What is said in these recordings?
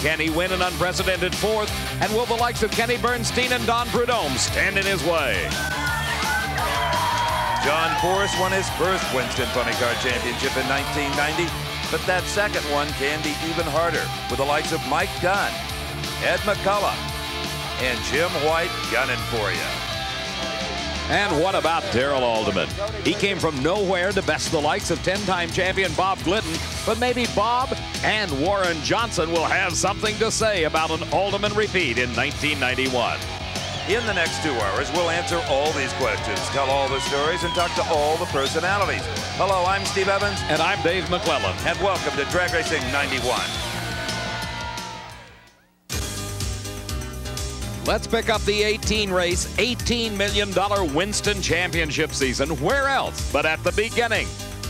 Can he win an unprecedented fourth? And will the likes of Kenny Bernstein and Don Prudhomme stand in his way? John Forrest won his first Winston Funny Car Championship in 1990, but that second one can be even harder with the likes of Mike Gunn, Ed McCullough, and Jim White gunning for you. And what about Darrell Alderman? He came from nowhere to best the likes of 10-time champion Bob Glidden, but maybe Bob and Warren Johnson will have something to say about an Alderman repeat in 1991. In the next 2 hours, we'll answer all these questions, tell all the stories, and talk to all the personalities. Hello, I'm Steve Evans. And I'm Dave McClellan. And welcome to Drag Racing 91. Let's pick up the 18-race, $18 million Winston Championship season. Where else but at the beginning?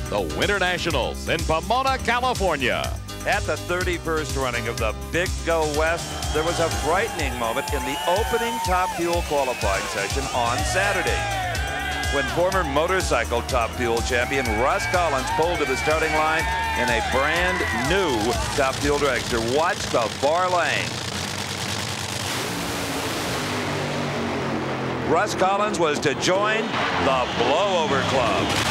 The Winter Nationals in Pomona, California. At the 31st running of the Big Go West, there was a frightening moment in the opening Top Fuel qualifying session on Saturday, when former motorcycle Top Fuel champion Russ Collins pulled to the starting line in a brand new Top Fuel dragster. Watch the far lane. Russ Collins was to join the Blowover Club.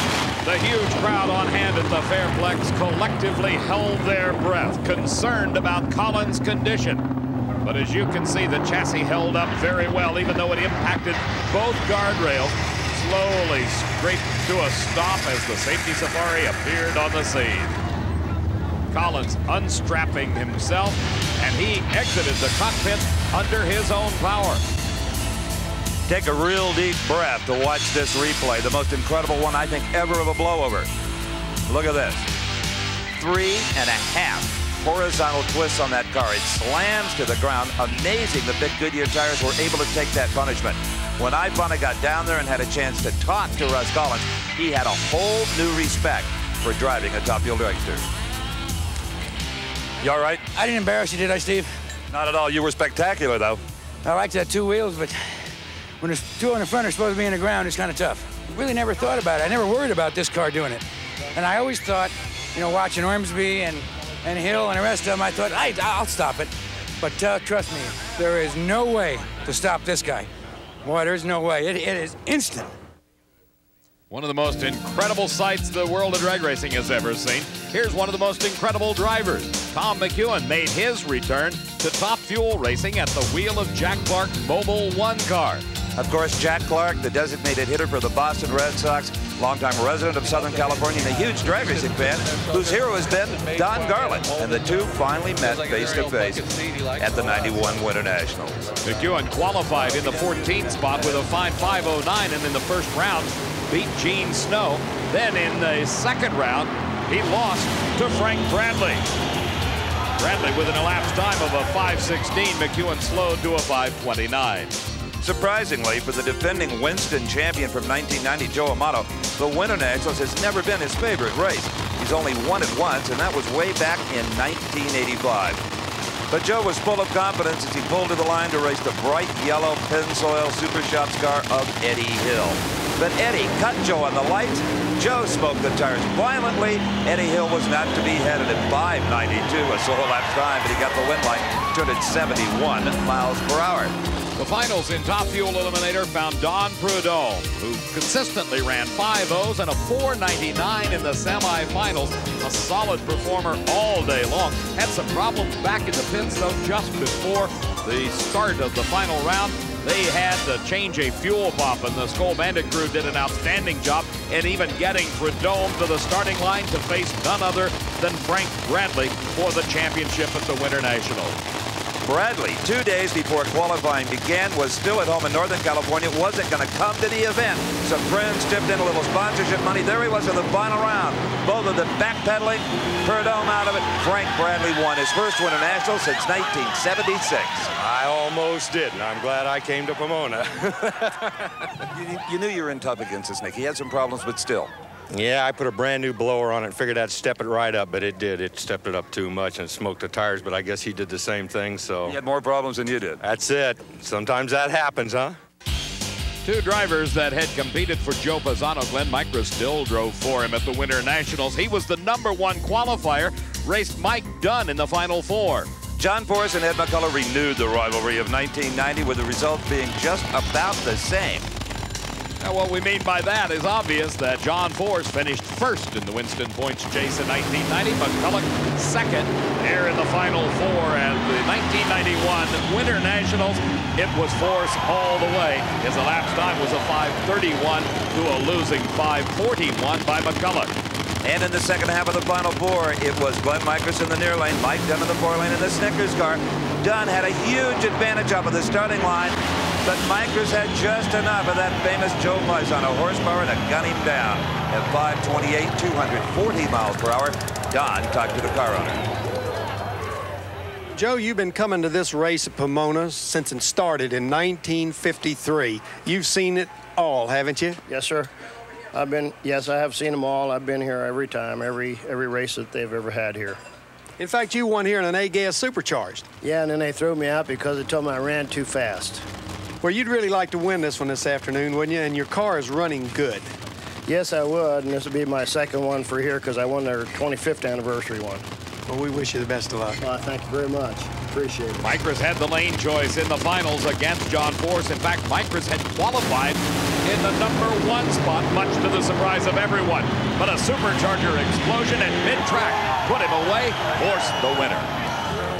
The huge crowd on hand at the Fairplex collectively held their breath, concerned about Collins' condition. But as you can see, the chassis held up very well, even though it impacted both guardrails. Slowly scraped to a stop as the safety safari appeared on the scene. Collins unstrapping himself, and he exited the cockpit under his own power. Take a real deep breath to watch this replay, the most incredible one, I think, ever of a blowover. Look at this. 3.5 horizontal twists on that car. It slams to the ground. Amazing the big Goodyear tires were able to take that punishment. When Ifana got down there and had a chance to talk to Russ Collins, he had a whole new respect for driving a Top Fuel dragster. You all right? I didn't embarrass you, did I, Steve? Not at all. You were spectacular, though. I liked that two wheels, but when there's two in the front are supposed to be in the ground, it's kind of tough. I really never thought about it. I never worried about this car doing it. And I always thought, you know, watching Ormsby and Hill and the rest of them, I thought, I'll stop it. But trust me, there is no way to stop this guy. Boy, there's no way. It is instant. One of the most incredible sights the world of drag racing has ever seen. Here's one of the most incredible drivers. Tom McEwen made his return to Top Fuel Racing at the wheel of Jack Clark's Mobile One car. Of course, Jack Clark, the designated hitter for the Boston Red Sox, longtime resident of Southern California and a huge drag racing fan, whose hero has been Don Garland. And the two finally met face-to-face at the 91 Winter Nationals. McEwen qualified in the 14th spot with a 5.509, and in the first round beat Gene Snow. Then in the second round, he lost to Frank Bradley. Bradley with an elapsed time of a 5.16. McEwen slowed to a 5.29. Surprisingly, for the defending Winston champion from 1990, Joe Amato, the Winter Nationals has never been his favorite race. He's only won it once, and that was way back in 1985. But Joe was full of confidence as he pulled to the line to race the bright yellow Pennzoil Super Shops car of Eddie Hill. But Eddie cut Joe on the lights. Joe smoked the tires violently. Eddie Hill was not to be headed at 5.92, a solo lap time, but he got the win line, 271 miles per hour. The finals in Top Fuel Eliminator found Don Prudhomme, who consistently ran 5.0s and a 4.99 in the semifinals. A solid performer all day long. Had some problems back in the pits, though, just before the start of the final round. They had to change a fuel pump, and the Skoal Bandit crew did an outstanding job in even getting Prudhomme to the starting line to face none other than Frank Bradley for the championship at the Winter Nationals. Bradley, 2 days before qualifying began, was still at home in Northern California, wasn't going to come to the event. Some friends tipped in a little sponsorship money. There he was in the final round. Both of them backpedaling, Prudhomme out of it. Frank Bradley won his first Winter National since 1976. I almost didn't. I'm glad I came to Pomona. You knew you were in tough against this, Nick. He had some problems, but still. Yeah, I put a brand new blower on it and figured I'd step it right up, but it did. It stepped it up too much and smoked the tires, but I guess he did the same thing, so. He had more problems than you did. That's it. Sometimes that happens, huh? Two drivers that had competed for Joe Pisano, Glenn Micras still drove for him at the Winter Nationals. He was the #1 qualifier, raced Mike Dunn in the final four. John Forrest and Ed McCullough renewed the rivalry of 1990, with the result being just about the same. Now, what we mean by that is obvious that John Forrest finished first in the Winston points chase in 1990, McCullough second here in the Final Four, and the 1991 Winter Nationals, it was Forrest all the way. His elapsed time was a 5:31 to a losing 5:41 by McCullough. And in the second half of the Final Four, it was Bud Mikers in the near lane, Mike Dunn in the fore lane in the Snickers car. Dunn had a huge advantage off of the starting line, but Mikers had just enough of that famous Joe Moisano horsepower to gun him down. At 5:28, 240 miles per hour, Don talked to the car owner. Joe, you've been coming to this race at Pomona since it started in 1953. You've seen it all, haven't you? Yes, sir. Yes, I have seen them all. I've been here every time, every race that they've ever had here. In fact, you won here in an A-gas supercharged. Yeah, and then they threw me out because they told me I ran too fast. Well, you'd really like to win this one this afternoon, wouldn't you? And your car is running good. Yes, I would, and this would be my second one for here because I won their 25th anniversary one. Well, we wish you the best of luck. Thank you very much. Appreciate it. Mikers had the lane choice in the finals against John Forrest. In fact, Mikers had qualified in the #1 spot, much to the surprise of everyone. But a supercharger explosion at mid-track put him away, Forrest the winner.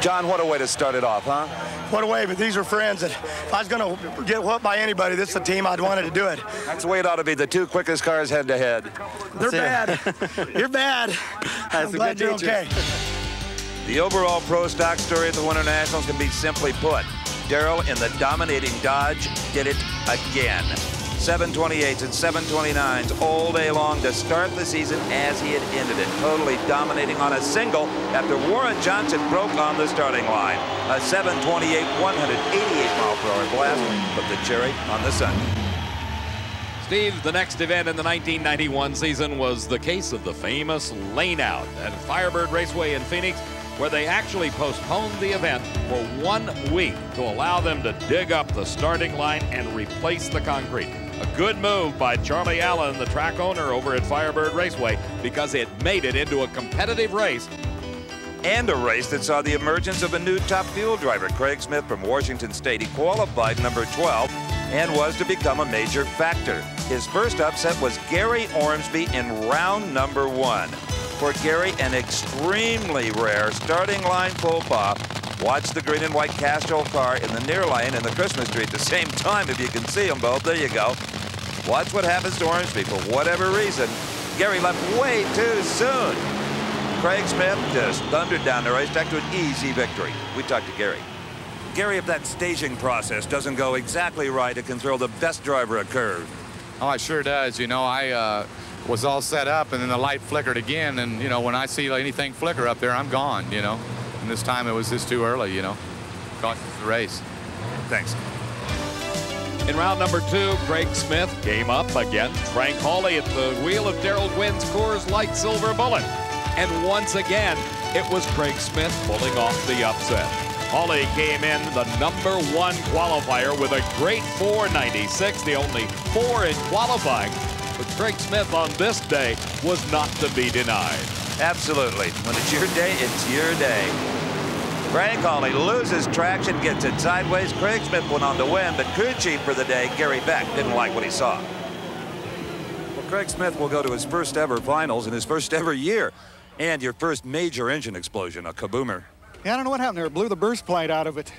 John, what a way to start it off, huh? What a way, but these were friends that if I was going to get whooped by anybody, this is the team I'd wanted to do it. That's the way it ought to be, the two quickest cars head-to-head. They're bad. You're bad. I'm glad you're okay. The overall pro stock story at the Winter Nationals can be simply put. Darrell in the dominating Dodge did it again. 728s and 729s all day long to start the season as he had ended it, totally dominating on a single after Warren Johnson broke on the starting line. A 728, 188-mile-per-hour blast put the cherry on the Sunday. Steve, the next event in the 1991 season was the case of the famous lane-out at Firebird Raceway in Phoenix, where they actually postponed the event for 1 week to allow them to dig up the starting line and replace the concrete. A good move by Charlie Allen, the track owner over at Firebird Raceway, because it made it into a competitive race. And a race that saw the emergence of a new top fuel driver, Craig Smith from Washington State. He qualified number 12 and was to become a major factor. His first upset was Gary Ormsby in round number 1. For Gary, an extremely rare starting line full pop. Watch the green and white Castrol car in the near lane and the Christmas tree at the same time, if you can see them both. There you go. Watch what happens to Ormsby. For whatever reason, Gary left way too soon. Craig Smith just thundered down the racetrack to an easy victory. We talked to Gary. Gary, if that staging process doesn't go exactly right, it can throw the best driver a curve. Oh, it sure does. You know, I was all set up, and then the light flickered again. And, you know, when I see anything flicker up there, I'm gone, you know. And this time it was just too early, you know. Cost the race. Thanks. In round number 2, Craig Smith came up against Frank Hawley at the wheel of Darrell Gwynn's Coors Light Silver Bullet. And once again, it was Craig Smith pulling off the upset. Hawley came in the #1 qualifier with a great 496, the only 4 in qualifying. But Craig Smith on this day was not to be denied. Absolutely. When it's your day, it's your day. Frank Hawley loses traction, gets it sideways. Craig Smith went on to win, but crew chief for the day, Gary Beck, didn't like what he saw. Well, Craig Smith will go to his first ever finals in his first ever year. And your first major engine explosion, a kaboomer. Yeah, I don't know what happened there. It blew the burst plate out of it.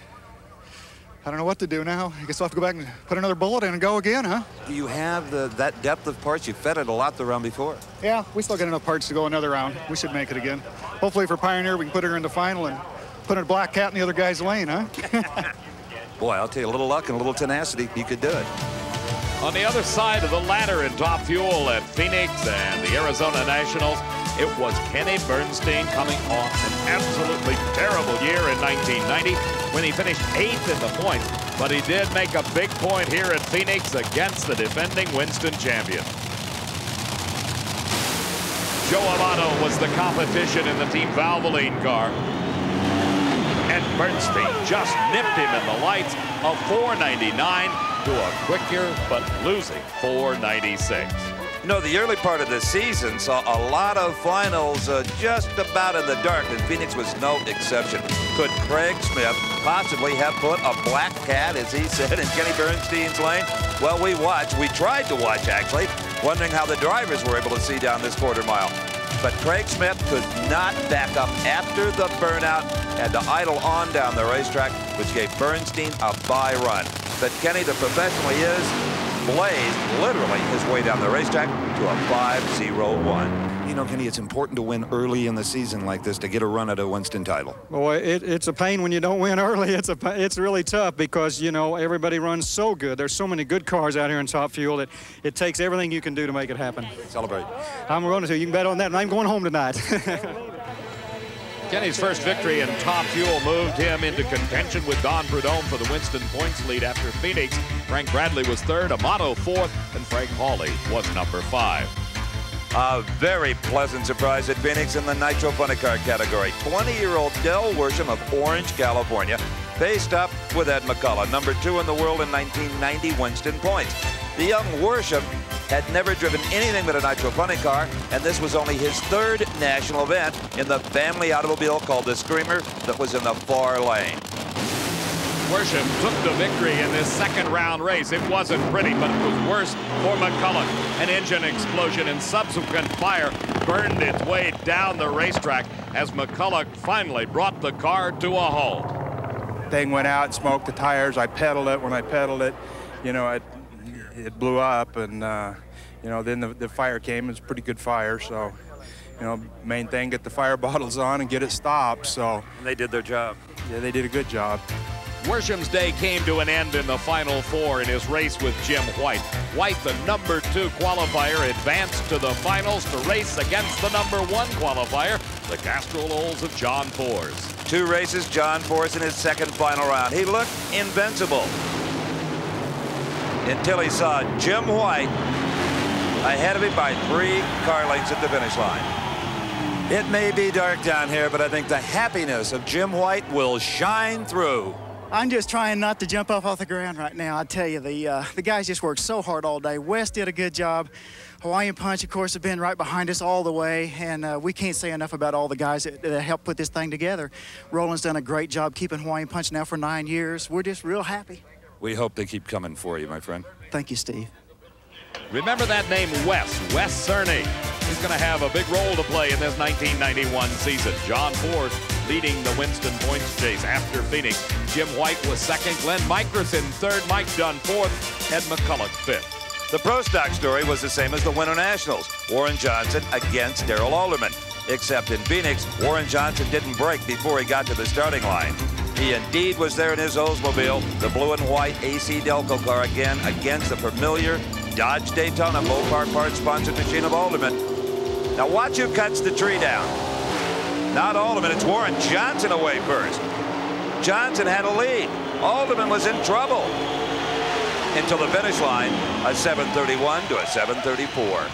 I don't know what to do now. I guess I'll have to go back and put another bullet in and go again, huh? Do you have that depth of parts? You fed it a lot the round before. Yeah, we still got enough parts to go another round. We should make it again. Hopefully for Pioneer, we can put her in the final and put a black cat in the other guy's lane, huh? Boy, I'll tell you, a little luck and a little tenacity, you could do it. On the other side of the ladder in top fuel at Phoenix and the Arizona Nationals, it was Kenny Bernstein coming off an absolutely terrible year in 1990 when he finished 8th in the points, but he did make a big point here at Phoenix against the defending Winston champion. Joe Amato was the competition in the Team Valvoline car, and Bernstein just nipped him in the lights, a 499 to a quicker but losing 496. You know, the early part of the season saw a lot of finals just about in the dark, and Phoenix was no exception. Could Craig Smith possibly have put a black cat, as he said, in Kenny Bernstein's lane? Well, we tried to watch, actually, wondering how the drivers were able to see down this quarter mile. But Craig Smith could not back up after the burnout, had to idle on down the racetrack, which gave Bernstein a bye run. But Kenny, the professional he is, blazed literally his way down the racetrack to a 5-0-1. You know, Kenny, it's important to win early in the season like this to get a run at a Winston title. Boy, it's a pain when you don't win early. It's really tough because, you know, everybody runs so good. There's so many good cars out here in Top Fuel that it takes everything you can do to make it happen. Celebrate. I'm going to. You can bet on that, and I'm going home tonight. Kenny's first victory in Top Fuel moved him into contention with Don Prudhomme for the Winston points lead after Phoenix. Frank Bradley was third, Amato fourth, and Frank Hawley was number five. A very pleasant surprise at Phoenix in the Nitro Funny Car category. 20-year-old Del Worsham of Orange, California, faced up with Ed McCullough, number two in the world in 1990 Winston points. The young Worsham had never driven anything but a Nitro Funny Car, and this was only his third national event in the family automobile called the Screamer that was in the far lane. Worsham took the victory in this second round race. It wasn't pretty, but it was worse for McCullough. An engine explosion and subsequent fire burned its way down the racetrack as McCullough finally brought the car to a halt. Thing went out, smoked the tires. I pedaled it. When I pedaled it, you know, it blew up, and you know, then the fire came. It's a pretty good fire, so you know, main thing, get the fire bottles on and get it stopped. So and they did their job. Yeah, they did a good job. Worsham's day came to an end in the Final Four in his race with Jim White. White, the number two qualifier, advanced to the finals to race against the number one qualifier, the Castrol Olds of John Foors. Two races, John Foors in his second final round. He looked invincible until he saw Jim White ahead of him by 3 car lengths at the finish line. It may be dark down here, but I think the happiness of Jim White will shine through. I'm just trying not to jump off the ground right now. I tell you, the guys just worked so hard all day. Wes did a good job. Hawaiian Punch, of course, have been right behind us all the way, and we can't say enough about all the guys that helped put this thing together. Roland's done a great job keeping Hawaiian Punch now for 9 years. We're just real happy. We hope they keep coming for you, my friend. Thank you, Steve. Remember that name, Wes Cerny. He's going to have a big role to play in this 1991 season. John Foors leading the Winston points chase after Phoenix. Jim White was second, Glenn Mickelson third, Mike Dunn fourth, Ed McCullough fifth. The Pro Stock story was the same as the Winter Nationals. Warren Johnson against Darrell Alderman. Except in Phoenix, Warren Johnson didn't break before he got to the starting line. He indeed was there in his Oldsmobile, the blue and white AC Delco car again against the familiar Dodge Daytona Mopar Parts sponsored machine of Alderman. Now watch who cuts the tree down. Not Alderman, it's Warren Johnson away first. Johnson had a lead. Alderman was in trouble until the finish line, a 7:31 to a 7:34.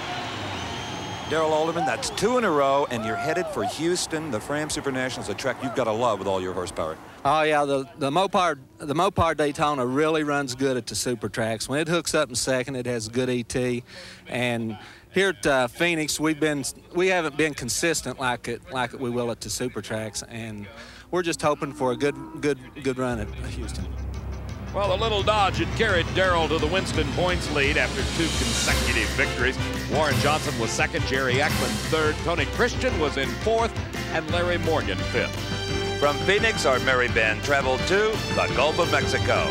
Darrell Alderman, that's two in a row, and you're headed for Houston. The Fram Super Nationals, a track you've got to love with all your horsepower. Oh yeah, the Mopar Daytona really runs good at the super tracks. When it hooks up in second, it has good ET. And here at Phoenix, we haven't been consistent like we will at the super tracks, and we're just hoping for a good run at Houston. Well, a little dodge had carried Darrell to the Winston points lead after 2 consecutive victories. Warren Johnson was second, Jerry Eklund third, Tony Christian was in fourth, and Larry Morgan fifth. From Phoenix, our merry band traveled to the Gulf of Mexico.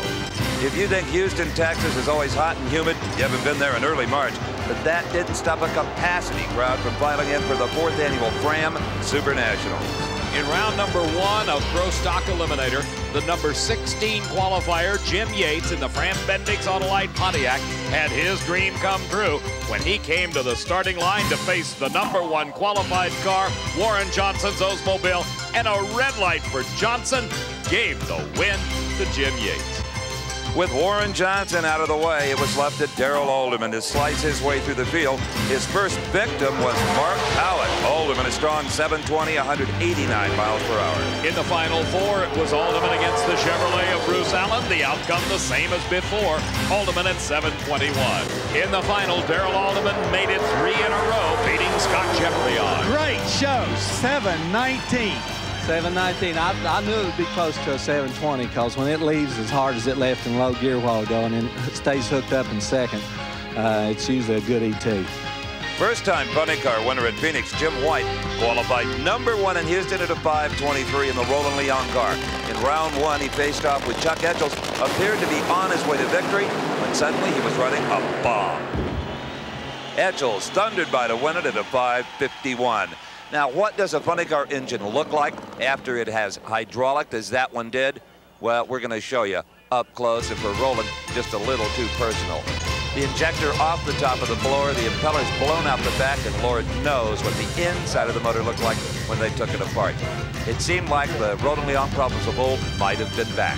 If you think Houston, Texas is always hot and humid, you haven't been there in early March. But that didn't stop a capacity crowd from filing in for the 4th annual Fram Super Nationals. In round number 1 of Pro Stock Eliminator, the number 16 qualifier, Jim Yates, in the Fram Bendix Autolite Pontiac, had his dream come true when he came to the starting line to face the number 1 qualified car, Warren Johnson's Oldsmobile, and a red light for Johnson gave the win to Jim Yates. With Warren Johnson out of the way, it was left to Darrell Alderman to slice his way through the field. His first victim was Mark Powlett. Alderman, a strong 720, 189 miles per hour. In the Final Four, it was Alderman against the Chevrolet of Bruce Allen. The outcome the same as before. Alderman at 721. In the final, Darrell Alderman made it 3 in a row, beating Scott Jeffrey on. Great show, 719. 719. I knew it would be close to a 720 because when it leaves as hard as it left in low gear a while ago and then stays hooked up in second, it's usually a good ET. First-time funny car winner at Phoenix, Jim White, qualified #1 in Houston at a 523 in the Roland Leon car. In round one, he faced off with Chuck Etchels, appeared to be on his way to victory, when suddenly he was running a bomb. Etchels thundered by to win it at a 551. Now, what does a funny car engine look like after it has hydraulic, as that one did? Well, we're going to show you up close, and for Roland, just a little too personal. The injector off the top of the blower, the impeller's blown out the back, and Lord knows what the inside of the motor looked like when they took it apart. It seemed like the Roland Leon problems of old might have been back.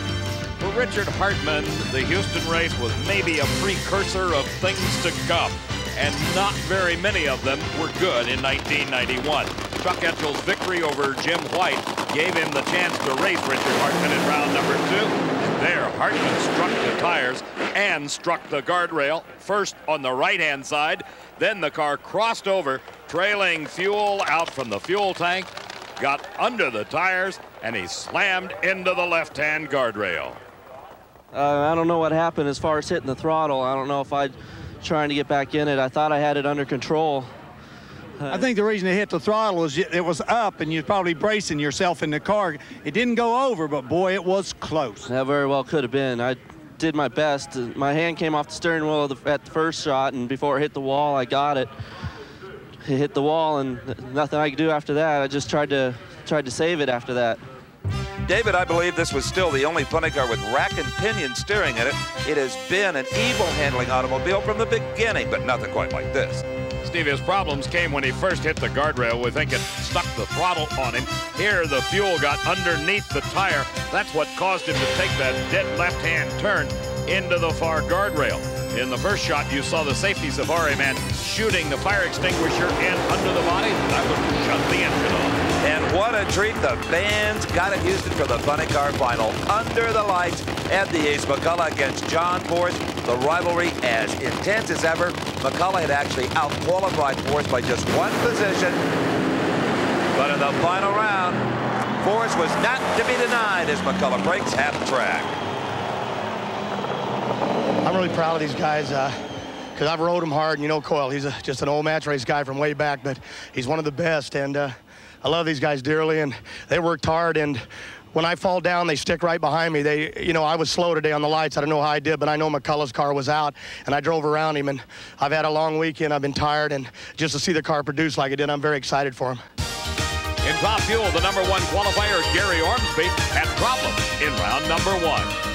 For Richard Hartman, the Houston race was maybe a precursor of things to come, and not very many of them were good in 1991. Chuck Etchell's victory over Jim White gave him the chance to race Richard Hartman in round #2. And there, Hartman struck the tires and struck the guardrail, first on the right-hand side. Then the car crossed over, trailing fuel out from the fuel tank, got under the tires, and he slammed into the left-hand guardrail. I don't know what happened as far as hitting the throttle. I don't know if I... trying to get back in it. I thought I had it under control. I think the reason it hit the throttle is it was up and you're probably bracing yourself in the car. It didn't go over, but boy, it was close. That very well could have been. I did my best. My hand came off the steering wheel at the first shot, and before it hit the wall, I got it. It hit the wall, and nothing I could do after that. I just tried to save it after that. David, I believe this was still the only funny car with rack and pinion steering in it. It has been an evil handling automobile from the beginning, but nothing quite like this. Steve, his problems came when he first hit the guardrail. We think it stuck the throttle on him. Here, the fuel got underneath the tire. That's what caused him to take that dead left-hand turn into the far guardrail. In the first shot, you saw the safety safari man shooting the fire extinguisher in under the body. That would shut the engine off. And what a treat the fans got at Houston for the Funny Car Final. Under the lights at the Ace, McCullough against John Force. The rivalry as intense as ever. McCullough had actually out-qualified Force by just one position. But in the final round, Force was not to be denied as McCullough breaks half track. I'm really proud of these guys. Because I've rode him hard, and you know Coyle, he's just an old match race guy from way back, but he's one of the best, and I love these guys dearly, and they worked hard, and when I fall down, they stick right behind me. They, you know, I was slow today on the lights. I don't know how I did, but I know McCullough's car was out, and I drove around him, and I've had a long weekend. I've been tired, and just to see the car produce like it did, I'm very excited for him. In Top Fuel, the #1 qualifier, Gary Ormsby, had problems in round #1.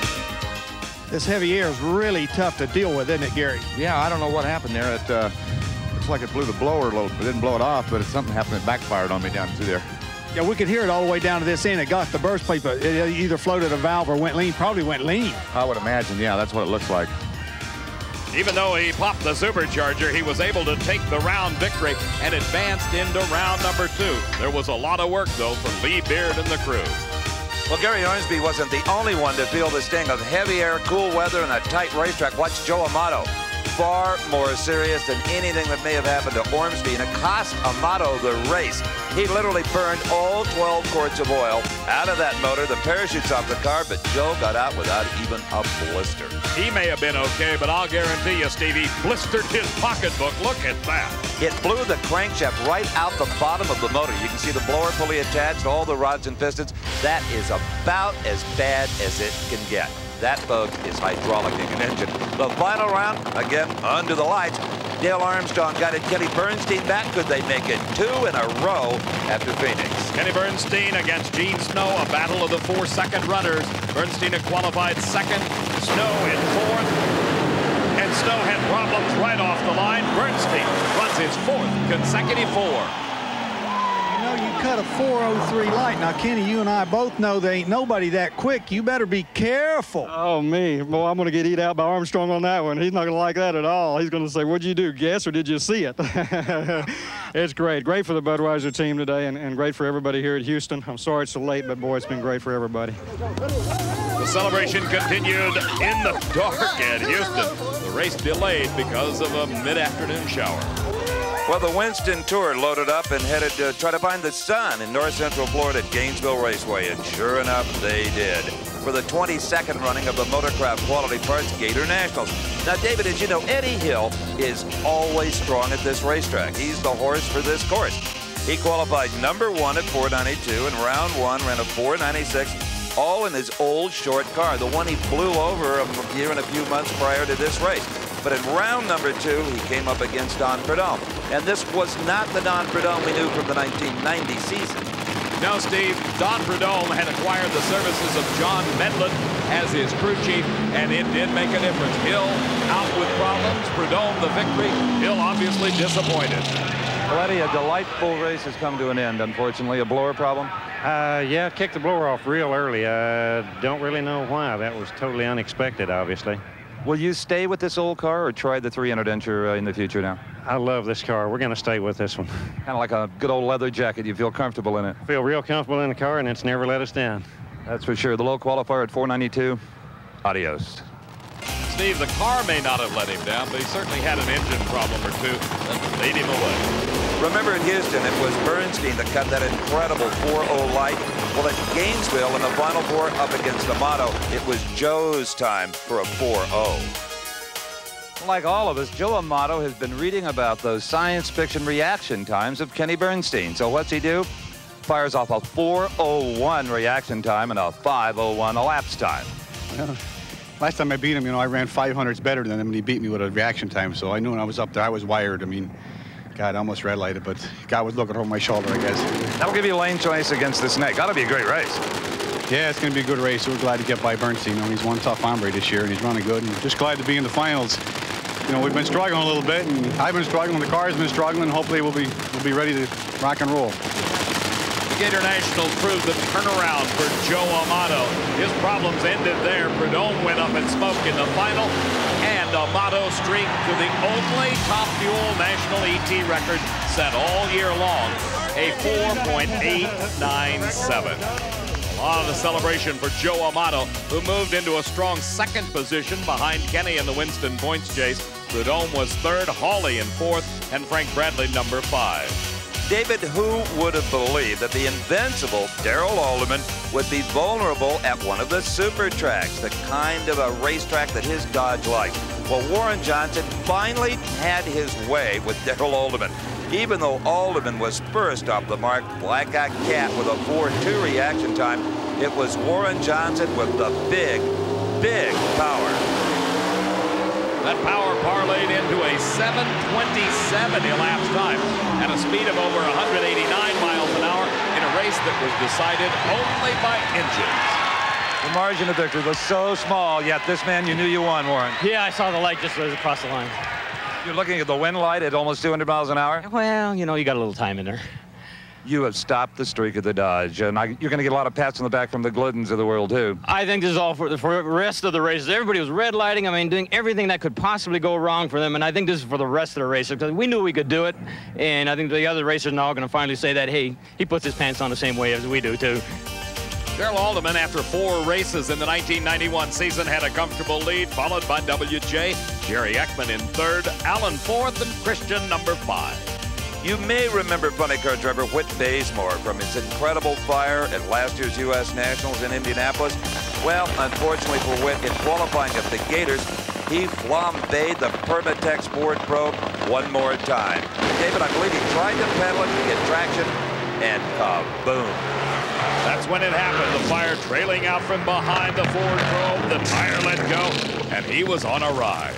This heavy air is really tough to deal with, isn't it, Gary? Yeah, I don't know what happened there. It looks like it blew the blower a little bit. It didn't blow it off, but something happened that backfired on me down through there. Yeah, we could hear it all the way down to this end. It got the burst plate, but it either floated a valve or went lean. Probably went lean. I would imagine, yeah, that's what it looks like. Even though he popped the supercharger, he was able to take the round victory and advanced into round #2. There was a lot of work, though, for Lee Beard and the crew. Well, Gary Ormsby wasn't the only one to feel the sting of heavy air, cool weather, and a tight racetrack. Watch Joe Amato. Far more serious than anything that may have happened to Ormsby, and it cost Amato the race. He literally burned all 12 quarts of oil out of that motor, the parachutes off the car, but Joe got out without even a blister. He may have been okay, but I'll guarantee you, Steve, he blistered his pocketbook. Look at that. It blew the crankshaft right out the bottom of the motor. You can see the blower fully attached, all the rods and pistons. That is about as bad as it can get. That, folks, is hydraulicking an engine. The final round, again, under the lights. Dale Armstrong got it. Kenny Bernstein back. Could they make it 2 in a row after Phoenix? Kenny Bernstein against Gene Snow, a battle of the 4 second runners. Bernstein had qualified second, Snow in fourth. And Snow had problems right off the line. Bernstein runs his 4th consecutive 4. know you cut a 403 light. Now, Kenny, you and I both know there ain't nobody that quick. You better be careful. Oh, me. Well, I'm going to get eat out by Armstrong on that one. He's not going to like that at all. He's going to say, what'd you do, guess, or did you see it? It's great. Great for the Budweiser team today and great for everybody here at Houston. I'm sorry it's so late, but, boy, it's been great for everybody. The celebration continued in the dark at Houston. The race delayed because of a mid-afternoon shower. Well, the Winston Tour loaded up and headed to try to find the sun in north central Florida at Gainesville Raceway, and sure enough, they did. For the 22nd running of the Motorcraft Quality Parts Gator Nationals. Now, David, as you know, Eddie Hill is always strong at this racetrack. He's the horse for this course. He qualified number one at 492, and round one ran a 496, all in his old short car, the one he flew over a year and a few months prior to this race. But in round number two, he came up against Don Prudhomme. And this was not the Don Prudhomme we knew from the 1990 season. No, Steve, Don Prudhomme had acquired the services of John Medlin as his crew chief, and it did make a difference. Hill out with problems, Prudhomme the victory. Hill obviously disappointed. Well, Eddie, a delightful race has come to an end, unfortunately. A blower problem? Yeah, kicked the blower off real early. Don't really know why. That was totally unexpected, obviously. Will you stay with this old car or try the 300 incher in the future now? I love this car. We're going to stay with this one. Kind of like a good old leather jacket. You feel comfortable in it. Feel real comfortable in the car, and it's never let us down. That's for sure. The low qualifier at 492. Adios. Steve, the car may not have let him down, but he certainly had an engine problem or two that laid him away. Remember in Houston, it was Bernstein that cut that incredible 4-0 light. Well, at Gainesville in the Final Four up against D'Amato, it was Joe's time for a 4-0. Like all of us, Joe D'Amato has been reading about those science fiction reaction times of Kenny Bernstein. So what's he do? Fires off a 4-0-1 reaction time and a 5-0-1 elapsed time. Well, last time I beat him, you know, I ran 500s better than him, and he beat me with a reaction time. So I knew when I was up there, I was wired. I mean, God, I almost red-lighted, but God was looking over my shoulder, I guess. That'll give you lane choice against the snake. That'll be a great race. Yeah, it's going to be a good race. We're glad to get by Bernstein. You know, he's one tough hombre this year, and he's running good. And just glad to be in the finals. You know, we've been struggling a little bit, and I've been struggling. The car's been struggling. Hopefully, we'll be ready to rock and roll. The Gator Nationals proved the turnaround for Joe D'Amato. His problems ended there. Prudhomme went up in smoke in the final. And D'Amato streaked to the only Top Fuel national ET record set all year long, a 4.897. A lot of celebration for Joe D'Amato, who moved into a strong second position behind Kenny in the Winston points chase. Prudhomme was third, Hawley in fourth, and Frank Bradley number five. David, who would have believed that the invincible Darrell Alderman would be vulnerable at one of the super tracks, the kind of a racetrack that his Dodge liked? Well, Warren Johnson finally had his way with Darrell Alderman. Even though Alderman was first off the mark, like a cat with a 4-2 reaction time, it was Warren Johnson with the big power. That power parlayed into a 7:27 elapsed time at a speed of over 189 miles an hour in a race that was decided only by inches. The margin of victory was so small, yet this man, you knew you won, Warren. Yeah, I saw the light just across the line. You're looking at the wind light at almost 200 miles an hour? Well, you know, you got a little time in there. You have stopped the streak of the Dodge, and you're going to get a lot of pats on the back from the Glidden's of the world, too. I think this is all for the rest of the races. Everybody was red lighting, I mean, doing everything that could possibly go wrong for them, and I think this is for the rest of the race, because we knew we could do it, and I think the other racers are now going to finally say that, hey, he puts his pants on the same way as we do, too. Darrell Alderman, after four races in the 1991 season, had a comfortable lead, followed by W.J., Jerry Ekman in third, Alan fourth, and Christian number five. You may remember funny car driver Whit Bazemore from his incredible fire at last year's U.S. Nationals in Indianapolis. Well, unfortunately for Whit, in qualifying at the Gators, he flambéed the Permatex Ford Probe one more time. David, I believe he tried to pedal it to get traction, and kaboom. That's when it happened. The fire trailing out from behind the Ford Probe. The tire let go, and he was on a ride.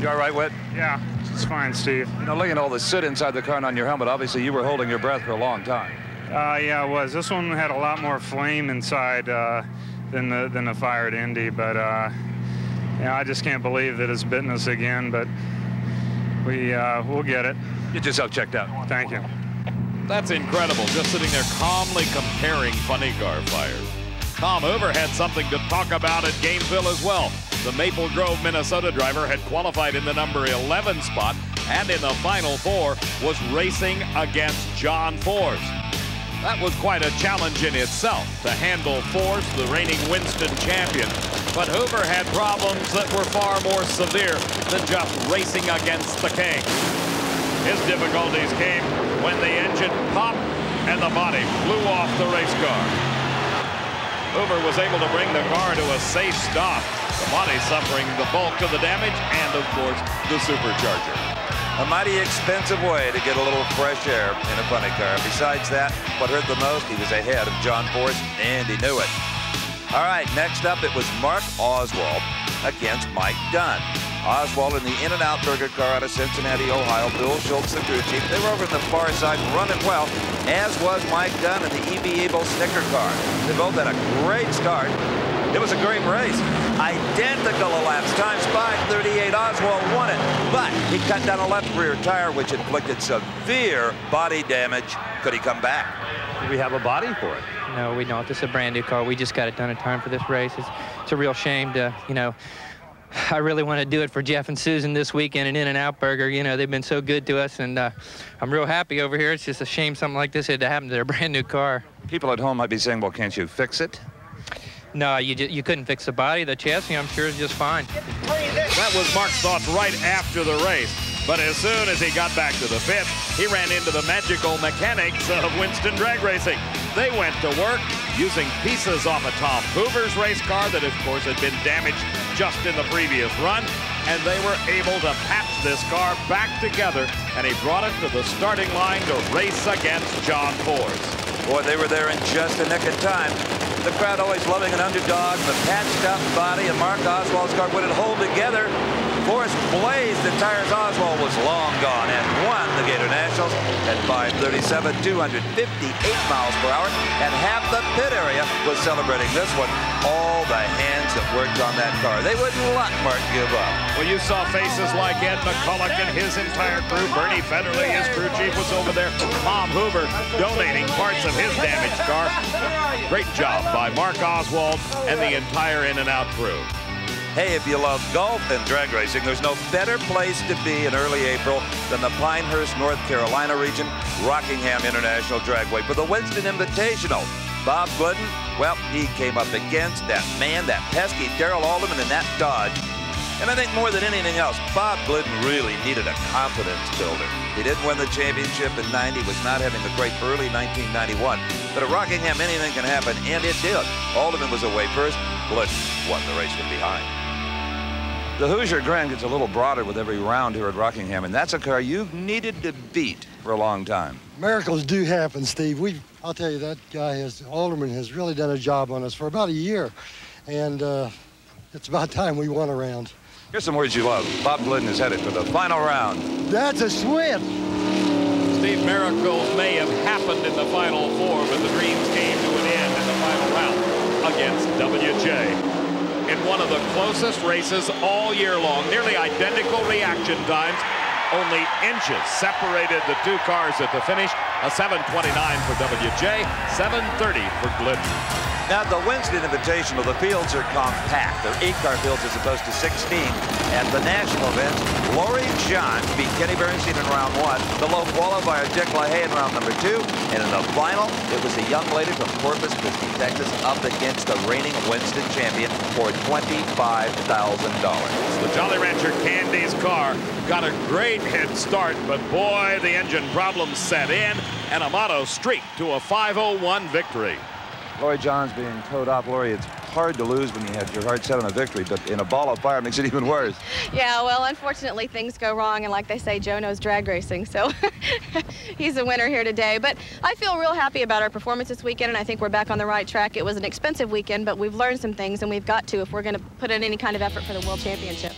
You all right, Whit? Yeah. It's fine, Steve. You know, looking at all the soot inside the car and on your helmet, obviously you were holding your breath for a long time. Yeah, I was. This one had a lot more flame inside than the fire at Indy, but you know, I just can't believe that it's bitten us again, but we'll get it. Get yourself checked out. Thank you. That's incredible, just sitting there calmly comparing funny car fires. Tom Hoover had something to talk about at Gainesville as well. The Maple Grove, Minnesota driver had qualified in the number 11 spot and in the Final Four was racing against John Force. That was quite a challenge in itself to handle Force, the reigning Winston champion. But Hoover had problems that were far more severe than just racing against the king. His difficulties came when the engine popped and the body flew off the race car. Hoover was able to bring the car to a safe stop, the body suffering the bulk of the damage and, of course, the supercharger. A mighty expensive way to get a little fresh air in a funny car. Besides that, what hurt the most, he was ahead of John Force, and he knew it. All right, next up, it was Mark Oswald against Mike Dunn. Oswald in the In-N-Out Burger car out of Cincinnati, Ohio. Bill Schultz, the crew chief. They were over on the far side running well, as was Mike Dunn in the EB Abel Snicker car. They both had a great start. It was a great race. Identical elapsed times by 38. Oswald won it, but he cut down a left rear tire, which inflicted severe body damage. Could he come back? Do we have a body for it? No, we don't. This is a brand new car. We just got it done in time for this race. It's a real shame to, you know, I really want to do it for Jeff and Susan this weekend and In-N-Out Burger. You know, they've been so good to us, and I'm real happy over here. It's just a shame something like this had to happen to their brand new car. People at home might be saying, well, can't you fix it? No, you couldn't fix the body. The chassis, I'm sure, is just fine. That was Mark's thoughts right after the race. But as soon as he got back to the pit, he ran into the magical mechanics of Winston drag racing. They went to work using pieces off of Tom Hoover's race car that, of course, had been damaged just in the previous run, and they were able to patch this car back together, and he brought it to the starting line to race against John Force. Boy, they were there in just the nick of time. The crowd always loving an underdog, the patched-up body of Mark Oswald's car wouldn't hold together. Forrest blazed the tires. Oswald was long gone and won the Gator Nationals at 5:37, 258 miles per hour, and half the pit area was celebrating this one. All the hands that worked on that car. They wouldn't let Mark give up. Well, you saw faces like Ed McCulloch and his entire crew. Bernie Federley, his crew chief, was over there. Tom Hoover donating parts of his damaged car. Great job by Mark Oswald and the entire In-N-Out crew. Hey, if you love golf and drag racing, there's no better place to be in early April than the Pinehurst, North Carolina region, Rockingham International Dragway for the Winston Invitational. Bob Gooden, well, he came up against that man, that pesky Darrell Alderman and that Dodge. And I think more than anything else, Bob Gooden really needed a confidence builder. He didn't win the championship in 90, was not having a great early 1991. But at Rockingham, anything can happen, and it did. Alderman was away first. Gooden won the race from behind. The Hoosier Grand gets a little broader with every round here at Rockingham, and that's a car you've needed to beat for a long time. Miracles do happen, Steve. I'll tell you, that guy, Alderman, has really done a job on us for about a year, and it's about time we won a round. Here's some words you love. Bob Gooden is headed for the final round. That's a switch. Steve, miracles may have happened in the Final Four, but the dreams came to an end in the final round against WJ. In one of the closest races all year long, nearly identical reaction times, only inches separated the two cars at the finish. A 7:29 for WJ, 7:30 for Gooden. Now, the Winston Invitational, the fields are compact. They're 8-car fields as opposed to 16. At the national events, Lori John beat Kenny Bernstein in round one, the low qualifier Dick LaHaye in round number two, and in the final, it was a young lady from Corpus Christi, Texas, up against the reigning Winston champion for $25,000. The Jolly Rancher Candy's car got a great head start, but boy, the engine problems set in, and Amato streaked to a 5:01 victory. Lori John's being towed off. Lori, it's hard to lose when you have your heart set on a victory, but in a ball of fire makes it even worse. Yeah, well, unfortunately, things go wrong, and like they say, Joe knows drag racing, so he's the winner here today. But I feel real happy about our performance this weekend, and I think we're back on the right track. It was an expensive weekend, but we've learned some things, and we've got to if we're going to put in any kind of effort for the World Championship.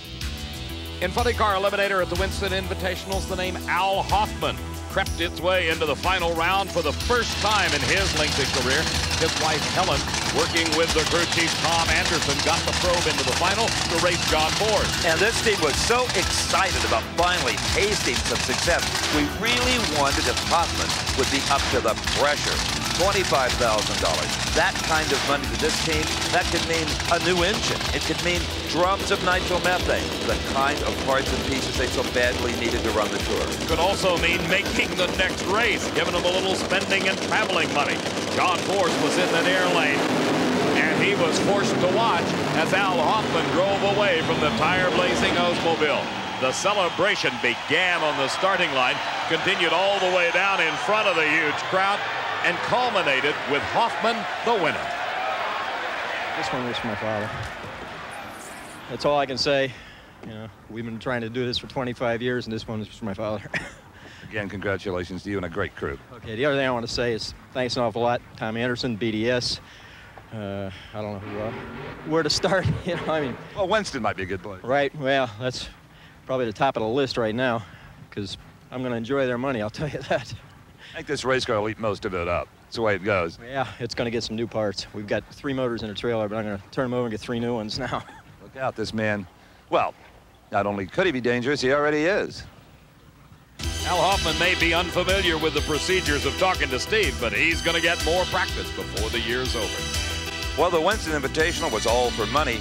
In Funny Car Eliminator at the Winston Invitationals, the name Al Hoffman crept its way into the final round for the first time in his lengthy career. His wife, Helen, Working with the crew chief, Tom Anderson, got the probe into the final to race John Ford. And this team was so excited about finally tasting some success. We really wanted if Hoffman would be up to the pressure. $25,000, that kind of money to this team, that could mean a new engine. It could mean drums of nitromethane, the kind of parts and pieces they so badly needed to run the tour. It could also mean making the next race, giving them a little spending and traveling money. John Ford was in that air lane, and he was forced to watch as Al Hoffman drove away from the tire-blazing Oldsmobile. The celebration began on the starting line, continued all the way down in front of the huge crowd, and culminated with Hoffman, the winner. This one was for my father. That's all I can say. You know, we've been trying to do this for 25 years, and this one is for my father. Again, congratulations to you and a great crew. Okay, the other thing I want to say is thanks an awful lot, Tom Anderson, BDS. I don't know who you are. Where to start, you know, I mean. Well, Winston might be a good place. Right, well, that's probably the top of the list right now, because I'm going to enjoy their money, I'll tell you that. I think this race car will eat most of it up. That's the way it goes. Yeah, it's going to get some new parts. We've got 3 motors in a trailer, but I'm going to turn them over and get 3 new ones now. Look out, this man. Well, not only could he be dangerous, he already is. Al Hoffman may be unfamiliar with the procedures of talking to Steve, but he's going to get more practice before the year's over. Well, the Winston Invitational was all for money.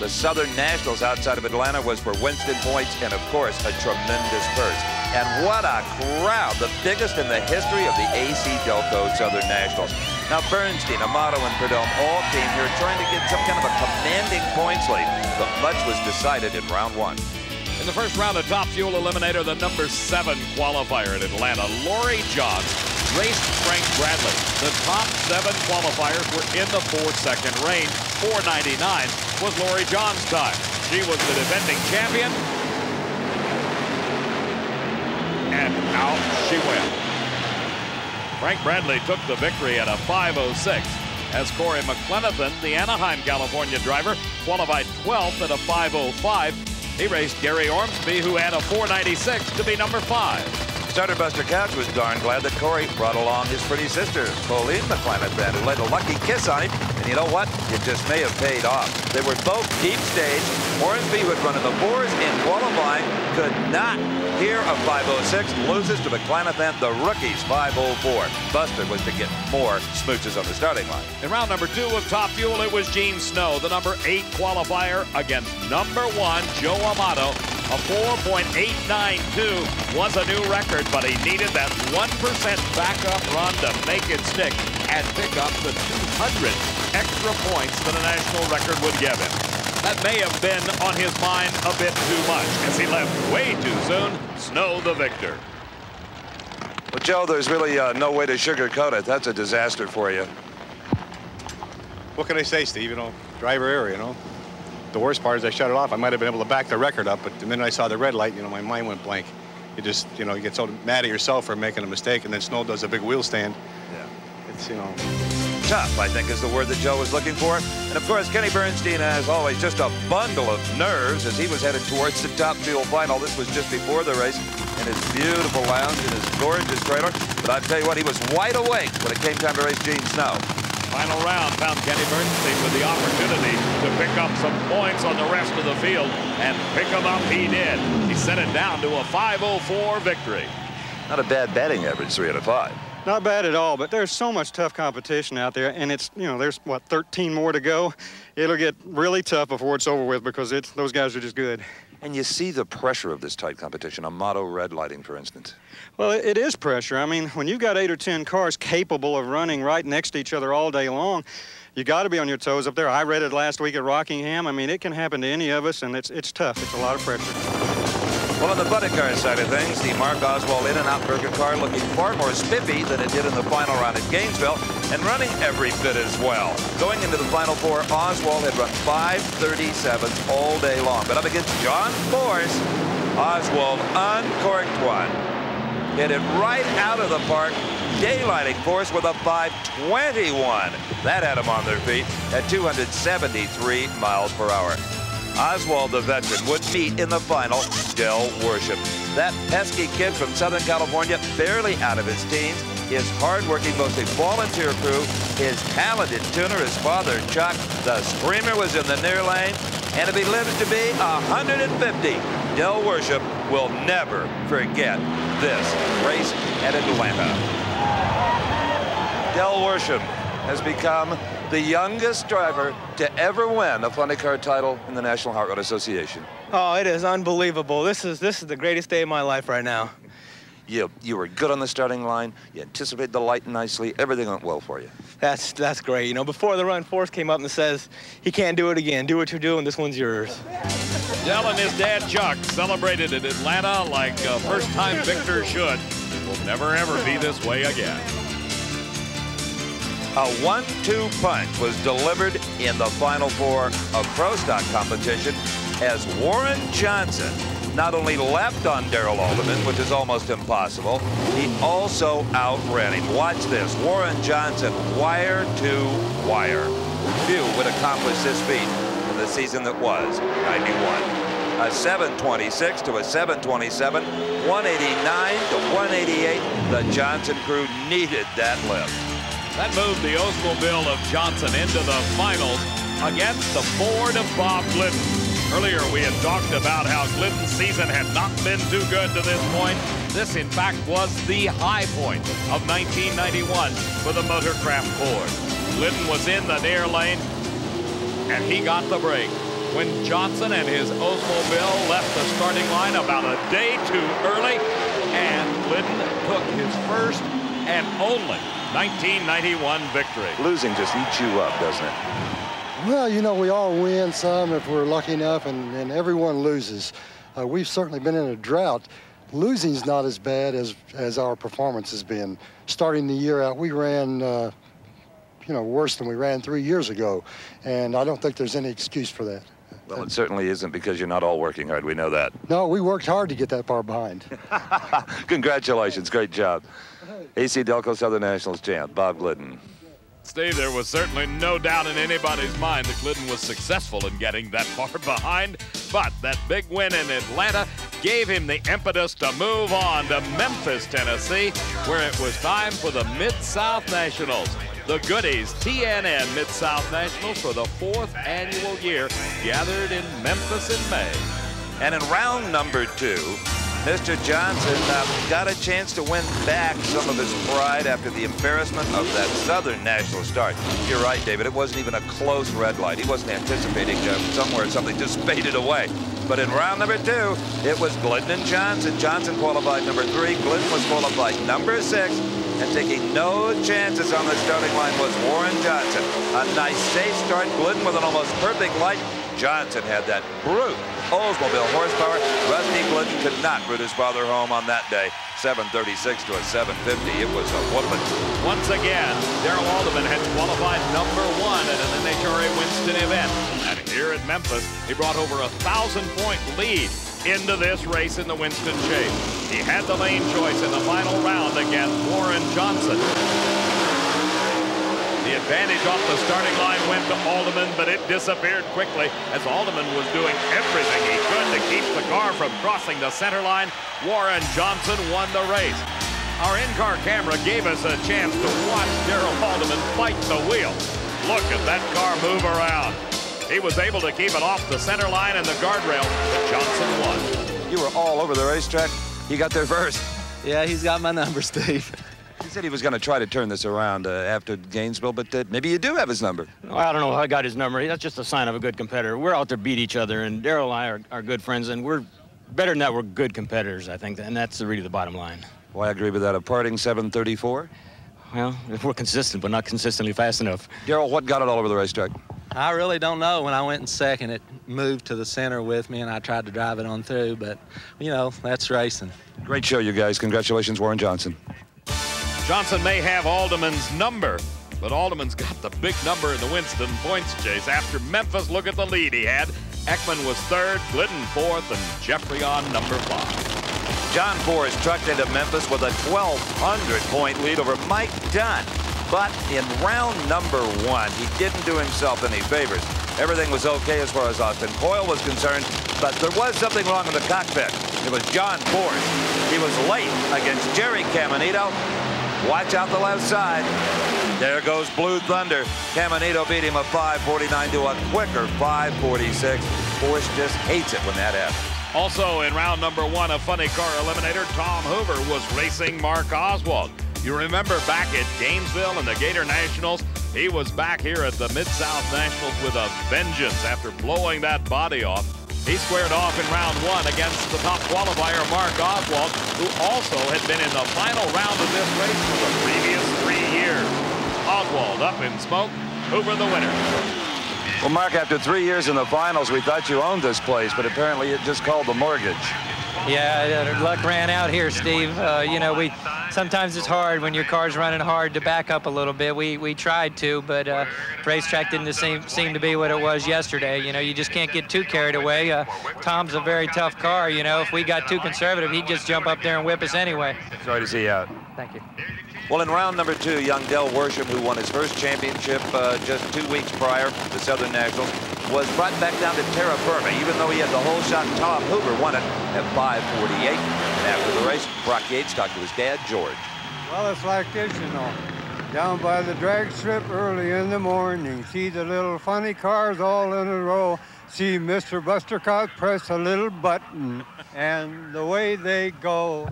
The Southern Nationals outside of Atlanta was for Winston points and, of course, a tremendous purse. And what a crowd, the biggest in the history of the AC Delco Southern Nationals. Now, Bernstein, Amato, and Prudhomme all came here trying to get some kind of a commanding points lead, but much was decided in round one. In the first round of Top Fuel Eliminator, the #7 qualifier in Atlanta, Lori Johns, raced Frank Bradley. The top 7 qualifiers were in the 4-second range. 4.99 was Lori Johns' time. She was the defending champion. And out she went. Frank Bradley took the victory at a 5:06. As Corey McLenathan, the Anaheim, California driver, qualified 12th at a 5:05. He raced Gary Ormsby, who had a 4.96 to be number 5. Starter Buster Couch was darn glad that Corey brought along his pretty sister, Colleen McLenathan, who laid a lucky kiss on him. And you know what? It just may have paid off. They were both deep stage. Ormsby would run in the 4s in qualifying. Could not hear a 5.06. Loses to McLenathan, the rookie's 5.04. Buster was to get more smooches on the starting line. In round number 2 of Top Fuel, it was Gene Snow, the number 8 qualifier, against number 1, Joe Amato. A 4.892 was a new record, but he needed that 1% backup run to make it stick and pick up the 200 extra points that a national record would give him. That may have been on his mind a bit too much, as he left way too soon. Snow the victor. Well, Joe, there's really no way to sugarcoat it. That's a disaster for you. What can I say, Steve? You know, driver error, you know. The worst part is I shut it off. I might have been able to back the record up, but the minute I saw the red light, you know, my mind went blank. You just, you know, you get so mad at yourself for making a mistake, and then Snow does a big wheel stand. Yeah. It's, you know. Tough, I think, is the word that Joe was looking for. And, of course, Kenny Bernstein, as always, just a bundle of nerves as he was headed towards the Top Fuel final. This was just before the race in his beautiful lounge in his gorgeous trailer. But I tell you what, he was wide awake when it came time to race Gene Snow. Final round found Kenny Bernstein with the opportunity to pick up some points on the rest of the field, and pick them up he did. He sent it down to a 5.04 victory. Not a bad batting average, 3 out of 5. Not bad at all, but there's so much tough competition out there, and it's, you know, there's, what, 13 more to go. It'll get really tough before it's over with, because it's, those guys are just good. And you see the pressure of this tight competition, Amato red lighting, for instance. Well, it is pressure. I mean, when you've got 8 or 10 cars capable of running right next to each other all day long, you got to be on your toes up there. I read it last week at Rockingham. I mean, it can happen to any of us, and it's tough. It's a lot of pressure. Well, on the budget car side of things, the Mark Oswald In-N-Out Burger car looking far more spiffy than it did in the final round at Gainesville, and running every bit as well. Going into the Final Four, Oswald had run 5.37s all day long. But up against John Force, Oswald uncorked one. Hit it right out of the park, daylighting Force with a 5.21. That had them on their feet at 273 miles per hour. Oswald, the veteran, would meet in the final Del Worship. That pesky kid from Southern California, barely out of his teens, is hardworking, mostly volunteer crew, his talented tuner, his father, Chuck. The Screamer was in the near lane, and if he lives to be 150, Del Worship will never forget this race at Atlanta. Del Worship has become the youngest driver to ever win a funny car title in the National Hot Rod Association. Oh, it is unbelievable. This is the greatest day of my life right now. You were good on the starting line. You anticipated the light nicely. Everything went well for you. That's great. You know, before the run, Forrest came up and says, he can't do it again. Do what you're doing. This one's yours. Del and his dad, Chuck, celebrated at Atlanta like a first-time victor should. It will never, ever be this way again. A 1-2 punch was delivered in the Final Four of Pro Stock competition as Warren Johnson not only leapt on Darrell Alderman, which is almost impossible, he also outran him. Watch this. Warren Johnson, wire to wire. Few would accomplish this feat in the season that was, 91. A 726 to a 727, 189 to 188. The Johnson crew needed that lift. That moved the Oldsmobile of Johnson into the finals against the Ford of Bob Glidden. Earlier, we had talked about how Glidden's season had not been too good to this point. This, in fact, was the high point of 1991 for the Motorcraft Ford. Glidden was in the near lane, and he got the break when Johnson and his Oldsmobile left the starting line about a day too early, and Glidden took his first and only 1991 victory. Losing just eats you up, doesn't it? Well, you know, we all win some if we're lucky enough, and everyone loses. We've certainly been in a drought. Losing's not as bad as our performance has been. Starting the year out, we ran, you know, worse than we ran 3 years ago, and I don't think there's any excuse for that. Well, it certainly isn't, because you're not all working hard. We know that. No, we worked hard to get that far behind. Congratulations. Great job. AC Delco Southern Nationals champ, Bob Glidden. Steve, there was certainly no doubt in anybody's mind that Glidden was successful in getting that far behind, but that big win in Atlanta gave him the impetus to move on to Memphis, Tennessee, where it was time for the Mid-South Nationals. The goodies, TNN Mid-South Nationals, for the fourth annual year, gathered in Memphis in May. And in round number 2, Mr. Johnson got a chance to win back some of his pride after the embarrassment of that Southern National start. You're right, David. It wasn't even a close red light. He wasn't anticipating something just faded away. But in round number 2, it was Glidden and Johnson. Johnson qualified number 3. Glidden was qualified number 6. And taking no chances on the starting line was Warren Johnson. A nice, safe start. Glidden with an almost perfect light. Johnson had that brute Oldsmobile horsepower. Rusty Glidden could not root his father home on that day. 736 to a 750. It was a woodland. Once again, Darrell Alderman had qualified number 1 at an NHRA Winston event. And here at Memphis, he brought over a 1,000-point lead into this race in the Winston Chase. He had the lane choice in the final round against Warren Johnson. The advantage off the starting line went to Alderman, but it disappeared quickly as Alderman was doing everything he could to keep the car from crossing the center line. Warren Johnson won the race. Our in-car camera gave us a chance to watch Darrell Alderman fight the wheel. Look at that car move around. He was able to keep it off the center line and the guardrail, but Johnson won. You were all over the racetrack. He got there first. Yeah, he's got my number, Steve. He said he was going to try to turn this around after Gainesville, but maybe you do have his number. Well, I don't know how I got his number. That's just a sign of a good competitor. We're out to beat each other, and Darrell and I are good friends, and we're better than that. We're good competitors, I think, and that's really the bottom line. Well, I agree with that. A parting 734? Well, if we're consistent, but not consistently fast enough. Darrell, what got it all over the racetrack? I really don't know. When I went in second, it moved to the center with me, and I tried to drive it on through, but, you know, that's racing. Great show, you guys. Congratulations, Warren Johnson. Johnson may have Alderman's number, but Alderman's got the big number in the Winston points chase. After Memphis, look at the lead he had. Ekman was 3rd, Glidden 4th, and Jeffrey on number 5. John Forrest trucked into Memphis with a 1,200-point lead over Mike Dunn. But in round number 1, he didn't do himself any favors. Everything was okay as far as Austin Coyle was concerned, but there was something wrong in the cockpit. It was John Forrest. He was late against Jerry Caminito. Watch out the left side. There goes Blue Thunder. Caminito beat him a 5.49 to a quicker 5.46. Porsche just hates it when that happens. Also in round number one of Funny Car Eliminator, Tom Hoover was racing Mark Oswald. You remember back at Gainesville and the Gator Nationals, he was back here at the Mid-South Nationals with a vengeance after blowing that body off. He squared off in round one against the top qualifier, Mark Oswald, who also had been in the final round of this race for the previous 3 years. Oswald up in smoke, Hoover the winner. Well, Mark, after 3 years in the finals, we thought you owned this place, but apparently it just called the mortgage. Yeah, luck ran out here, Steve. You know, sometimes it's hard when your car's running hard to back up a little bit. We tried to, but racetrack didn't seem to be what it was yesterday. You know, you just can't get too carried away. Tom's a very tough car, you know. If we got too conservative, he'd just jump up there and whip us anyway. Sorry to see you out. Thank you. Well, in round number two, young Del Worsham, who won his first championship just 2 weeks prior to the Southern Nationals, was brought back down to terra firma, even though he had the whole shot. Tom Hoover won it at 5.48. And after the race, Brock Yates talked to his dad, George. Well, it's like this, you know. Down by the drag strip early in the morning, see the little funny cars all in a row. See Mr. Bustercott press a little button, and the way they go.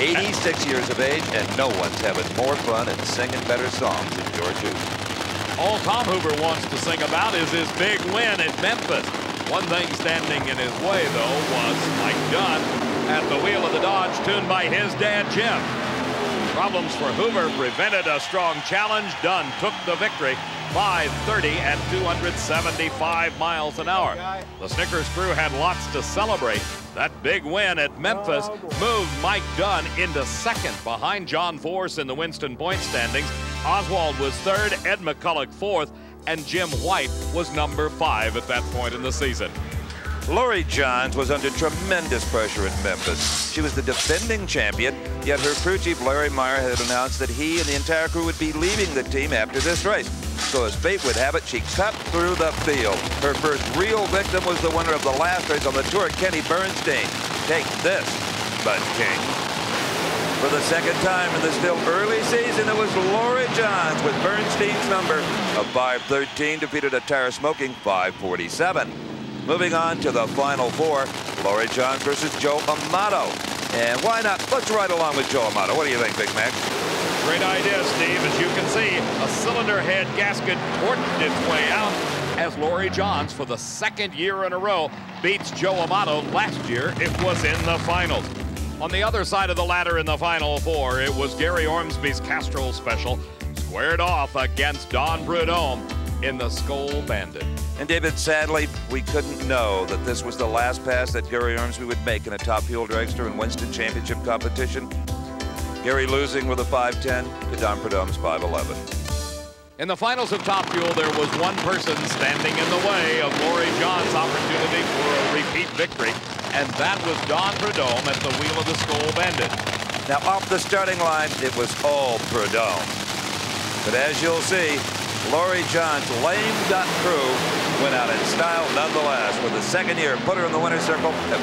86 years of age, and no one's having more fun and singing better songs than George Hoover. All Tom Hoover wants to sing about is his big win at Memphis. One thing standing in his way, though, was Mike Dunn at the wheel of the Dodge, tuned by his dad, Jim. Problems for Hoover prevented a strong challenge. Dunn took the victory, 5.30 at 275 miles an hour. The Snickers crew had lots to celebrate. That big win at Memphis moved Mike Dunn into second behind John Force in the Winston point standings. Oswald was third, Ed McCulloch fourth, and Jim White was number five at that point in the season. Lori Johns was under tremendous pressure in Memphis. She was the defending champion, yet her crew chief, Larry Meyer, had announced that he and the entire crew would be leaving the team after this race. So as fate would have it, she cut through the field. Her first real victim was the winner of the last race on the tour, Kenny Bernstein. Take this, Bud King. For the second time in the still early season, it was Lori Johns with Bernstein's number of 5.13, defeated a tire-smoking 5.47. Moving on to the final four, Lori Johns versus Joe Amato. And why not? Let's ride along with Joe Amato. What do you think, Big Mac? Great idea, Steve. As you can see, a cylinder head gasket torqued its way out as Lori Johns, for the second year in a row, beats Joe Amato. Last year, it was in the finals. On the other side of the ladder in the final four, it was Gary Ormsby's Castrol Special squared off against Don Prudhomme in the Skoal Bandit. And David, sadly, we couldn't know that this was the last pass that Gary Ormsby would make in a top fuel dragster and Winston Championship competition. Gary losing with a 5.10 to Don Prudhomme's 5.11. In the finals of Top Fuel, there was one person standing in the way of Lori Johns' opportunity for a repeat victory, and that was Don Prudhomme at the wheel of the Skoal Bandit. Now, off the starting line, it was all Prudhomme. But as you'll see, Lori Johns' lame duck crew went out in style nonetheless with the second year, put her in the winner's circle at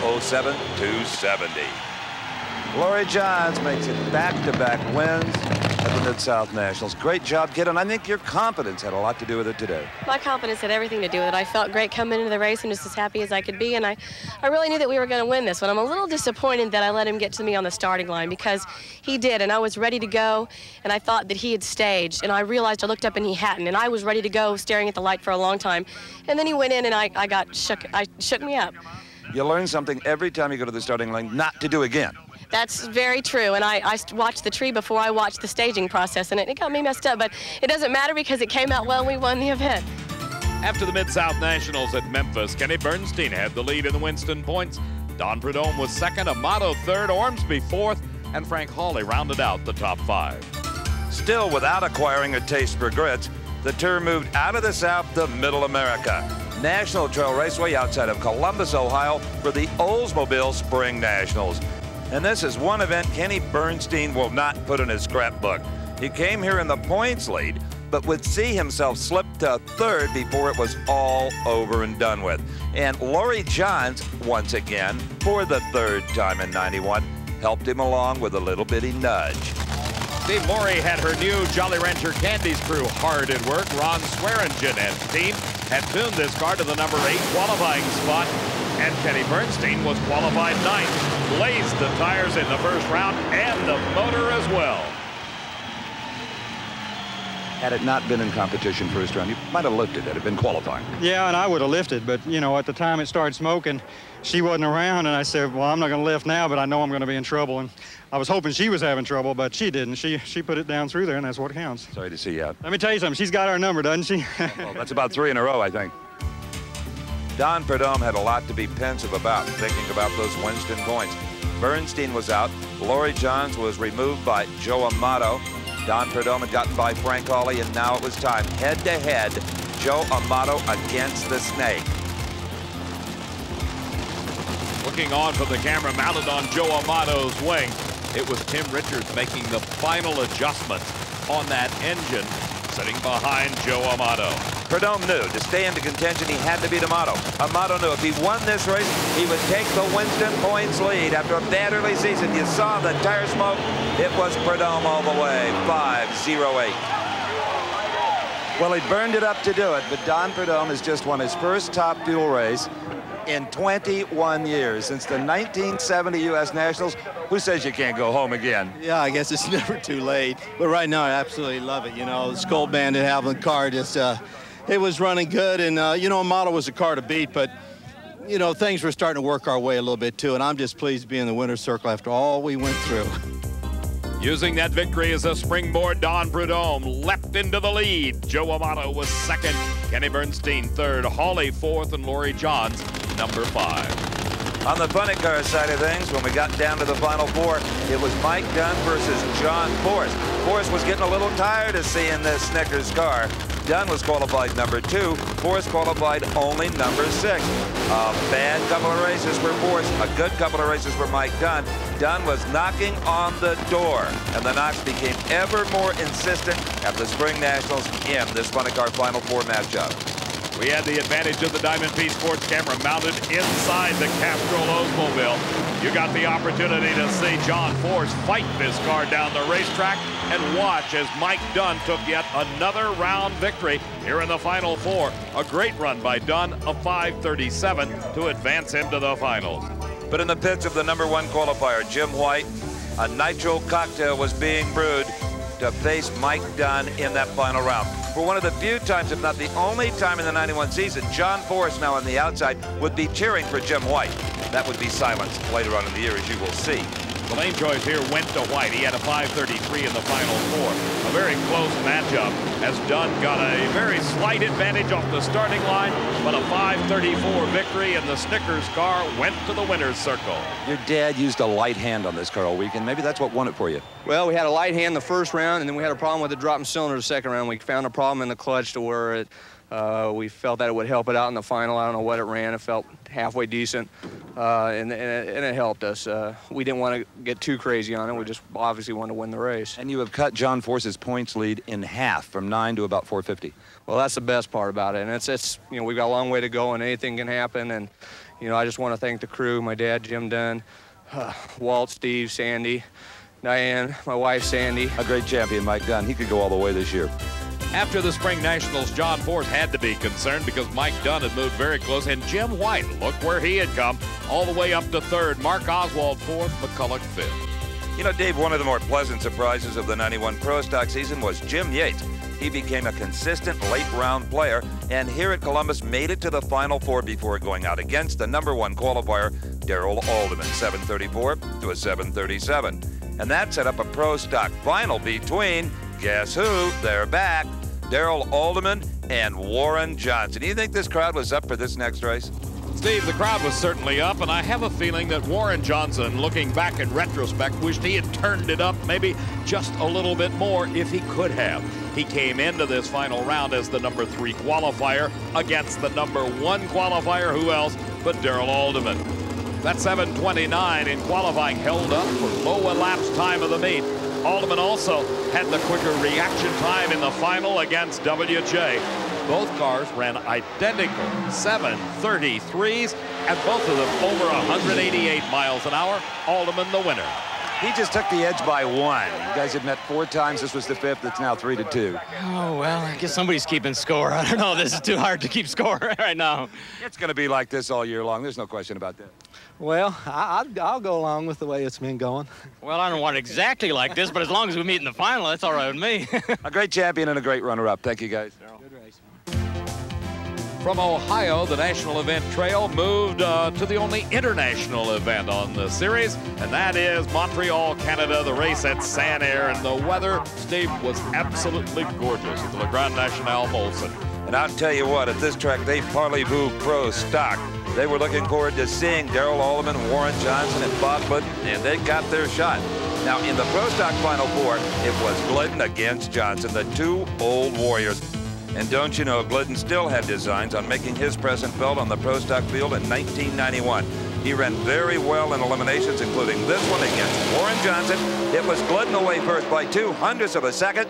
5.07.270. Lori Johns makes it back-to-back wins at the Mid-South Nationals. Great job, kid, and I think your confidence had a lot to do with it today. My confidence had everything to do with it. I felt great coming into the race and just as happy as I could be, and I really knew that we were going to win this one. I'm a little disappointed that I let him get to me on the starting line because he did, and I was ready to go, and I thought that he had staged, and I realized I looked up and he hadn't, and I was ready to go staring at the light for a long time, and then he went in and I shook me up. You learn something every time you go to the starting line not to do again. That's very true, and I watched the tree before I watched the staging process, and it got me messed up, but it doesn't matter because it came out well and we won the event. After the Mid-South Nationals at Memphis, Kenny Bernstein had the lead in the Winston points. Don Prudhomme was second, Amato third, Ormsby fourth, and Frank Hawley rounded out the top five. Still without acquiring a taste for grits, the tour moved out of the South to Middle America. National Trail Raceway outside of Columbus, Ohio, for the Oldsmobile Spring Nationals. And this is one event Kenny Bernstein will not put in his scrapbook. He came here in the points lead, but would see himself slip to third before it was all over and done with. And Lori Johns, once again, for the third time in '91, helped him along with a little bitty nudge. Steve Morey had her new Jolly Rancher Candies crew hard at work. Ron Swearingen and team had tuned this car to the number 8 qualifying spot, and Kenny Bernstein was qualified 9th. Blazed the tires in the first round and the motor as well. Had it not been in competition first round, you might have lifted. It had been qualifying. Yeah, and I would have lifted, but you know, at the time it started smoking, she wasn't around, and I said, well, I'm not going to lift now, but I know I'm going to be in trouble. And I was hoping she was having trouble, but she didn't. She put it down through there, and that's what counts. Sorry to see you out. Let me tell you something. She's got our number, doesn't she? Well, that's about 3 in a row, I think. Don Prudhomme had a lot to be pensive about, thinking about those Winston points. Bernstein was out. Lori Johns was removed by Joe Amato. Don Prudhomme had gotten by Frank Hawley, and now it was time. Head-to-head, Joe Amato against the Snake. Looking on from the camera, mounted on Joe Amato's wing, it was Tim Richards making the final adjustments on that engine, sitting behind Joe Amato. Prudhomme knew to stay into contention, he had to beat Amato. Amato knew if he won this race, he would take the Winston points lead after a bad early season. You saw the tire smoke. It was Prudhomme all the way, 5:08. Well, he burned it up to do it, but Don Prudhomme has just won his first top fuel race in 21 years, since the 1970 U.S. Nationals. Who says you can't go home again? Yeah, I guess it's never too late. But right now, I absolutely love it. You know, this Gold Band and Haviland car just, it was running good. And, you know, Amato was a car to beat, but, you know, things were starting to work our way a little bit, too. And I'm just pleased to be in the winner's circle after all we went through. Using that victory as a springboard, Don Prudhomme leapt into the lead. Joe Amato was 2nd, Kenny Bernstein 3rd, Hawley 4th, and Lori Johns number 5. On the funny car side of things, when we got down to the final 4, it was Mike Dunn versus John Force. Force was getting a little tired of seeing this Snickers car. Dunn was qualified number 2. Force qualified only number 6. A bad couple of races for Force, a good couple of races for Mike Dunn. Dunn was knocking on the door, and the knocks became ever more insistent at the Spring Nationals in this funny car Final 4 matchup. We had the advantage of the Diamond P Sports camera mounted inside the Castrol Oldsmobile. You got the opportunity to see John Force fight this car down the racetrack and watch as Mike Dunn took yet another round victory here in the Final 4. A great run by Dunn, a 5:37 to advance him to the finals. But in the pits of the number 1 qualifier, Jim White, a nitro cocktail was being brewed to face Mike Dunn in that final round. For one of the few times, if not the only time in the 91 season, John Force, now on the outside, would be cheering for Jim White. That would be silenced later on in the year, as you will see. The lane choice here went to White. He had a 5:33 in the Final 4. A very close matchup, as Dunn got a very slight advantage off the starting line, but a 5:34 victory, and the Snickers car went to the winner's circle. Your dad used a light hand on this car all weekend. Maybe that's what won it for you. Well, we had a light hand the first round, and then we had a problem with the dropping cylinder the second round. We found a problem in the clutch to where it, we felt that it would help it out in the final. I don't know what it ran. It felt halfway decent, and it helped us. We didn't want to get too crazy on it. We just obviously wanted to win the race. And you have cut John Force's points lead in half, from 9 to about 450. Well, that's the best part about it. And it's you know, we've got a long way to go, and anything can happen. And you know, I just want to thank the crew, my dad, Jim Dunn, Walt, Steve, Sandy, Diane, my wife, Sandy. A great champion, Mike Dunn. He could go all the way this year. After the Spring Nationals, John Force had to be concerned because Mike Dunn had moved very close, and Jim White, look where he had come, all the way up to 3rd, Mark Oswald 4th, McCulloch 5th. You know, Dave, one of the more pleasant surprises of the 91 Pro Stock season was Jim Yates. He became a consistent late-round player, and here at Columbus made it to the Final 4 before going out against the number 1 qualifier, Darrell Alderman, 7:34 to a 7:37. And that set up a Pro Stock final between, guess who, they're back, Darrell Alderman and Warren Johnson. Do you think this crowd was up for this next race? Steve, the crowd was certainly up, and I have a feeling that Warren Johnson, looking back in retrospect, wished he had turned it up maybe just a little bit more if he could have. He came into this final round as the number 3 qualifier against the number 1 qualifier, who else but Darrell Alderman. That 7:29 in qualifying held up for low elapsed time of the meet. Alderman also had the quicker reaction time in the final against WJ. Both cars ran identical 7:33s, and both of them over 188 miles an hour. Alderman the winner. He just took the edge by one. You guys have met 4 times. This was the 5th. It's now 3-2. Oh, well, I guess somebody's keeping score. I don't know. This is too hard to keep score right now. It's going to be like this all year long. There's no question about that. Well, I'll go along with the way it's been going. Well, I don't want it exactly like this, but as long as we meet in the final, that's all right with me. A great champion and a great runner-up. Thank you, guys. Good race, man. From Ohio, the national event trail moved to the only international event on the series, and that is Montreal, Canada, the race at San Air, and the weather, Steve, was absolutely gorgeous at the Le Grand National Molson. And I'll tell you what, at this track, they parlez-vous pro stock. They were looking forward to seeing Darrell Allman, Warren Johnson, and Bob Glidden, and they got their shot. Now, in the pro stock Final Four, it was Glidden against Johnson, the two old warriors. And don't you know, Glidden still had designs on making his presence felt on the pro stock field in 1991. He ran very well in eliminations, including this one against Warren Johnson. It was Glidden away first by 0.02 of a second,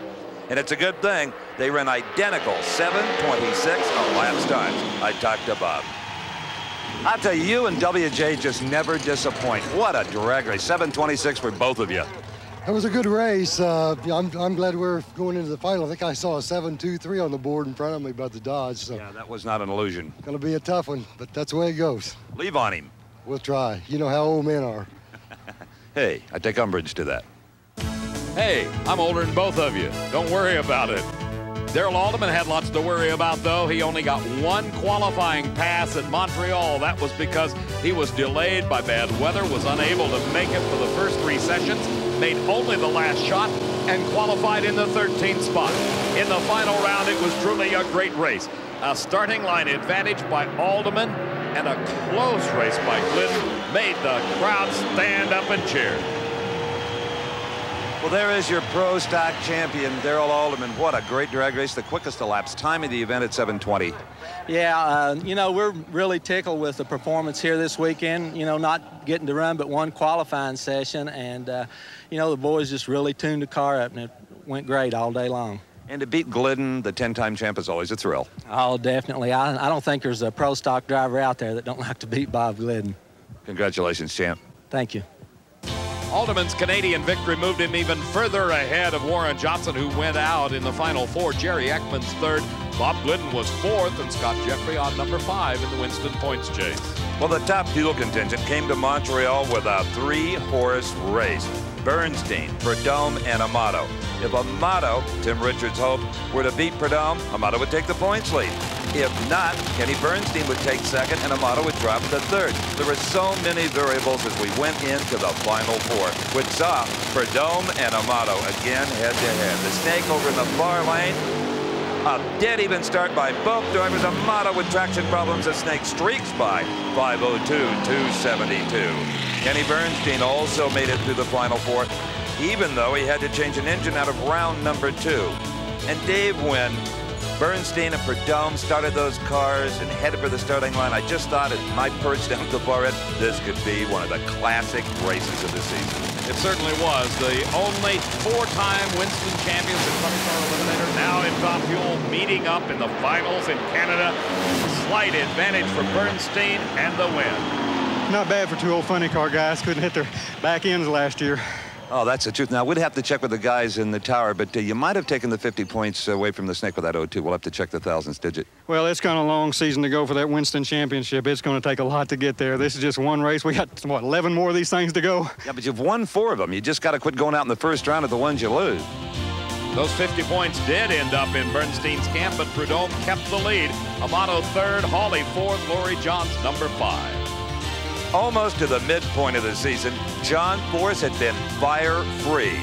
and it's a good thing they ran identical 7:26 elapsed times. I talked to Bob. I'll tell you, you and WJ just never disappoint. What a drag race, 7:26 for both of you. It was a good race. I'm glad we're going into the final. I think I saw a 7-2-3 on the board in front of me about the Dodge. So. Yeah, that was not an illusion. Going to be a tough one, but that's the way it goes. Leave on him. We'll try. You know how old men are. Hey, I take umbrage to that. Hey, I'm older than both of you. Don't worry about it. Darrell Allman had lots to worry about, though. He only got 1 qualifying pass at Montreal. That was because he was delayed by bad weather, was unable to make it for the first 3 sessions, made only the last shot, and qualified in the 13th spot. In the final round, it was truly a great race. A starting line advantage by Allman and a close race by Glidden made the crowd stand up and cheer. Well, there is your pro stock champion, Darrell Allman. What a great drag race, the quickest elapsed time of the event at 7:20. Yeah, you know, we're really tickled with the performance here this weekend. You know, not getting to run but 1 qualifying session, and, you know, the boys just really tuned the car up, and it went great all day long. And to beat Glidden, the 10-time champ, is always a thrill. Oh, definitely. I don't think there's a pro stock driver out there that don't like to beat Bob Glidden. Congratulations, champ. Thank you. Allman's Canadian victory moved him even further ahead of Warren Johnson, who went out in the Final Four. Jerry Ekman's 3rd, Bob Glidden was 4th, and Scott Jeffrey on number 5 in the Winston points chase. Well, the top fuel contingent came to Montreal with a 3-horse race. Bernstein, Prudhomme, and Amato. If Amato, Tim Richards hoped, were to beat Prudhomme, Amato would take the points lead. If not, Kenny Bernstein would take 2nd, and Amato would drop to 3rd. There were so many variables as we went into the Final Four, which saw Prudhomme and Amato again head-to-head. The snake over in the far lane. A dead-even start by both drivers. Amato with traction problems. The snake streaks by 5:02.272. Kenny Bernstein also made it through the Final Four, even though he had to change an engine out of round number 2. And Dave Wynn, Bernstein and Prudhomme started those cars and headed for the starting line. I just thought, at my perch down the far end, this could be one of the classic races of the season. It certainly was. The only 4-time Winston champions and 20-car eliminator now in Top Fuel, meeting up in the finals in Canada. Slight advantage for Bernstein and the win. Not bad for 2 old funny car guys. Couldn't hit their back ends last year. Oh, that's the truth. Now, we'd have to check with the guys in the tower, but you might have taken the 50 points away from the snake with that 0-2. We'll have to check the thousandths digit. Well, it's got a long season to go for that Winston Championship. It's going to take a lot to get there. This is just one race. We got, what, 11 more of these things to go? Yeah, but you've won 4 of them. You just got to quit going out in the first round of the ones you lose. Those 50 points did end up in Bernstein's camp, but Prudhomme kept the lead. Amato 3rd, Hawley 4th, Lori Johns number 5. Almost to the midpoint of the season, John Force had been fire-free.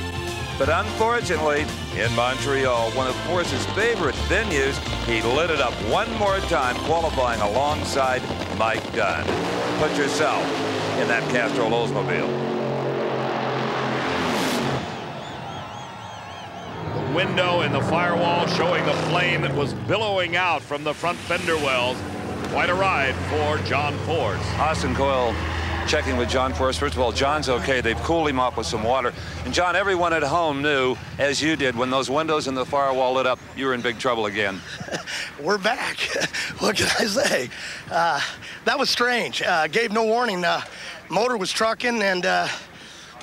But unfortunately, in Montreal, one of Force's favorite venues, he lit it up one more time, qualifying alongside Mike Dunn. Put yourself in that Castrol Oldsmobile. The window in the firewall showing the flame that was billowing out from the front fender wells. Quite a ride for John Force. Austin Coyle checking with John Force. First of all, John's okay. They've cooled him off with some water. And John, everyone at home knew, as you did, when those windows in the firewall lit up, you were in big trouble again. We're back. What can I say? That was strange. Gave no warning. Motor was trucking and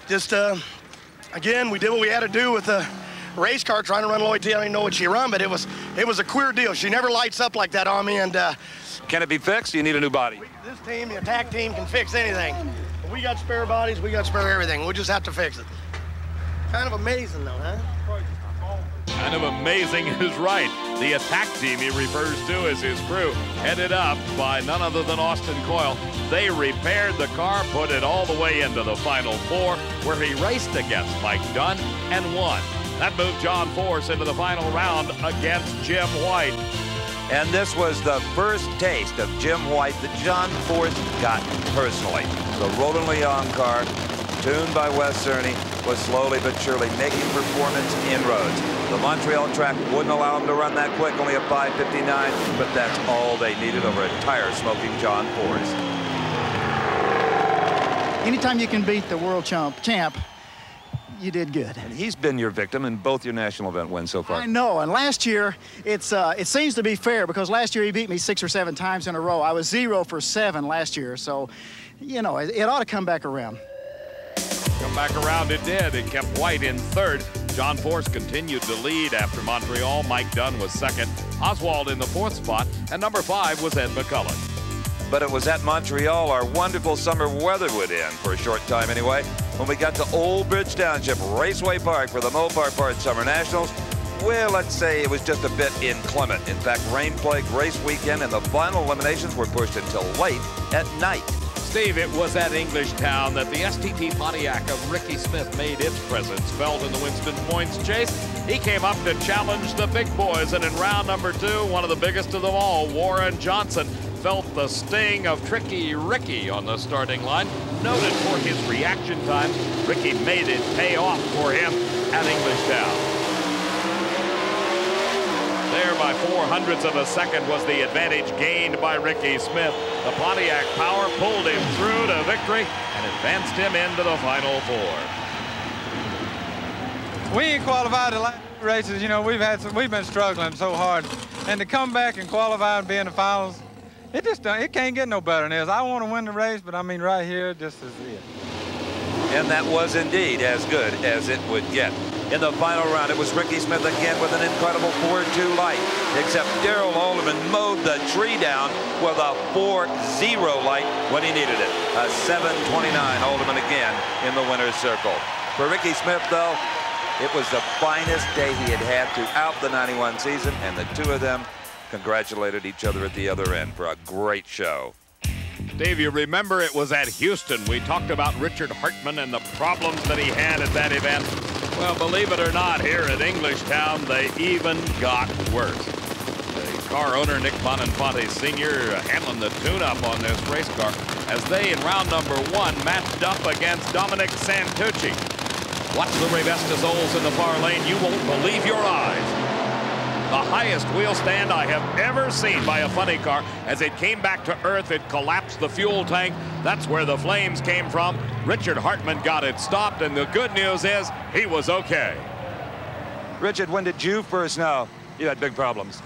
just again, we did what we had to do with the race car trying to run Lloyd T. I don't even know what she run, but it was a queer deal. She never lights up like that on me. And can it be fixed? Do you need a new body? This team, the attack team, can fix anything. We got spare bodies. We got spare everything. We'll just have to fix it. Kind of amazing, though, huh? Kind of amazing is right. The attack team he refers to as his crew, headed up by none other than Austin Coyle. They repaired the car, put it all the way into the Final Four, where he raced against Mike Dunn and won. That moved John Force into the final round against Jim White. And this was the first taste of Jim White that John Force got personally. The Roland Leon car, tuned by Wes Cerny, was slowly but surely making performance inroads. The Montreal track wouldn't allow him to run that quick, only a 5:59, but that's all they needed over a tire-smoking John Force. Anytime you can beat the world champ, you did good. And he's been your victim in both your national event wins so far. I know, and last year, it seems to be fair, because last year he beat me 6 or 7 times in a row. I was 0 for 7 last year, so, you know, it ought to come back around. Come back around, it did. It kept White in third. John Force continued to lead after Montreal. Mike Dunn was second. Oswald in the 4th spot, and number 5 was Ed McCullough. But it was at Montreal our wonderful summer weather would end, for a short time anyway, when we got to Old Bridge Township Raceway Park for the Mopar Parts Summer Nationals. Well, let's say it was just a bit inclement. In fact, rain-plagued race weekend, and the final eliminations were pushed until late at night. Steve, it was at Englishtown that the STT Pontiac of Ricky Smith made its presence felt in the Winston Points chase. He came up to challenge the big boys, and in round number 2, one of the biggest of them all, Warren Johnson, felt the sting of Tricky Ricky on the starting line. Noted for his reaction time, Ricky made it pay off for him at Englishtown. There by 400ths of a second was the advantage gained by Ricky Smith. The Pontiac power pulled him through to victory and advanced him into the Final Four. We ain't qualified the last races. You know, we've been struggling so hard, and to come back and qualify and be in the finals, it can't get no better than this. I want to win the race, but I mean, right here, this is it. And that was indeed as good as it would get. In the final round, it was Ricky Smith again with an incredible 4-2 light, except Darrell Alderman mowed the tree down with a 4-0 light when he needed it. A 7:29 Alderman again in the winner's circle. For Ricky Smith, though, it was the finest day he had throughout the 91 season, and the two of them congratulated each other at the other end for a great show. Dave, you remember it was at Houston. We talked about Richard Hartman and the problems that he had at that event. Well, believe it or not, here at Englishtown, they even got worse. The car owner, Nick Boninfante Sr., handling the tune-up on this race car as they, in round number 1, matched up against Dominic Santucci. Watch the Revestisols in the far lane. You won't believe your eyes. The highest wheel stand I have ever seen by a funny car. As it came back to earth, it collapsed the fuel tank. That's where the flames came from. Richard Hartman got it stopped, and the good news is he was okay. Richard, when did you first know you had big problems?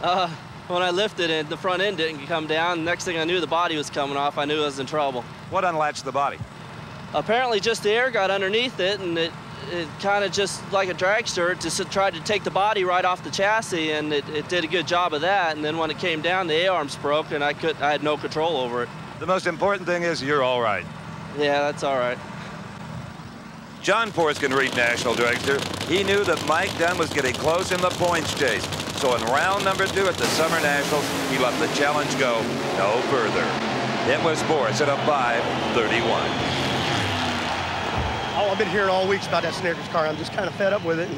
When I lifted it, the front end didn't come down. Next thing I knew, the body was coming off. I knew I was in trouble. What unlatched the body? Apparently just the air got underneath it, and it kind of just like a dragster just tried to take the body right off the chassis, and it did a good job of that. And then when it came down, the A-arms broke, and I had no control over it. The most important thing is you're all right. Yeah, that's all right. John Force can read national dragster. He knew that Mike Dunn was getting close in the points chase. So in round number 2 at the Summer Nationals, he let the challenge go no further. It was Force at a 5:31. Oh, I've been hearing all weeks about that Snickers car. I'm just kind of fed up with it.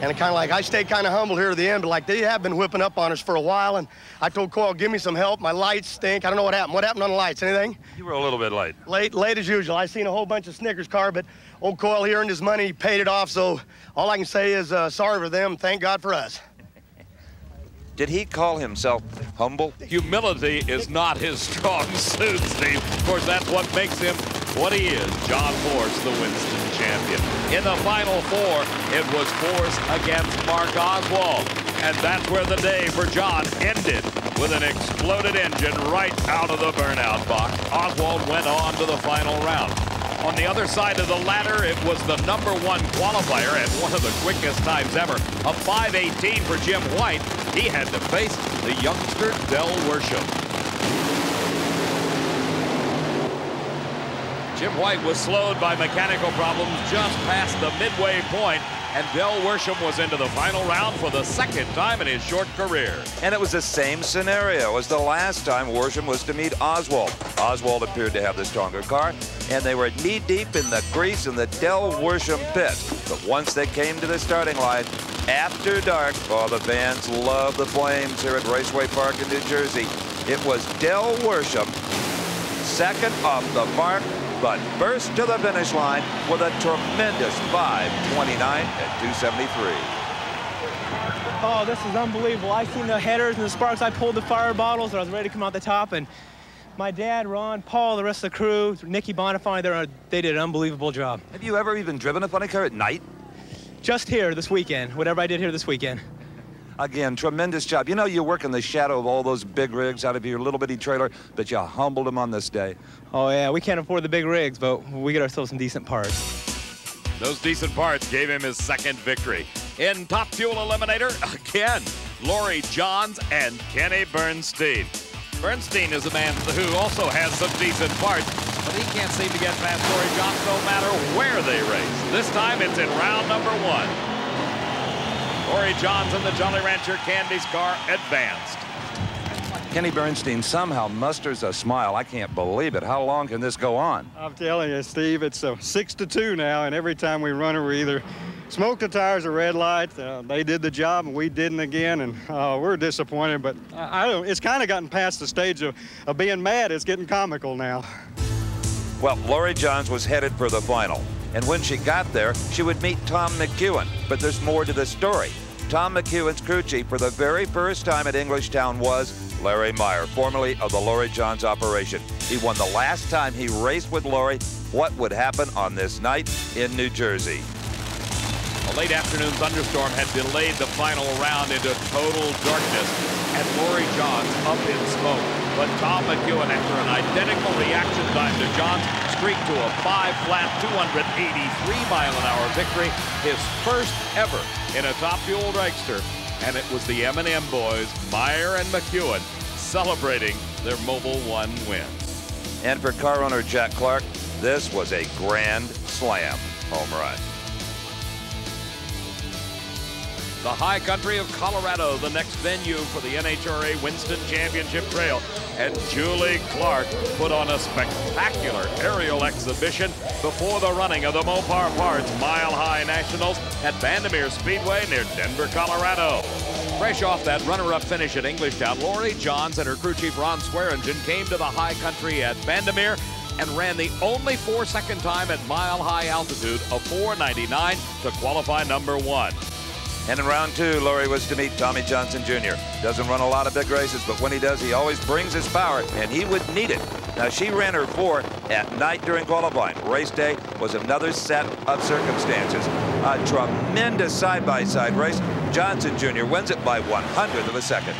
And kind of like, I stayed kind of humble here at the end, but like they have been whipping up on us for a while. And I told Coyle, give me some help. My lights stink. I don't know what happened. What happened on the lights? Anything? You were a little bit late. Late as usual. I seen a whole bunch of Snickers car, but old Coyle, he earned his money. He paid it off. So all I can say is sorry for them. Thank God for us. Did he call himself humble? Humility is not his strong suit, Steve. Of course, that's what makes him what he is. John Force, the Winston champion. In the Final Four, it was Force against Mark Oswald. And that's where the day for John ended, with an exploded engine right out of the burnout box. Oswald went on to the final round. On the other side of the ladder, it was the number one qualifier at one of the quickest times ever. A 5:18 for Jim White. He had to face the youngster, Del Worsham. Jim White was slowed by mechanical problems just past the midway point, and Del Worsham was into the final round for the second time in his short career. And it was the same scenario as the last time Worsham was to meet Oswald. Oswald appeared to have the stronger car, and they were knee-deep in the grease in the Del Worsham pit. But once they came to the starting line after dark, all the fans love the flames here at Raceway Park in New Jersey. It was Del Worsham, second off the mark, but burst to the finish line with a tremendous 5:29 at 273. Oh, this is unbelievable. I seen the headers and the sparks. I pulled the fire bottles, and I was ready to come out the top. And my dad, Ron, Paul, the rest of the crew, Nicky Bonifani, they did an unbelievable job. Have you ever even driven a funny car at night? Just here this weekend, whatever I did here this weekend. Again, tremendous job. You know, you work in the shadow of all those big rigs out of your little bitty trailer, but you humbled them on this day. Oh, yeah, we can't afford the big rigs, but we get ourselves some decent parts. Those decent parts gave him his second victory. In Top Fuel Eliminator, again, Lori Johns and Kenny Bernstein. Bernstein is a man who also has some decent parts, but he can't seem to get past Lori Johns no matter where they race. This time, it's in round number one. Lori Johns and the Jolly Rancher Candy's car advanced. Kenny Bernstein somehow musters a smile. I can't believe it. How long can this go on? I'm telling you, Steve, it's 6-2 now, and every time we run her, we either smoke the tires or red lights. They did the job, and we didn't again, and we're disappointed, but I don't, it's kind of gotten past the stage of being mad. It's getting comical now. Well, Lori Johns was headed for the final. And when she got there, she would meet Tom McEwen. But there's more to the story. Tom McEwen's crew chief for the very first time at Englishtown was Larry Meyer, formerly of the Lori Johns operation. He won the last time he raced with Lori. What would happen on this night in New Jersey? A late afternoon thunderstorm had delayed the final round into total darkness, and Lori Johns up in smoke. But Tom McEwen, after an identical reaction time to Johns, streaked to a 5-flat, 283-mile-an-hour victory, his first ever in a Top Fuel dragster. And it was the M&M boys, Meyer and McEwen, celebrating their Mobil 1 win. And for car owner Jack Clark, this was a grand slam home run. The high country of Colorado, the next venue for the NHRA Winston Championship Trail. And Julie Clark put on a spectacular aerial exhibition before the running of the Mopar Parts Mile High Nationals at Vandermeer Speedway near Denver, Colorado. Fresh off that runner-up finish at Englishtown, Lori Johns and her crew chief Ron Swearingen came to the high country at Vandermeer and ran the only 4-second time at mile-high altitude of 4:99 to qualify number one. And in round two, Lori was to meet Tommy Johnson Jr. Doesn't run a lot of big races, but when he does, he always brings his power, and he would need it. Now, she ran her 4 at night during qualifying. Race day was another set of circumstances. A tremendous side-by-side race. Johnson Jr. wins it by 100th of a second.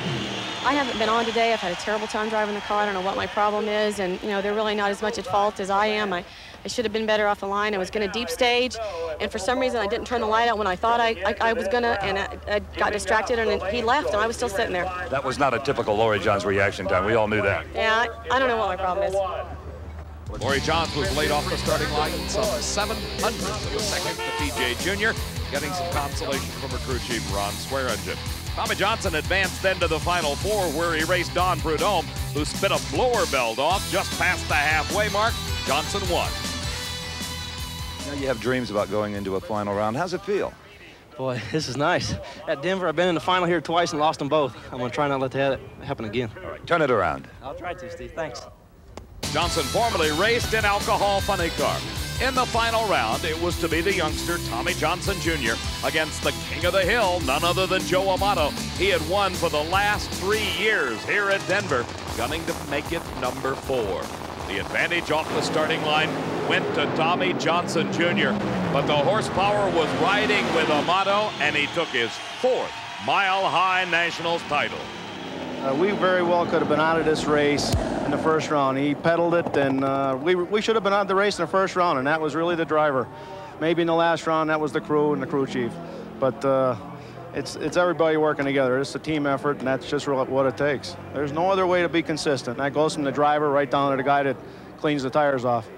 I haven't been on today. I've had a terrible time driving the car. I don't know what my problem is, and, you know, they're really not as much at fault as I am. I should have been better off the line. I was going to deep stage, and for some reason, I didn't turn the light out when I thought I was going to, and I got distracted, and he left, and I was still sitting there. That was not a typical Lori Johns reaction time. We all knew that. Yeah, I don't know what my problem is. Lori Johns was laid off the starting line some 700ths of a second to T.J. Jr., getting some consolation from her crew chief, Ron Swearingen. Tommy Johnson advanced then to the final 4, where he raced Don Prudhomme, who spit a blower belt off just past the halfway mark. Johnson won. Now you have dreams about going into a final round. How's it feel? Boy, this is nice. At Denver, I've been in the final here twice and lost them both. I'm going to try not to let that happen again. All right, turn it around. I'll try to, Steve. Thanks. Johnson formerly raced an alcohol funny car. In the final round, it was to be the youngster Tommy Johnson Jr. against the king of the hill, none other than Joe Amato. He had won for the last 3 years here at Denver, gunning to make it number 4. The advantage off the starting line went to Tommy Johnson Jr., but the horsepower was riding with Amato, and he took his 4th mile-high nationals title. We very well could have been out of this race in the first round. He pedaled it, and we should have been out of the race in the first round, and that was really the driver. Maybe in the last round, that was the crew and the crew chief. But it's everybody working together. It's a team effort, and that's just what it takes. There's no other way to be consistent. That goes from the driver right down to the guy that cleans the tires off.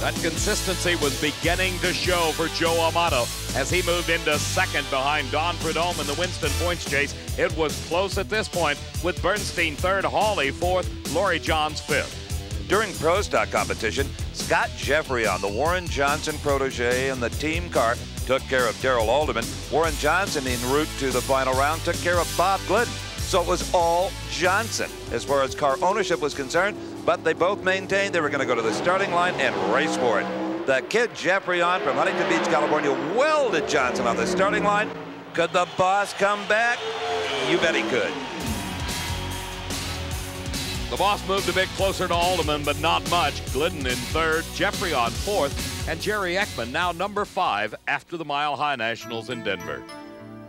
That consistency was beginning to show for Joe Amato as he moved into second behind Don Prudhomme in the Winston points chase. It was close at this point, with Bernstein third, Hawley fourth, Laurie Johns fifth. During Pro Stock competition, Scott Jeffrey on the Warren Johnson protege in the team car took care of Darrell Alderman. Warren Johnson, en route to the final round, took care of Bob Glidden. So it was all Johnson as far as car ownership was concerned, but they both maintained they were going to go to the starting line and race for it. The kid Jeffrey on from Huntington Beach, California, welded Johnson on the starting line. Could the boss come back? You bet he could. The boss moved a bit closer to Alderman, but not much. Glidden in third, Jeffrey on fourth, and Jerry Ekman now number five after the Mile High Nationals in Denver.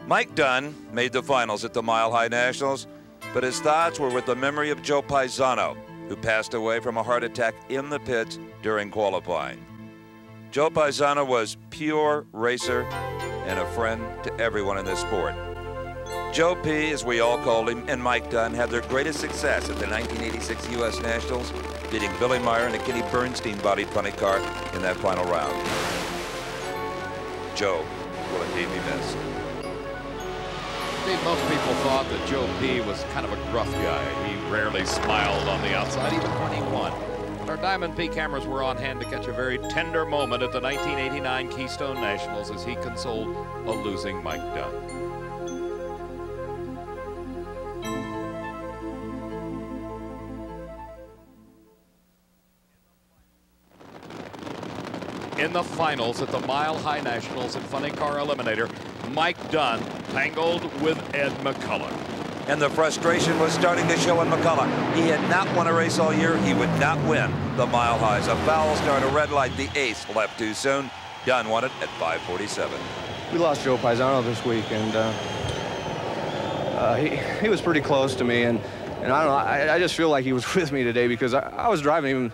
Mike Dunn made the finals at the Mile High Nationals, but his thoughts were with the memory of Joe Pisano, who passed away from a heart attack in the pits during qualifying. Joe Pisano was pure racer and a friend to everyone in this sport. Joe P, as we all called him, and Mike Dunn had their greatest success at the 1986 U.S. Nationals, beating Billy Meyer in a Kenny Bernstein-bodied funny car in that final round. Joe will indeed be missed. I think most people thought that Joe P was kind of a gruff guy. He rarely smiled on the outside, even when he won. But our Diamond P cameras were on hand to catch a very tender moment at the 1989 Keystone Nationals as he consoled a losing Mike Dunn. In the finals at the Mile High Nationals and Funny Car Eliminator, Mike Dunn tangled with Ed McCullough. And the frustration was starting to show in McCullough. He had not won a race all year. He would not win the Mile Highs. A foul start, a red light, the ace left too soon. Dunn won it at 5:47. We lost Joe Pisano this week, and he was pretty close to me. And I don't know, I just feel like he was with me today because I was driving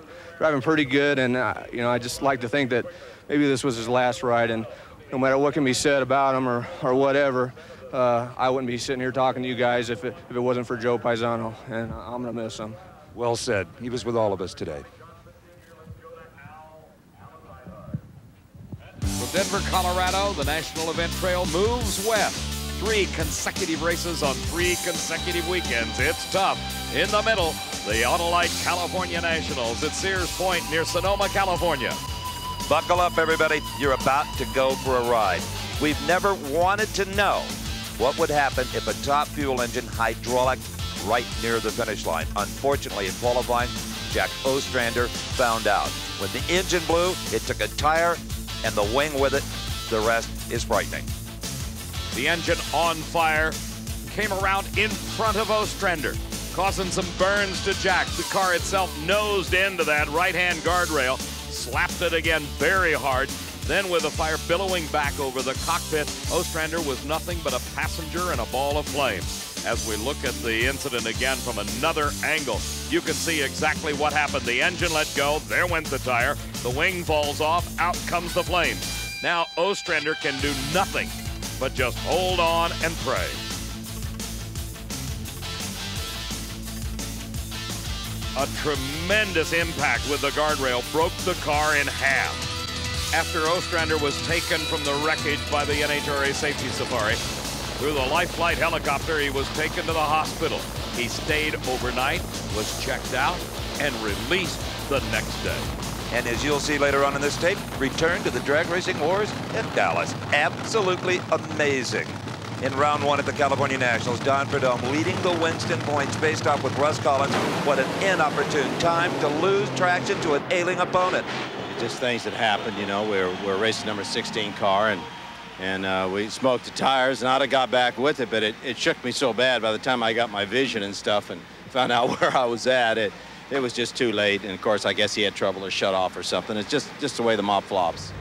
pretty good, and you know, I just like to think that maybe this was his last ride, and no matter what can be said about him or whatever, I wouldn't be sitting here talking to you guys if it wasn't for Joe Pisano, and I'm gonna miss him. Well said. He was with all of us today. From Denver, Colorado, the National Event Trail moves west. Three consecutive races on three consecutive weekends. It's tough. In the middle, the Autolite California Nationals at Sears Point near Sonoma, California. Buckle up, everybody. You're about to go for a ride. We've never wanted to know what would happen if a top fuel engine hydraulic right near the finish line. Unfortunately, in qualifying, Jack Ostrander found out. When the engine blew, it took a tire and the wing with it. The rest is frightening. The engine on fire, came around in front of Ostrander, causing some burns to Jack. The car itself nosed into that right-hand guardrail, slapped it again very hard. Then with the fire billowing back over the cockpit, Ostrander was nothing but a passenger in a ball of flame. As we look at the incident again from another angle, you can see exactly what happened. The engine let go, there went the tire, the wing falls off, out comes the flames. Now Ostrander can do nothing but just hold on and pray. A tremendous impact with the guardrail broke the car in half. After Ostrander was taken from the wreckage by the NHRA Safety Safari, through the Life Flight helicopter, he was taken to the hospital. He stayed overnight, was checked out, and released the next day. And as you'll see later on in this tape, returned to the drag racing wars at Dallas. Absolutely amazing. In round one at the California Nationals, Don Prudhomme leading the Winston points faced off with Russ Collins. What an inopportune time to lose traction to an ailing opponent. Just things that happened, you know. We're racing number 16 car, and we smoked the tires, and I'd have got back with it, but it shook me so bad by the time I got my vision and stuff and found out where I was at. It was just too late, and of course, I guess he had trouble or shut off or something. It's just the way the mop flops.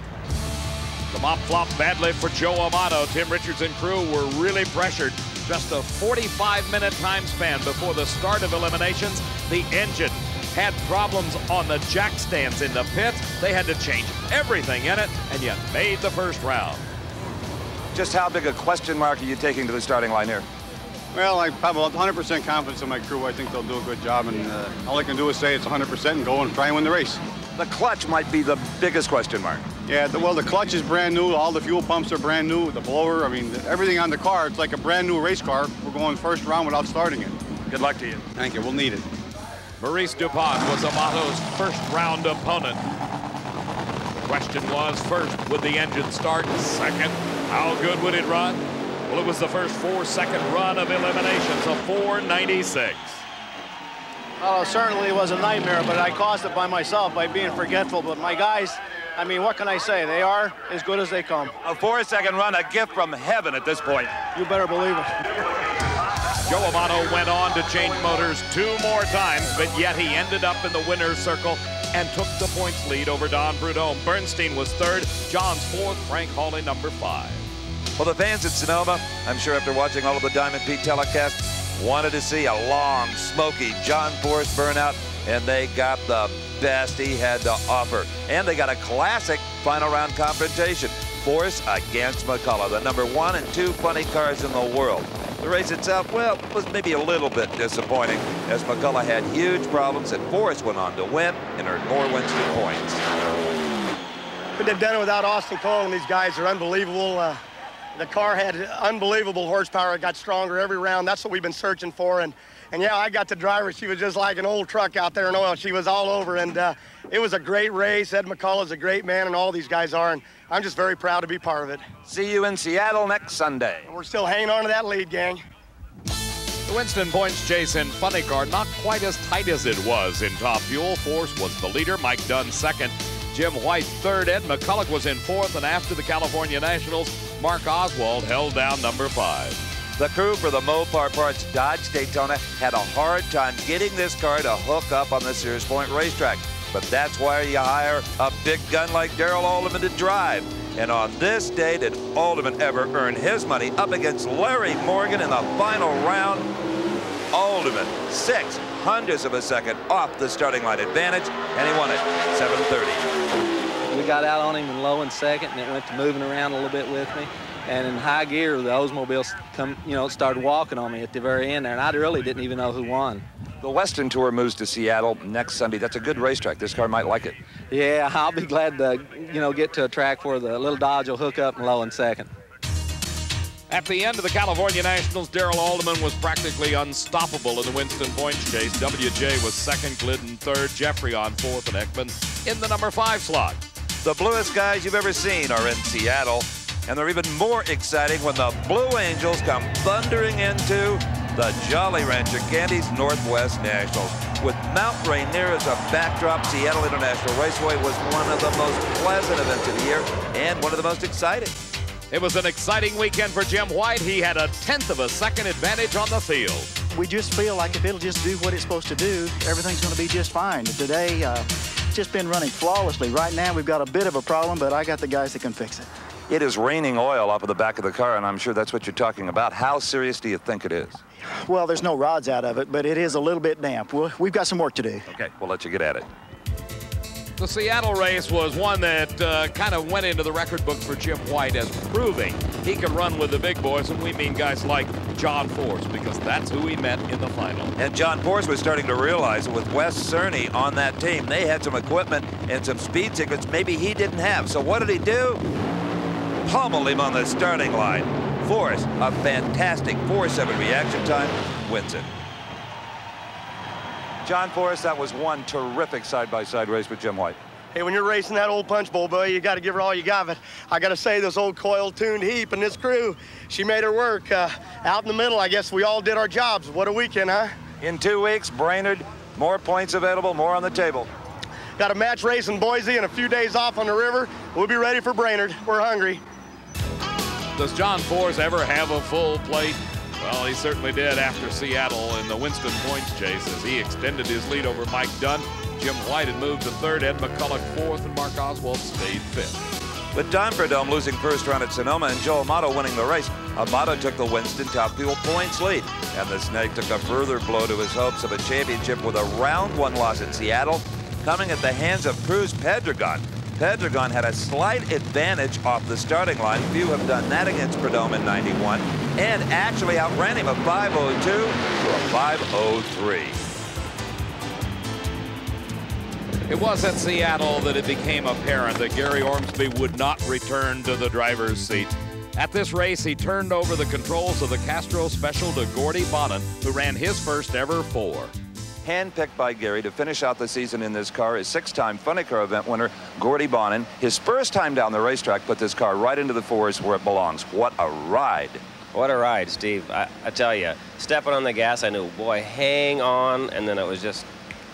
The mop flopped badly for Joe Amato. Tim Richards and crew were really pressured. Just a 45-minute time span before the start of eliminations. The engine had problems on the jack stands in the pit. They had to change everything in it, and yet made the first round. Just how big a question mark are you taking to the starting line here? Well, I have 100% confidence in my crew. I think they'll do a good job, and all I can do is say it's 100% and go and try and win the race. The clutch might be the biggest question mark. Yeah, well, the clutch is brand new. All the fuel pumps are brand new. The blower, I mean, everything on the car, it's like a brand new race car. We're going first round without starting it. Good luck to you. Thank you. We'll need it. Maurice Dupont was Amato's first-round opponent. The question was, first, would the engine start? Second, how good would it run? Well, it was the first 4-second run of eliminations, a 4.96. Well, it certainly was a nightmare, but I caused it by myself by being forgetful. But my guys, I mean, what can I say? They are as good as they come. A 4-second run, a gift from heaven at this point. You better believe it. Joe Amato went on to change motors 2 more times, but yet he ended up in the winner's circle and took the points lead over Don Prudhomme. Bernstein was 3rd, Johns 4th, Frank Hawley number 5. Well, the fans at Sonoma, I'm sure after watching all of the Diamond Pete telecasts, wanted to see a long, smoky John Force burnout, and they got the best he had to offer. And they got a classic final round confrontation. Force against McCullough, the number 1 and 2 funny cars in the world. The race itself, well, was maybe a little bit disappointing, as McCullough had huge problems, and Force went on to win and earned more wins than points. But they've done it without Austin Cole, and these guys are unbelievable. The car had unbelievable horsepower. It got stronger every round. That's what we've been searching for. And yeah, I got the driver. She was just like an old truck out there in oil. She was all over. And it was a great race. Ed McCullough's a great man, and all these guys are. And I'm just very proud to be part of it. See you in Seattle next Sunday. And we're still hanging on to that lead, gang. The Winston points chase in Funny Car, not quite as tight as it was in Top Fuel. Force was the leader. Mike Dunn second. Jim White 3rd. Ed McCullough was in 4th. And after the California Nationals, Mark Oswald held down number 5. The crew for the Mopar Parts Dodge Daytona had a hard time getting this car to hook up on the Sears Point racetrack. But that's why you hire a big gun like Darrell Alderman to drive. And on this day, did Alderman ever earn his money up against Larry Morgan in the final round? Alderman, 0.06 of a second off the starting line advantage, and he won it 7:30. We got out on him in low and second, and it went to moving around a little bit with me. And in high gear, the Oldsmobile started walking on me at the very end there, and I really didn't even know who won. The Western Tour moves to Seattle next Sunday. That's a good racetrack. This car might like it. Yeah, I'll be glad to, get to a track where the little Dodge will hook up in low and second. At the end of the California Nationals, Darrell Alderman was practically unstoppable in the Winston points chase. WJ was 2nd, Glidden 3rd, Jeffrey on 4th, and Ekman in the number 5 slot. The bluest guys you've ever seen are in Seattle, and they're even more exciting when the Blue Angels come thundering into the Jolly Rancher Candy's Northwest Nationals. With Mount Rainier as a backdrop, Seattle International Raceway was one of the most pleasant events of the year and one of the most exciting. It was an exciting weekend for Jim White. He had a 0.10 of a second advantage on the field. We just feel like if it'll just do what it's supposed to do, everything's going to be just fine. Today, just been running flawlessly. Right now we've got a bit of a problem, but I got the guys that can fix it. It is raining oil off of the back of the car, and I'm sure that's what you're talking about. How serious do you think it is? Well, there's no rods out of it, but it is a little bit damp. We've got some work to do. Okay, we'll let you get at it. The Seattle race was one that kind of went into the record book for Jim White as proving he can run with the big boys, and we mean guys like John Force, because that's who he met in the final. And John Force was starting to realize that with Wes Cerny on that team, they had some equipment and some speed tickets maybe he didn't have. So what did he do? Pummeled him on the starting line. Force, a fantastic 4.7 reaction time, wins it. John Force, that was one terrific side-by-side race with Jim White. Hey, when you're racing that old punch bowl, boy, you got to give her all you got. But I got to say, this old coil-tuned heap and this crew, she made her work. Out in the middle, I guess we all did our jobs. What a weekend, huh? In 2 weeks, Brainerd, more points available, more on the table. Got a match race in Boise and a few days off on the river. We'll be ready for Brainerd. We're hungry. Does John Force ever have a full plate? Well, he certainly did after Seattle in the Winston points chase, as he extended his lead over Mike Dunn. Jim White had moved to 3rd, Ed McCullough 4th, and Mark Oswald stayed 5th. With Don Prudhomme losing first round at Sonoma and Joe Amato winning the race, Amata took the Winston top-fuel points lead, and the Snake took a further blow to his hopes of a championship with a round 1 loss in Seattle, coming at the hands of Cruz Pedregon. Pedregon had a slight advantage off the starting line. Few have done that against Prudhomme in 91, and actually outran him a 5.02 to a 5.03. It was at Seattle that it became apparent that Gary Ormsby would not return to the driver's seat. At this race, he turned over the controls of the Castrol Special to Gordy Bonin, who ran his first ever 4. Handpicked by Gary to finish out the season in this car is six-time Funny Car event winner Gordy Bonin. His first time down the racetrack put this car right into the 4s where it belongs. What a ride. What a ride, Steve. I tell you, stepping on the gas, I knew, boy, hang on, and then it was just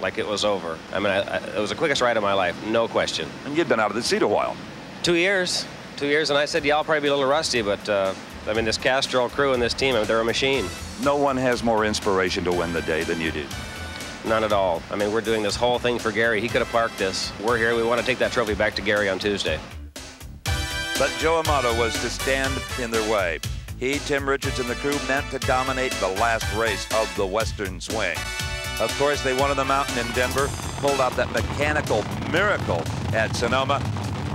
like it was over. I mean, it was the quickest ride of my life, no question. And you'd been out of the seat a while. 2 years. 2 years, and I said, yeah, I'll probably be a little rusty, but I mean, this Castrol crew and this team, I mean, they're a machine. No one has more inspiration to win the day than you did. None at all. I mean, we're doing this whole thing for Gary. He could have parked this. We're here. We want to take that trophy back to Gary on Tuesday. But Joe Amato was to stand in their way. He, Tim Richards, and the crew meant to dominate the last race of the Western Swing. Of course, they wanted the mountain in Denver, pulled out that mechanical miracle at Sonoma,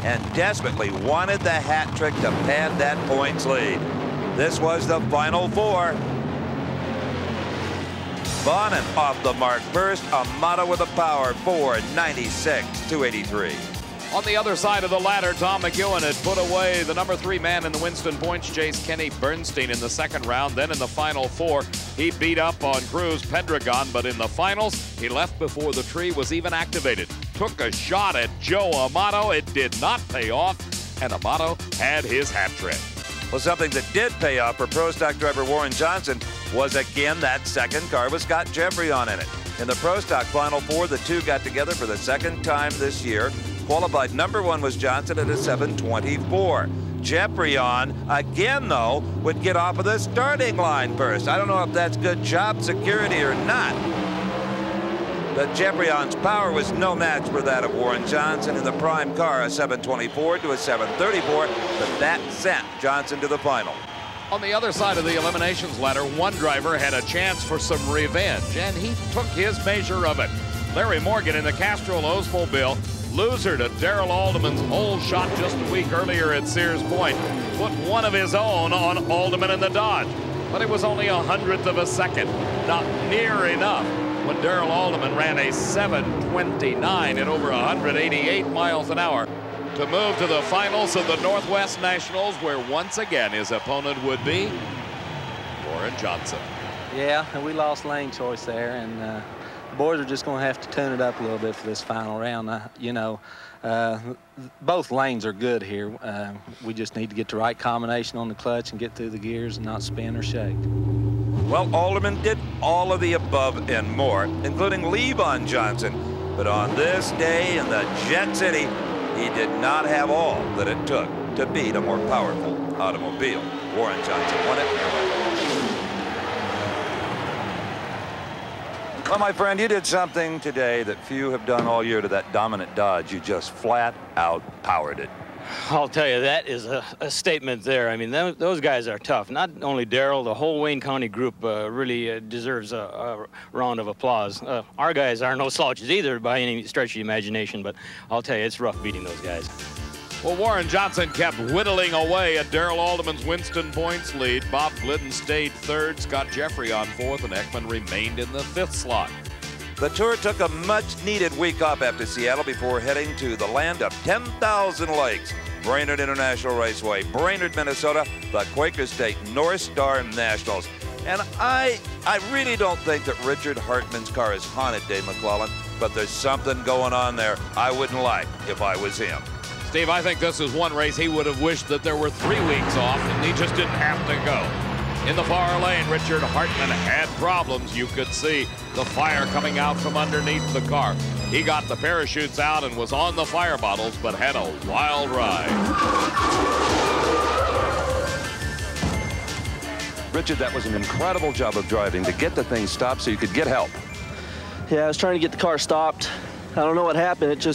and desperately wanted the hat trick to pad that points lead. This was the final 4. Bonin off the mark first, Amato with a power 4.96, 283. On the other side of the ladder, Tom McEwen had put away the number 3 man in the Winston points chase, Kenny Bernstein, in the second round. Then in the final 4, he beat up on Cruz Pedregon, but in the finals, he left before the tree was even activated. Took a shot at Joe Amato. It did not pay off, and Amato had his hat trick. Well, something that did pay off for Pro Stock driver Warren Johnson was, again, that second car with Scott Jeffrey on in it. In the Pro Stock Final 4, the two got together for the second time this year. Qualified number 1 was Johnson at a 7.24. Jeffrey on, again, though, would get off of the starting line first. I don't know if that's good job security or not. But Jeffrey on's power was no match for that of Warren Johnson in the prime car, a 7.24 to a 7.34, but that sent Johnson to the final. On the other side of the eliminations ladder, one driver had a chance for some revenge, and he took his measure of it. Larry Morgan in the Castrol Oldsmobile Bill, loser to Darrell Alderman's old shot just a week earlier at Sears Point, put one of his own on Alderman in the Dodge, but it was only 1/100 of a second, not near enough, when Darrell Alderman ran a 7.29 at over 188 miles an hour to move to the finals of the Northwest Nationals, where once again his opponent would be Warren Johnson. Yeah, and we lost lane choice there, and boys are just going to have to tune it up a little bit for this final round. You know, both lanes are good here. We just need to get the right combination on the clutch and get through the gears and not spin or shake. Well, Alderman did all of the above and more, including leave on Johnson. But on this day in the Jet City, he did not have all that it took to beat a more powerful automobile. Warren Johnson won it. Well, my friend, you did something today that few have done all year to that dominant Dodge. You just flat out powered it. I'll tell you, that is a statement there. I mean, those guys are tough. Not only Darrell, the whole Wayne County group really deserves a round of applause. Our guys are no slouches either by any stretch of the imagination, but I'll tell you, it's rough beating those guys. Well, Warren Johnson kept whittling away at Darrell Alderman's Winston points lead. Bob Glidden stayed 3rd, Scott Jeffrey on 4th, and Ekman remained in the 5th slot. The Tour took a much-needed week off after Seattle before heading to the land of 10,000 lakes. Brainerd International Raceway, Brainerd, Minnesota, the Quaker State North Star Nationals. And I really don't think that Richard Hartman's car is haunted, Dave McClellan, but there's something going on there I wouldn't like if I was him. Steve, I think this is one race he would have wished that there were 3 weeks off, and he just didn't have to go. In the far lane, Richard Hartman had problems. You could see the fire coming out from underneath the car. He got the parachutes out and was on the fire bottles, but had a wild ride. Richard, that was an incredible job of driving to get the thing stopped so you could get help. Yeah, I was trying to get the car stopped. I don't know what happened. It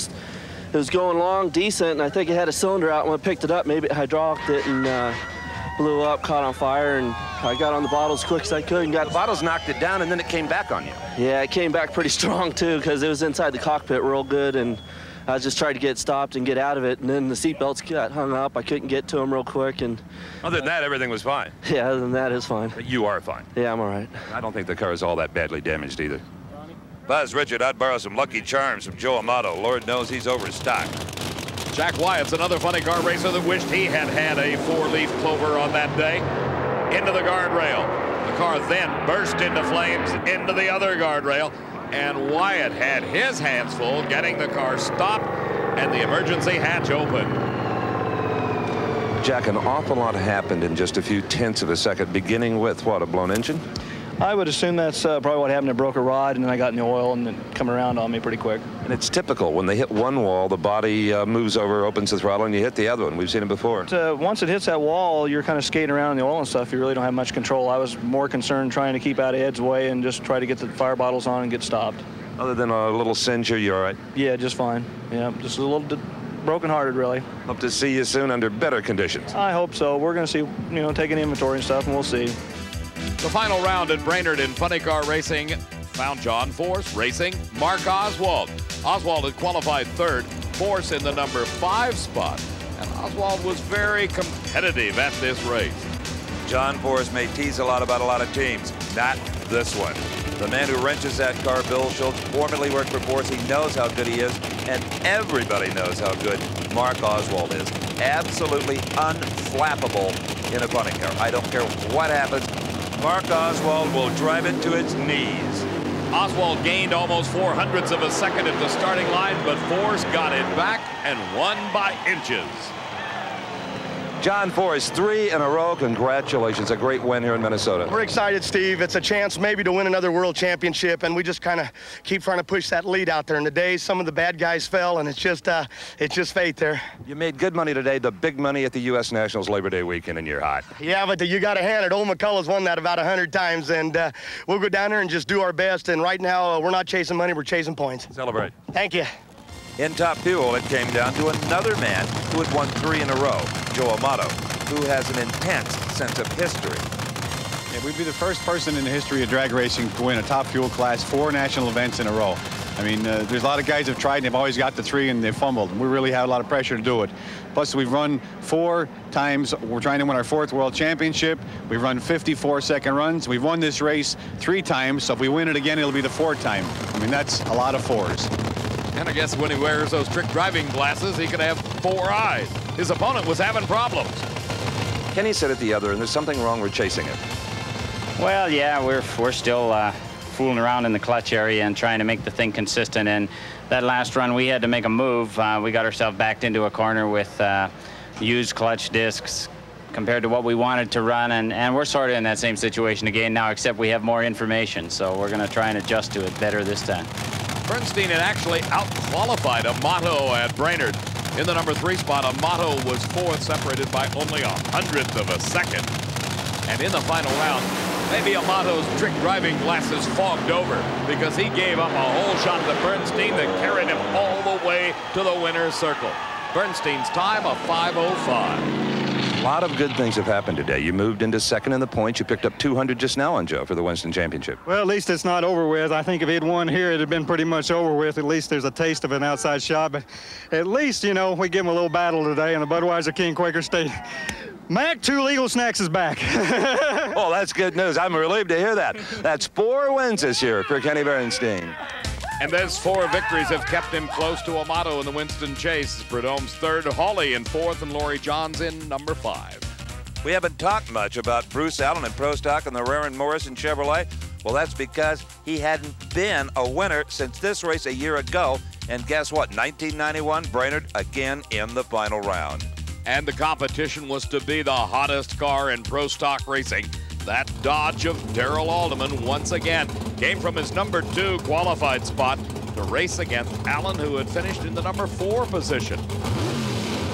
was going long, decent, and I think it had a cylinder out. When I picked it up, maybe it hydraulicked it, and blew up, caught on fire, and I got on the bottle as quick as I could and got... The bottles knocked it down, and then it came back on you. Yeah, it came back pretty strong, too, because it was inside the cockpit real good, and I just tried to get stopped and get out of it, and then the seatbelts got hung up. I couldn't get to them real quick, and... Other than that, everything was fine. Yeah, other than that, it was fine. But you are fine. Yeah, I'm all right. I don't think the car is all that badly damaged, either. If I was Richard, I'd borrow some Lucky Charms from Joe Amato. Lord knows he's overstocked. Jack Wyatt's another funny car racer that wished he had had a four-leaf clover on that day. Into the guardrail. The car then burst into flames into the other guardrail, and Wyatt had his hands full getting the car stopped and the emergency hatch open. Jack, an awful lot happened in just a few tenths of a second, beginning with what, a blown engine? I would assume that's probably what happened. I broke a rod, and then I got in the oil, and it came around on me pretty quick. And it's typical. When they hit one wall, the body moves over, opens the throttle, and you hit the other one. We've seen it before. But, once it hits that wall, you're kind of skating around in the oil and stuff. You really don't have much control. I was more concerned trying to keep out of Ed's way and just try to get the fire bottles on and get stopped. Other than a little singeing, you're all right? Yeah, just fine. Yeah, just a little broken-hearted, really. Hope to see you soon under better conditions. I hope so. We're going to see, you know, taking inventory and stuff, and we'll see. The final round at Brainerd in Funny Car Racing found John Force racing Mark Oswald. Oswald had qualified third, Force in the number 5 spot, and Oswald was very competitive at this race. John Force may tease a lot about a lot of teams, not this one. The man who wrenches that car, Bill Schultz, formerly worked for Force. He knows how good he is, and everybody knows how good Mark Oswald is. Absolutely unflappable in a funny car. I don't care what happens. Mark Oswald will drive it to its knees. Oswald gained almost 0.04 of a second at the starting line, but Force got it back and won by inches. John Force, 3 in a row. Congratulations. A great win here in Minnesota. We're excited, Steve. It's a chance maybe to win another world championship, and we just kind of keep trying to push that lead out there. And today, some of the bad guys fell, and it's just fate there. You made good money today, the big money at the U.S. Nationals Labor Day weekend, and you're hot. Yeah, but you got to hand it. Old McCullough's won that about 100 times, and we'll go down there and just do our best. And right now, we're not chasing money. We're chasing points. Celebrate. Thank you. In top fuel, it came down to another man who had won 3 in a row, Joe Amato, who has an intense sense of history. Yeah, we'd be the first person in the history of drag racing to win a top fuel class 4 national events in a row. I mean, there's a lot of guys who have tried, and they've always got the 3, and they've fumbled. And we really had a lot of pressure to do it. Plus, we've run 4 times. We're trying to win our 4th world championship. We've run 54-second runs. We've won this race 3 times, so if we win it again, it'll be the 4th time. I mean, that's a lot of 4s. And I guess when he wears those trick driving glasses, he could have 4 eyes. His opponent was having problems. Kenny said at the other, and there's something wrong with chasing it. Well, yeah, we're still fooling around in the clutch area and trying to make the thing consistent. And that last run, we had to make a move. We got ourselves backed into a corner with used clutch discs compared to what we wanted to run. And we're sort of in that same situation again now, except we have more information. So we're going to try and adjust to it better this time. Bernstein had actually out-qualified Amato at Brainerd. In the number 3 spot, Amato was 4th, separated by only 0.01 of a second. And in the final round, maybe Amato's trick driving glasses fogged over because he gave up a whole shot to Bernstein that carried him all the way to the winner's circle. Bernstein's time, a 5:05. A lot of good things have happened today. You moved into 2nd in the points. You picked up 200 just now on Joe for the Winston Championship. Well, at least it's not over with. I think if he'd won here, it'd have been pretty much over with. At least there's a taste of an outside shot. But at least, you know, we give him a little battle today, and the Budweiser King Quaker State. Mac 2 Legal Snacks is back. Oh, that's good news. I'm relieved to hear that. That's 4 wins this year for Kenny Bernstein. And those 4 victories have kept him close to Amato in the Winston Chase. Prudhomme's 3rd, Hawley in 4th, and Laurie Johns in number 5. We haven't talked much about Bruce Allen and Pro Stock and the Raren Morrison Chevrolet. Well, that's because he hadn't been a winner since this race a year ago. And guess what? 1991, Brainerd again in the final round. And the competition was to be the hottest car in Pro Stock racing. That Dodge of Darrell Alderman once again came from his number 2 qualified spot to race against Allen, who had finished in the number 4 position.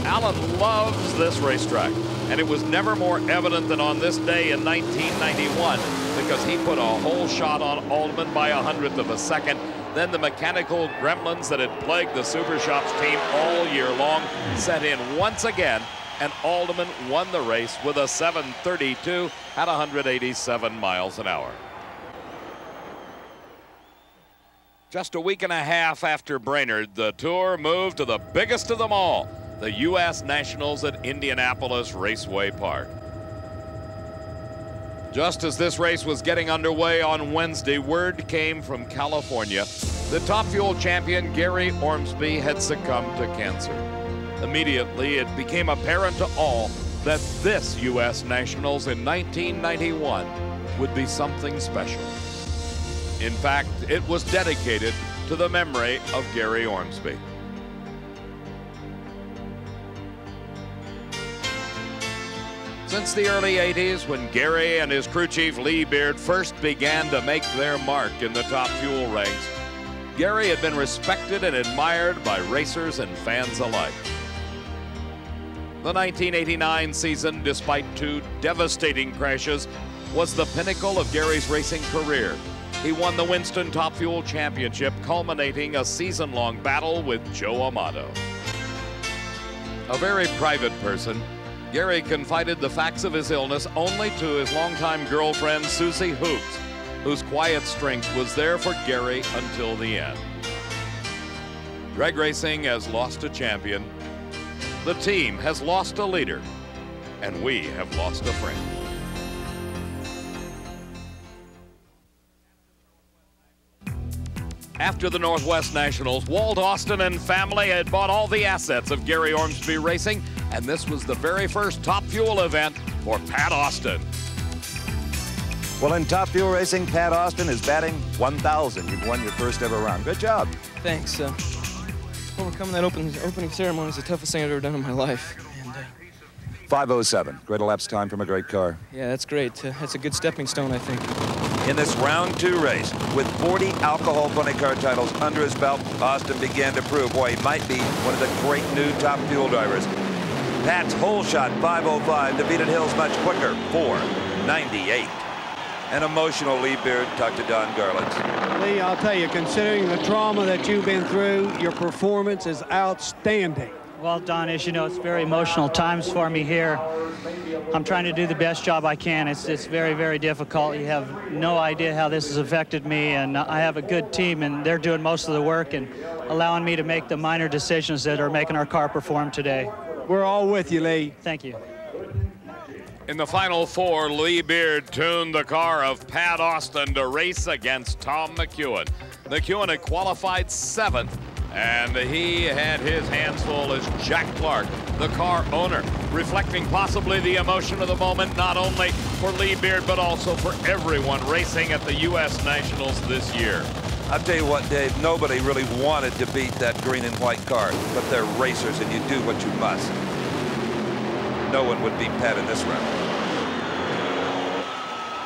Allen loves this racetrack, and it was never more evident than on this day in 1991 because he put a whole shot on Alderman by 0.01 of a second. Then the mechanical gremlins that had plagued the Super Shops team all year long set in once again, and Alderman won the race with a 7:32 at 187 miles an hour. Just a week and a half after Brainerd, the Tour moved to the biggest of them all, the U.S. Nationals at Indianapolis Raceway Park. Just as this race was getting underway on Wednesday, word came from California the Top Fuel champion Gary Ormsby had succumbed to cancer. Immediately, it became apparent to all that this U.S. Nationals in 1991 would be something special. In fact, it was dedicated to the memory of Gary Ormsby. Since the early 80s, when Gary and his crew chief Lee Beard first began to make their mark in the Top Fuel ranks, Gary had been respected and admired by racers and fans alike. The 1989 season, despite two devastating crashes, was the pinnacle of Gary's racing career. He won the Winston Top Fuel Championship, culminating a season-long battle with Joe Amato. A very private person, Gary confided the facts of his illness only to his longtime girlfriend, Susie Hoops, whose quiet strength was there for Gary until the end. Drag racing has lost a champion. The team has lost a leader. And we have lost a friend. After the Northwest Nationals, Walt Austin and family had bought all the assets of Gary Ormsby Racing, and this was the very first Top Fuel event for Pat Austin. Well, in Top Fuel Racing, Pat Austin is batting 1,000. You've won your first ever round. Good job. Thanks. Overcoming that opening ceremony is the toughest thing I've ever done in my life. And, 5:07, great elapsed time from a great car. Yeah, that's great. That's a good stepping stone, I think. In this round 2 race, with 40 alcohol funny car titles under his belt, Austin began to prove why he might be one of the great new Top Fuel drivers. Pat's hole shot 5:05 defeated Hill's much quicker 4:98. An emotional Lee Beard talked to Don Garland. Lee, I'll tell you, considering the trauma that you've been through, your performance is outstanding. Well, Don, as you know, it's very emotional times for me here. I'm trying to do the best job I can. It's very, very difficult. You have no idea how this has affected me, and I have a good team, and they're doing most of the work and allowing me to make the minor decisions that are making our car perform today. We're all with you, Lee. Thank you. In the final 4, Lee Beard tuned the car of Pat Austin to race against Tom McEwen. McEwen had qualified 7th. And he had his hands full as Jack Clark, the car owner, reflecting possibly the emotion of the moment, not only for Lee Beard, but also for everyone racing at the U.S. Nationals this year. I'll tell you what, Dave, nobody really wanted to beat that green and white car, but they're racers and you do what you must. No one would beat Pat in this round.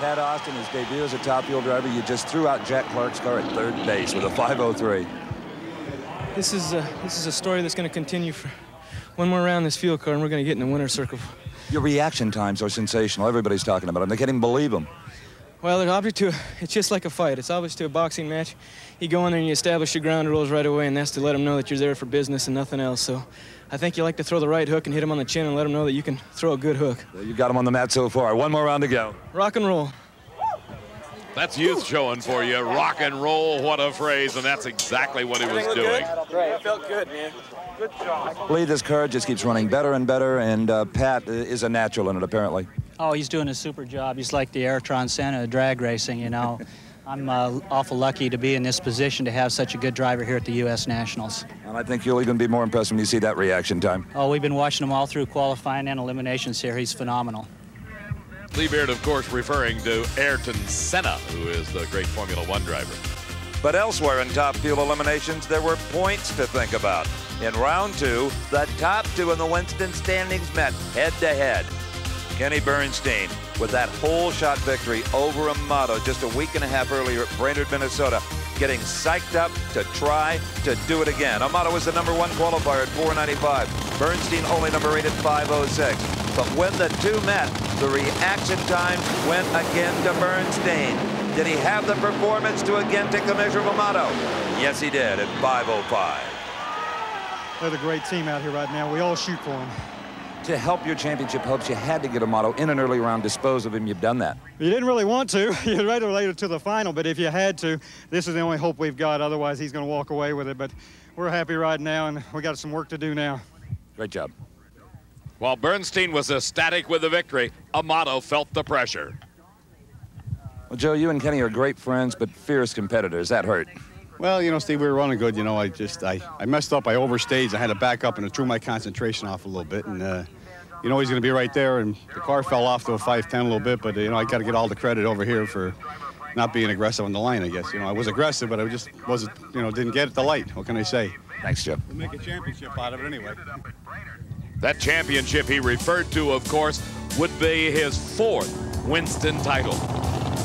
Pat Austin, his debut as a Top Fuel driver, you just threw out Jack Clark's car at third base with a 5:03. This is a story that's going to continue for one more round this fuel car, and we're going to get in the winner's circle. Your reaction times are sensational. Everybody's talking about them. They can't even believe them. Well, it's just like a fight. It's obvious to a boxing match. You go in there and you establish your ground rules right away, and that's to let them know that you're there for business and nothing else. So I think you like to throw the right hook and hit them on the chin and let them know that you can throw a good hook. You got them on the mat so far. One more round to go. Rock and roll. That's youth showing for you. Rock and roll, what a phrase, and that's exactly what he was doing. It felt good, man. Good job. Lee, this car just keeps running better and better, and Pat is a natural in it, apparently. Oh, he's doing a super job. He's like the Airtron Senna of drag racing, you know. I'm awful lucky to be in this position to have such a good driver here at the U.S. Nationals. And I think you'll even be more impressed when you see that reaction time. Oh, we've been watching him all through qualifying and eliminations here. He's phenomenal. Lee Beard, of course, referring to Ayrton Senna, who is the great Formula One driver. But elsewhere in Top Fuel eliminations, there were points to think about. In round 2, the top 2 in the Winston standings met head-to-head. Kenny Bernstein, with that hole shot victory over Amato just a week and a half earlier at Brainerd, Minnesota, getting psyched up to try to do it again. Amato was the number 1 qualifier at 4:95. Bernstein only number 8 at 5:06. But when the two met, the reaction time went again to Bernstein. Did he have the performance to again take the measure of Amato? Yes, he did at 5:05. They're the great team out here right now. We all shoot for them. to help your championship hopes, you had to get Amato in an early round, dispose of him. You've done that. You didn't really want to. You'd rather later to the final, but if you had to, this is the only hope we've got. Otherwise, he's going to walk away with it. But we're happy right now, and we got some work to do now. Great job. While Bernstein was ecstatic with the victory, Amato felt the pressure. Well, Joe, you and Kenny are great friends, but fierce competitors. That hurt. Well, you know, Steve, we were running good. You know, I messed up. I overstaged. I had to back up, and it threw my concentration off a little bit. And, you know, he's going to be right there. And the car fell off to a 510 a little bit. But, you know, I got to get all the credit over here for not being aggressive on the line, I guess. You know, I was aggressive, but I just wasn't, you know, didn't get it the light. What can I say? Thanks, Joe. We'll make a championship out of it anyway. That championship he referred to, of course, would be his fourth Winston title.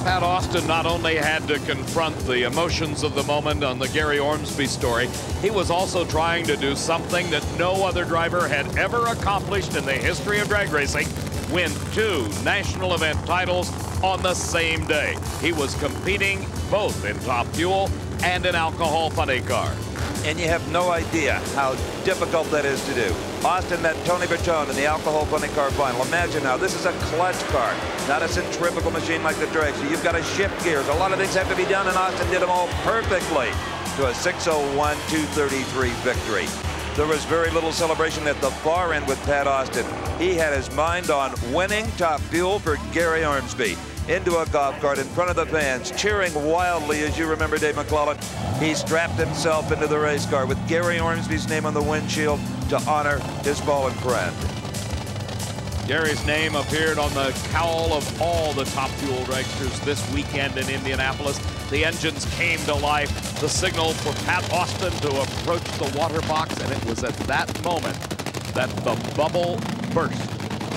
Pat Austin not only had to confront the emotions of the moment on the Gary Ormsby story, he was also trying to do something that no other driver had ever accomplished in the history of drag racing: win two national event titles on the same day. He was competing both in Top Fuel and an alcohol funny car. And you have no idea how difficult that is to do. Austin met Tony Bertone in the alcohol funny car final. Imagine now, this is a clutch car, not a centrifugal machine like the drag. So you've got to shift gears. A lot of things have to be done, and Austin did them all perfectly to a 601-233 victory. There was very little celebration at the far end with Pat Austin. He had his mind on winning Top Fuel for Gary Ormsby. Into a golf cart in front of the fans, cheering wildly, as you remember, Dave McClellan. He strapped himself into the race car with Gary Ormsby's name on the windshield to honor his fallen friend. Gary's name appeared on the cowl of all the Top Fuel dragsters this weekend in Indianapolis. The engines came to life. The signal for Pat Austin to approach the water box, and it was at that moment that the bubble burst.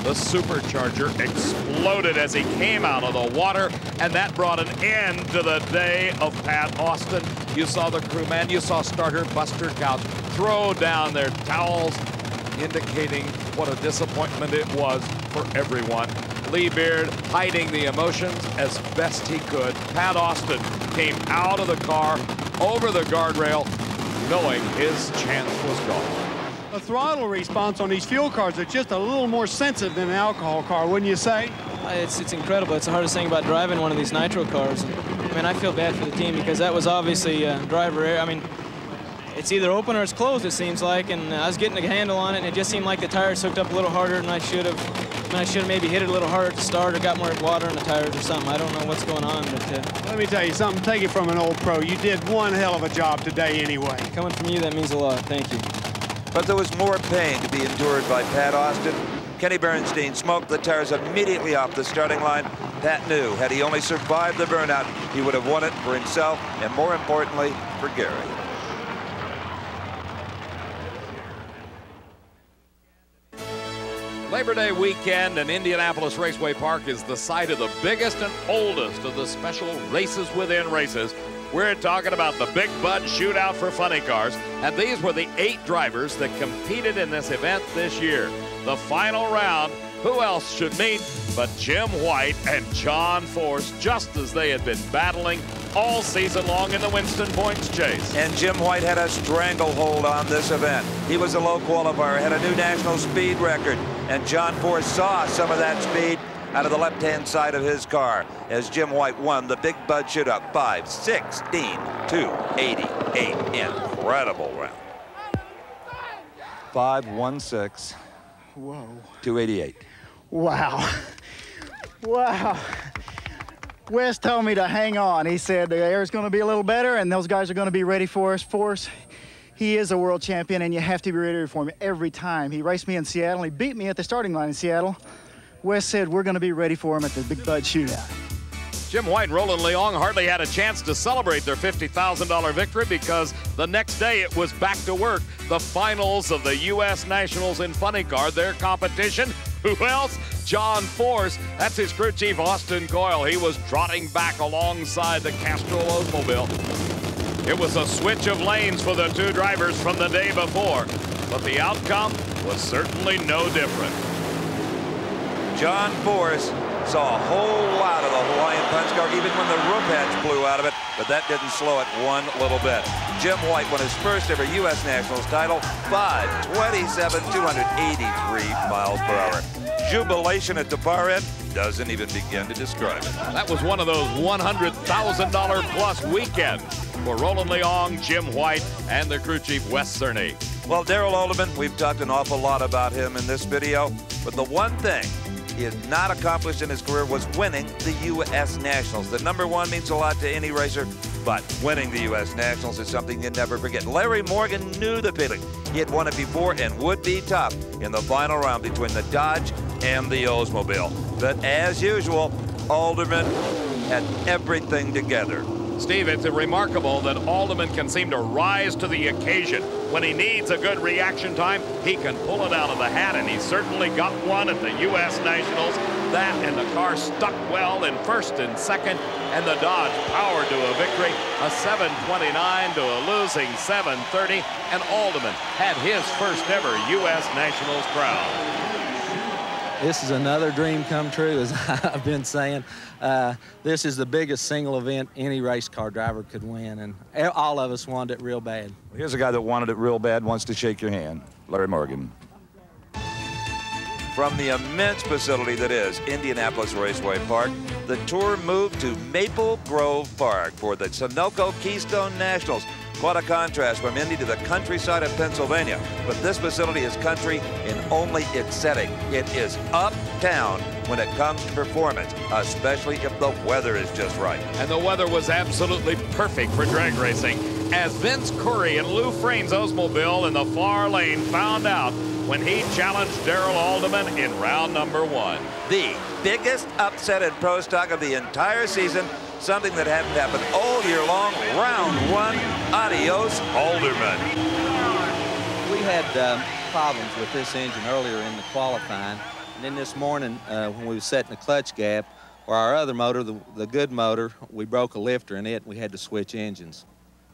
The supercharger exploded as he came out of the water, and that brought an end to the day of Pat Austin. You saw the crewman, you saw starter Buster Couch throw down their towels, indicating what a disappointment it was for everyone. Lee Beard hiding the emotions as best he could. Pat Austin came out of the car, over the guardrail, knowing his chance was gone. The throttle response on these fuel cars are just a little more sensitive than an alcohol car, wouldn't you say? It's incredible. It's the hardest thing about driving one of these nitro cars. I mean, I feel bad for the team because that was obviously driver error. I mean, it's either open or it's closed, it seems like, and I was getting a handle on it, and it just seemed like the tires hooked up a little harder than I should have. I mean, I should have maybe hit it a little harder to start or got more water in the tires or something. I don't know what's going on. But let me tell you something. Take it from an old pro. You did one hell of a job today anyway. Coming from you, that means a lot. Thank you. But there was more pain to be endured by Pat Austin. Kenny Bernstein smoked the tires immediately off the starting line. Pat knew, had he only survived the burnout, he would have won it for himself and, more importantly, for Gary. Labor Day weekend in Indianapolis Raceway Park is the site of the biggest and oldest of the special races within races. We're talking about the Big Bud Shootout for Funny Cars, and these were the 8 drivers that competed in this event this year. The final round, who else should meet but Jim White and John Force, just as they had been battling all season long in the Winston Points Chase. And Jim White had a stranglehold on this event. He was a low qualifier, had a new national speed record, and John Force saw some of that speed out of the left-hand side of his car as Jim White won the Big Bud Shootout 5:16.288. Incredible round. 5:16. Whoa. 288. Wow. Wow. Wes told me to hang on. He said the air's going to be a little better and those guys are going to be ready for us. Force, he is a world champion, and you have to be ready for him every time. He raced me in Seattle. He beat me at the starting line in Seattle. Wes said, we're going to be ready for him at the Big Bud Shootout. Jim White and Roland Leong hardly had a chance to celebrate their $50,000 victory because the next day it was back to work. The finals of the U.S. Nationals in Funny Car, their competition. Who else? John Force. That's his crew chief, Austin Coyle. He was trotting back alongside the Castrol Oldsmobile. It was a switch of lanes for the two drivers from the day before, but the outcome was certainly no different. John Force Saw a whole lot of the Hawaiian punch card, even when the roof edge blew out of it, but that didn't slow it one little bit. Jim White won his first ever U.S. Nationals title, 5'27", 283 miles per hour. Jubilation at the far end doesn't even begin to describe it. That was one of those $100,000 plus weekends for Roland Leong, Jim White, and their crew chief, Wes Cerny. Well, Darrell Alderman, we've talked an awful lot about him in this video, but the one thing he had not accomplished in his career was winning the U.S. Nationals. The number one means a lot to any racer, but winning the U.S. Nationals is something you never forget. Larry Morgan knew the feeling. He had won it before and would be tough in the final round between the Dodge and the Oldsmobile. But as usual, Alderman had everything together. Steve, it's remarkable that Alderman can seem to rise to the occasion. When he needs a good reaction time, he can pull it out of the hat, and he certainly got one at the U.S. Nationals. That and the car stuck well in first and second, and the Dodge powered to a victory, a 7:29 to a losing 7:30, and Alderman had his first ever U.S. Nationals crown. This is another dream come true, as I've been saying. This is the biggest single event any race car driver could win, and all of us wanted it real bad. Here's a guy that wanted it real bad, wants to shake your hand, Larry Morgan. From the immense facility that is Indianapolis Raceway Park, the tour moved to Maple Grove Park for the Sunoco Keystone Nationals. What a contrast from Indy to the countryside of Pennsylvania. But this facility is country in only its setting. It is uptown when it comes to performance, especially if the weather is just right. And the weather was absolutely perfect for drag racing, as Vince Curry and Lou Frane's Oldsmobile in the far lane found out when he challenged Darrell Alderman in round number one. The biggest upset in pro stock of the entire season, something that hadn't happened all year long. Round one, adios, Alderman. We had problems with this engine earlier in the qualifying, and then this morning when we were setting the clutch gap, or our other motor, the good motor, we broke a lifter in it, and we had to switch engines.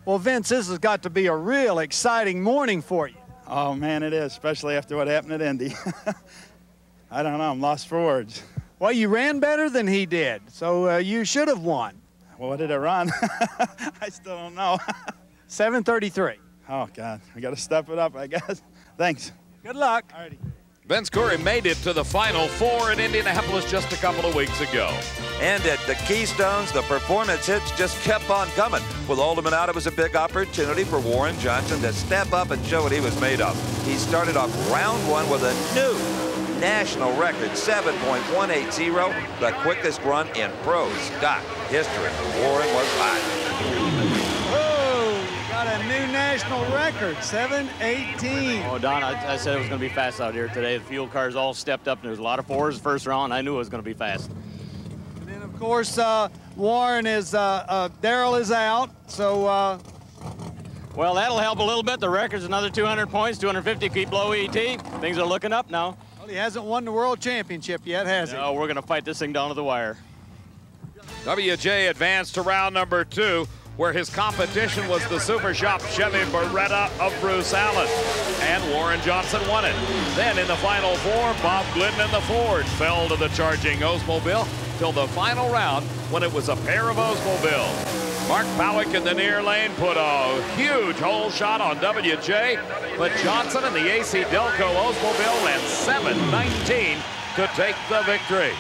Well, Vince, this has got to be a real exciting morning for you. Oh, man, it is, especially after what happened at Indy. I don't know, I'm lost for words. Well, you ran better than he did, so you should have won. Well, what did I run? I still don't know. 7:33. Oh, God, we got to step it up, I guess. Thanks. Good luck. All righty. Vince Curry made it to the Final Four in Indianapolis just a couple of weeks ago. And at the Keystones, the performance hits just kept on coming. With Alderman out, it was a big opportunity for Warren Johnson to step up and show what he was made of. He started off round one with a new national record, 7.180, the quickest run in pro stock history. Warren was hot. A new national record, 7:18. Oh, Don, I said it was going to be fast out here today. The fuel cars all stepped up, and there was a lot of fours first round. I knew it was going to be fast. And then, of course, Darrell is out, so. Well, that'll help a little bit. The record's another 200 points, 250 keep below ET. Things are looking up now. Well, he hasn't won the world championship yet, has he? No, we're going to fight this thing down to the wire. WJ advanced to round number two, where his competition was the Super Shop Chevy Beretta of Bruce Allen. And Warren Johnson won it. Then in the Final Four, Bob Glidden and the Ford fell to the charging Oldsmobile till the final round, when it was a pair of Oldsmobiles. Mark Powick in the near lane put a huge hole shot on WJ, but Johnson and the AC Delco Oldsmobile at 7:19 to take the victory.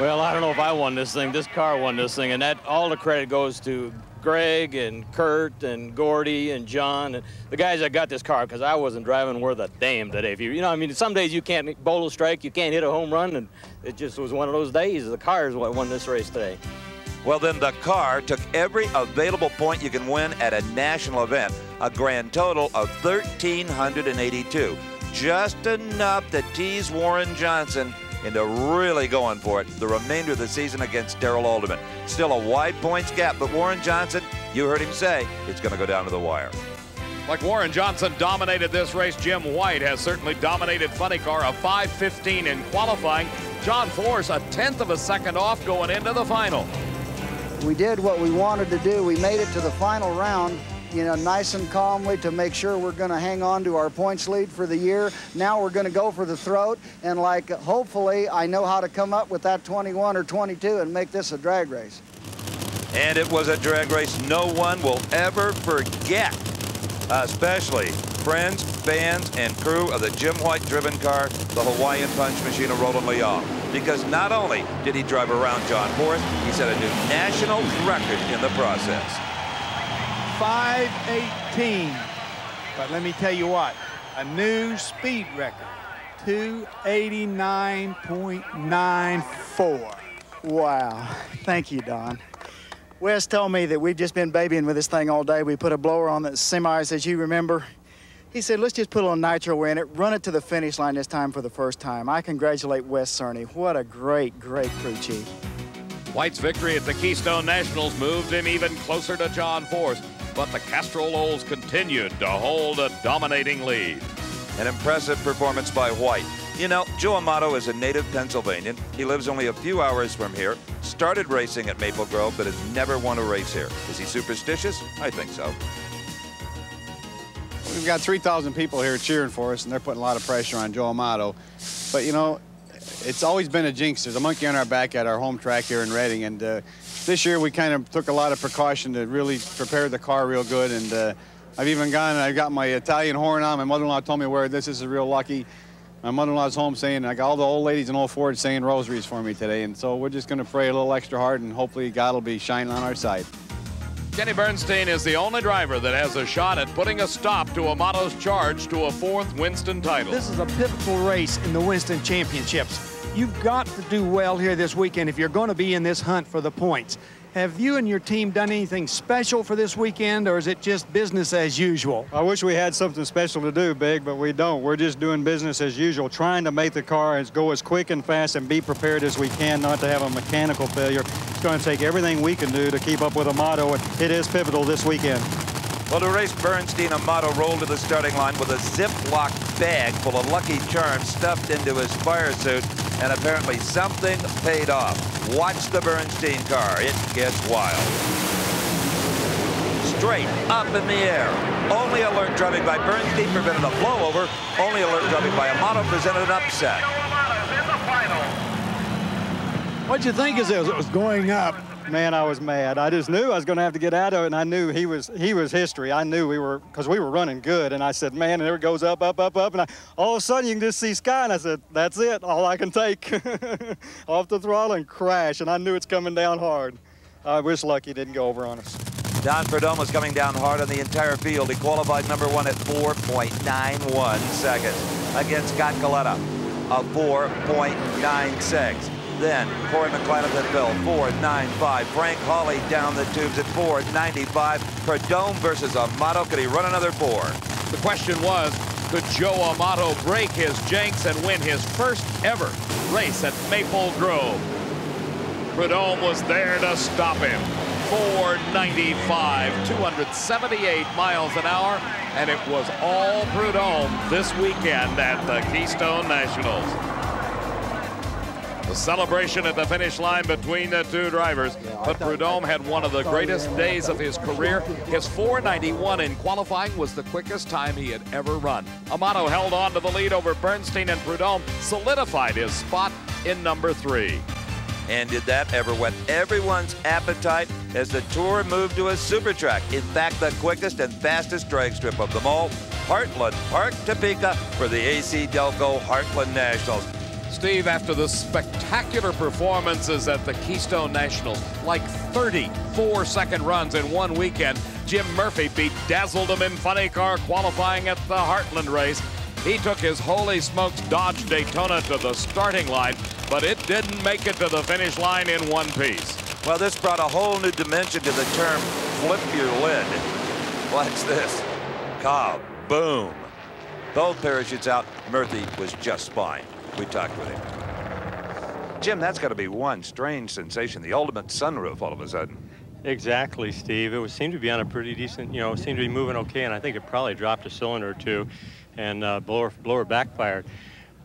Well, I don't know if I won this thing. This car won this thing, and that all the credit goes to Greg and Kurt and Gordy and John and the guys that got this car, because I wasn't driving worth a damn today. If you know, I mean, some days you can't bowl a strike, you can't hit a home run, and it just was one of those days. The car is what won this race today. Well, then the car took every available point you can win at a national event, a grand total of 1,382, just enough to tease Warren Johnson into really going for it the remainder of the season against Darrell Alderman. Still a wide points gap, but Warren Johnson, you heard him say, it's going to go down to the wire. Like Warren Johnson dominated this race, Jim White has certainly dominated Funny Car, a 5:15 in qualifying. John Force, a 1/10 of a second off going into the final. We did what we wanted to do. We made it to the final round, you know, nice and calmly to make sure we're going to hang on to our points lead for the year. Now we're going to go for the throat, and like hopefully I know how to come up with that 21 or 22 and make this a drag race. And it was a drag race no one will ever forget, especially friends, fans, and crew of the Jim White driven car, the Hawaiian Punch machine of Roland Leong. Because not only did he drive around John Forrest, he set a new national record in the process. 5:18, but let me tell you what, a new speed record, 289.94. Wow, thank you, Don. Wes told me that we've just been babying with this thing all day. We put a blower on the semis, as you remember. He said, let's just put a little nitro in it, run it to the finish line this time for the first time. I congratulate Wes Cerny. What a great, great crew chief. White's victory at the Keystone Nationals moved him even closer to John Forrest, but the Castrolols continued to hold a dominating lead. An impressive performance by White. You know, Joe Amato is a native Pennsylvanian. He lives only a few hours from here, started racing at Maple Grove, but has never won a race here. Is he superstitious? I think so. We've got 3,000 people here cheering for us, and they're putting a lot of pressure on Joe Amato. But, you know, it's always been a jinx. There's a monkey on our back at our home track here in Reading, and this year we kind of took a lot of precaution to really prepare the car real good. And I've even gone and I've got my Italian horn on. My mother-in-law told me to wear this. This is real lucky. My mother-in-law's home saying, I got all the old ladies in Old Ford saying rosaries for me today. And so we're just going to pray a little extra hard, and hopefully God will be shining on our side. Kenny Bernstein is the only driver that has a shot at putting a stop to Amato's charge to a fourth Winston title. This is a pivotal race in the Winston Championships. You've got to do well here this weekend if you're going to be in this hunt for the points. Have you and your team done anything special for this weekend, or is it just business as usual? I wish we had something special to do, Big, but we don't. We're just doing business as usual, trying to make the car go as quick and fast and be prepared as we can not to have a mechanical failure. It's going to take everything we can do to keep up with Amato, and it is pivotal this weekend. Well, to race Bernstein, Amato rolled to the starting line with a Ziploc bag full of Lucky Charms stuffed into his fire suit, and apparently something paid off. Watch the Bernstein car, it gets wild. Straight up in the air. Only alert driving by Bernstein prevented a blowover. Only alert driving by Amato presented an upset. What'd you think as it was going up? Man, I was mad. I just knew I was going to have to get out of it, and I knew he was history. I knew we were, because we were running good, and I said, man, and there it goes up, up, up, up, and all of a sudden you can just see sky, and I said, that's it, all I can take. Off the throttle and crash, and I knew it's coming down hard. I wish Lucky didn't go over on us. Don Perdomo was coming down hard on the entire field. He qualified number one at 4.91 seconds against Scott Coletta, a 4.96. Then Corey McClain at the bell, 4.95. Frank Hawley down the tubes at 4.95. Perdomo versus Amato. Could he run another four? The question was, could Joe Amato break his jinx and win his first ever race at Maple Grove? Perdomo was there to stop him. 4.95, 278 miles an hour, and it was all Perdomo this weekend at the Keystone Nationals. The celebration at the finish line between the two drivers, but Perdomo had one of the greatest days of his career. His 4.91 in qualifying was the quickest time he had ever run. Amato held on to the lead over Bernstein, and Perdomo solidified his spot in number three. And did that ever whet everyone's appetite as the Tour moved to a super track? In fact, the quickest and fastest drag strip of them all, Heartland Park, Topeka, for the AC Delco Heartland Nationals. Steve, after the spectacular performances at the Keystone Nationals, like 34 second runs in one weekend, Jim Murphy bedazzled him in funny car qualifying at the Heartland race. He took his Holy Smokes Dodge Daytona to the starting line, but it didn't make it to the finish line in one piece. Well, this brought a whole new dimension to the term flip your lid. Watch this. Kaboom. Both parachutes out. Murphy was just fine. We talked with him. Jim, that's got to be one strange sensation, the ultimate sunroof all of a sudden. Exactly, Steve. It seemed to be on a pretty decent, you know, it seemed to be moving okay, and I think it probably dropped a cylinder or two, and blower backfired.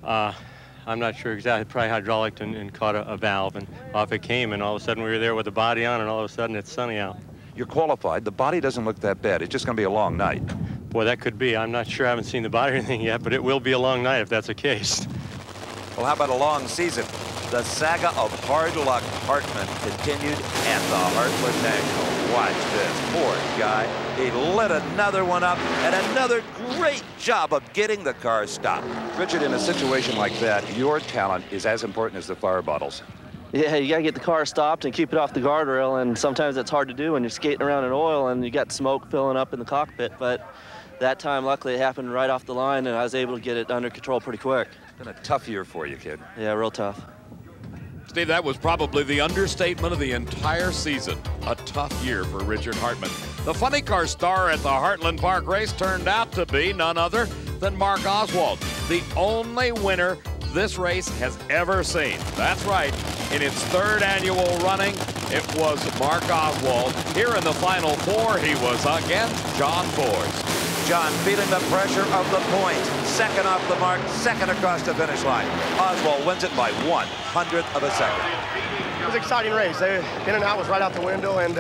I'm not sure exactly, probably hydraulic and caught a valve, and off it came, and all of a sudden we were there with the body on, and all of a sudden it's sunny out. you're qualified. The body doesn't look that bad. It's just going to be a long night. Boy, that could be. I'm not sure. I haven't seen the body or anything yet, but it will be a long night if that's the case. Well, how about a long season? The saga of hard luck Hartman continued at the Heartland Angle. Watch this. Poor guy. He lit another one up, and another great job of getting the car stopped. Richard, in a situation like that, your talent is as important as the flower bottles. Yeah, you got to get the car stopped and keep it off the guardrail, and sometimes that's hard to do when you're skating around in oil and you got smoke filling up in the cockpit, but that time, luckily, it happened right off the line, and I was able to get it under control pretty quick. It's been a tough year for you, kid. Yeah, real tough. Steve, that was probably the understatement of the entire season. A tough year for Richard Hartman. The funny car star at the Heartland Park race turned out to be none other than Mark Oswald, the only winner this race has ever seen. That's right. In its third annual running, it was Mark Oswald. Here in the final four, he was against John Forbes. John feeling the pressure of the point. Second off the mark, second across the finish line. Oswald wins it by 1/100th of a second. It was an exciting race. In and out was right out the window, and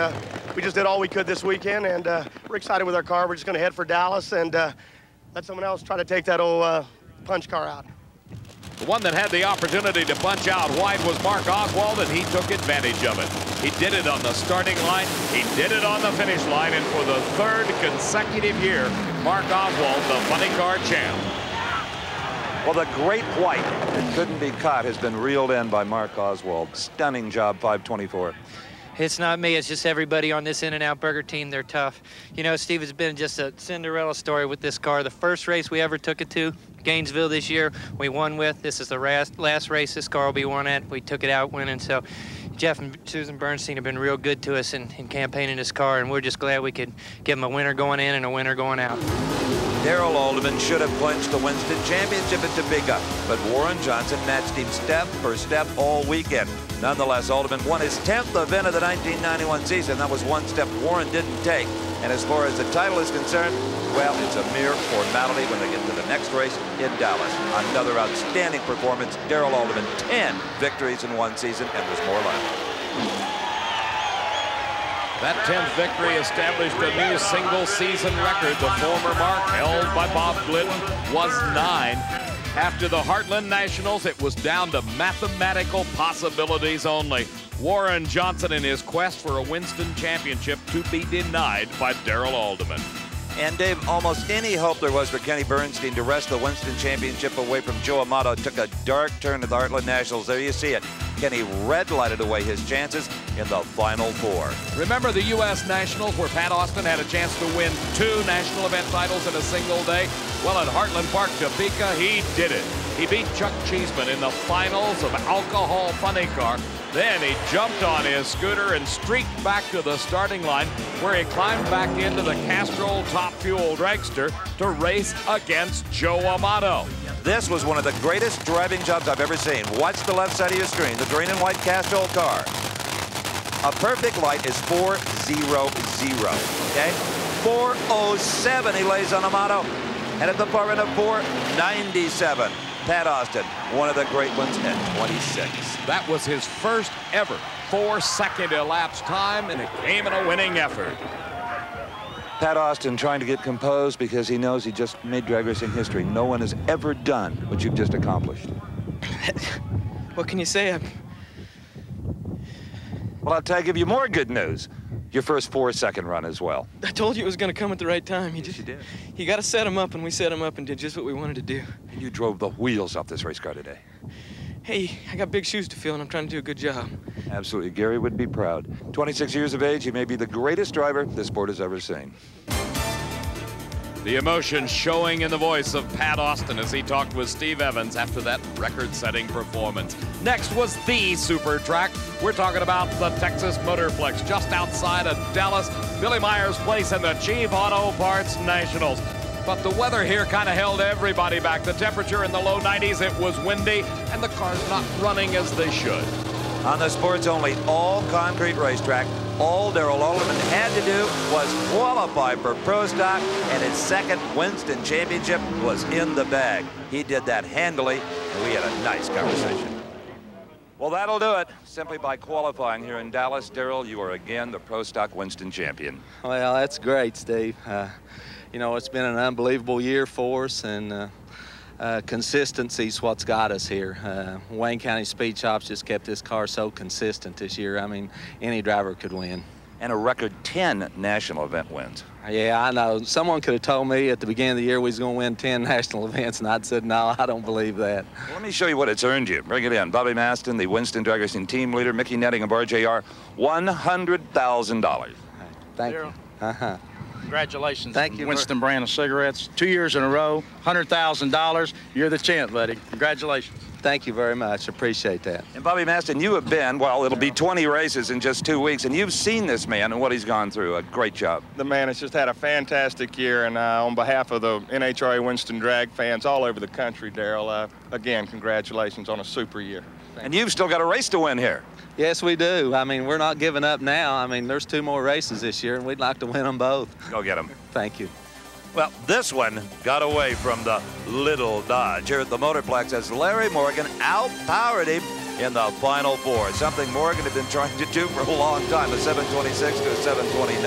we just did all we could this weekend, and we're excited with our car. We're just going to head for Dallas and let someone else try to take that old punch car out. The one that had the opportunity to punch out wide was Mark Oswald, and he took advantage of it. He did it on the starting line, he did it on the finish line, and for the third consecutive year, Mark Oswald, the funny car champ. Well, the great white that couldn't be caught has been reeled in by Mark Oswald. Stunning job, 524. It's not me, it's just everybody on this In-N-Out Burger team. They're tough. You know, Steve, it's been just a Cinderella story with this car. The first race we ever took it to, Gainesville this year, we won with. This is the last race this car will be won at. We took it out winning. So Jeff and Susan Bernstein have been real good to us in campaigning this car, and we're just glad we could give them a winner going in and a winner going out. Darrell Alderman should have clinched the Winston Championship at Topeka, but Warren Johnson matched him step for step all weekend. Nonetheless, Alderman won his 10th event of the 1991 season. That was one step Warren didn't take. And as far as the title is concerned, well, it's a mere formality when they get to the next race in Dallas. Another outstanding performance. Darrell Alderman, 10 victories in one season, and there's more left. That 10th victory established a new single-season record. The former mark held by Bob Glidden was 9. After the Heartland Nationals, it was down to mathematical possibilities only. Warren Johnson in his quest for a Winston Championship to be denied by Darrell Alderman. And Dave, almost any hope there was for Kenny Bernstein to wrest the Winston Championship away from Joe Amato took a dark turn at the Heartland Nationals. There you see it. Kenny red-lighted away his chances in the final four. Remember the U.S. Nationals where Pat Austin had a chance to win 2 national event titles in a single day? Well, at Heartland Park, Topeka, he did it. He beat Chuck Cheeseman in the finals of Alcohol Funny Car. Then he jumped on his scooter and streaked back to the starting line where he climbed back into the Castrol Top Fuel dragster to race against Joe Amato. This was one of the greatest driving jobs I've ever seen. Watch the left side of your screen, the green and white Castrol car. A perfect light is 4-0-0, okay? 407 he lays on Amato, and at the far end of 497. Pat Austin, one of the great ones at 26. That was his first ever 4-second elapsed time, and it came in a winning effort. Pat Austin trying to get composed because he knows he just made drag racing history. No one has ever done what you've just accomplished. What can you say? Well, I'll tell you, give you more good news. Your first 4-second run as well. I told you it was going to come at the right time. You did. You got to set him up, and we set him up and did just what we wanted to do. And you drove the wheels off this race car today. Hey, I got big shoes to fill, and I'm trying to do a good job. Absolutely. Gary would be proud. 26 years of age, he may be the greatest driver this sport has ever seen. The emotion showing in the voice of Pat Austin as he talked with Steve Evans after that record-setting performance. Next was the super track. We're talking about the Texas Motorplex just outside of Dallas, Billy Myers Place and the Chief Auto Parts Nationals. But the weather here kind of held everybody back. The temperature in the low 90s, it was windy, and the cars not running as they should. On the Sports Only all-concrete racetrack, all Darrell Alderman had to do was qualify for Pro Stock, and his second Winston Championship was in the bag. He did that handily, and we had a nice conversation. Well, that'll do it. Simply by qualifying here in Dallas, Darrell, you are again the Pro Stock Winston champion. Well, that's great, Steve. You know, it's been an unbelievable year for us, and consistency's what's got us here. Wayne County Speed Shops just kept this car so consistent this year. I mean, any driver could win. And a record 10 national event wins. Yeah, I know. Someone could have told me at the beginning of the year we was going to win 10 national events, and I'd said, no, I don't believe that. Well, let me show you what it's earned you. Bring it in. Bobby Maston, the Winston Drag Racing team leader, Mickey Netting of RJR, $100,000. Thank you. Uh-huh. Congratulations. Thank you. Winston brand of cigarettes. 2 years in a row, $100,000. You're the champ, buddy. Congratulations. Thank you very much. Appreciate that. And Bobby Maston, you have been, well, it'll be 20 races in just 2 weeks, and you've seen this man and what he's gone through. A great job. The man has just had a fantastic year, and on behalf of the NHRA Winston Drag fans all over the country, Darrell, again, congratulations on a super year. And you've still got a race to win here. Yes, we do. I mean, we're not giving up now. I mean, there's 2 more races this year, and we'd like to win them both. Go get them. Thank you. Well, this one got away from the little Dodge here at the Motorplex as Larry Morgan outpowered him in the Final Four, something Morgan had been trying to do for a long time, a 726 to a 729.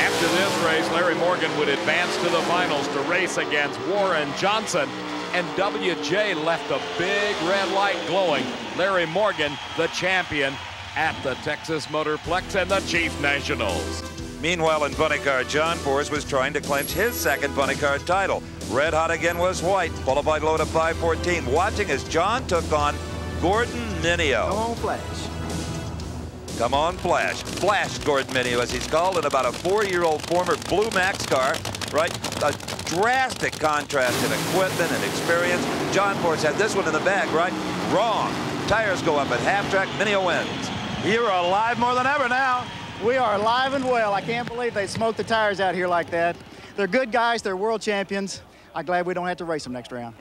After this race, Larry Morgan would advance to the finals to race against Warren Johnson, and WJ left a big red light glowing. Larry Morgan, the champion at the Texas Motorplex and the Chief Nationals. Meanwhile, in Funny Car, John Force was trying to clinch his second Funny Car title. Red hot again was White, qualified low to 514, watching as John took on Gordon Minio. Come on, Flash. Come on, Flash. Flash Gordon Minio, as he's called, in about a 4-year-old former Blue Max car, right? A drastic contrast in equipment and experience. John Force had this one in the bag, right? Wrong. Tires go up at half track. Minio wins. You're alive more than ever now. We are alive and well. I can't believe they smoked the tires out here like that. They're good guys. They're world champions. I'm glad we don't have to race them next round.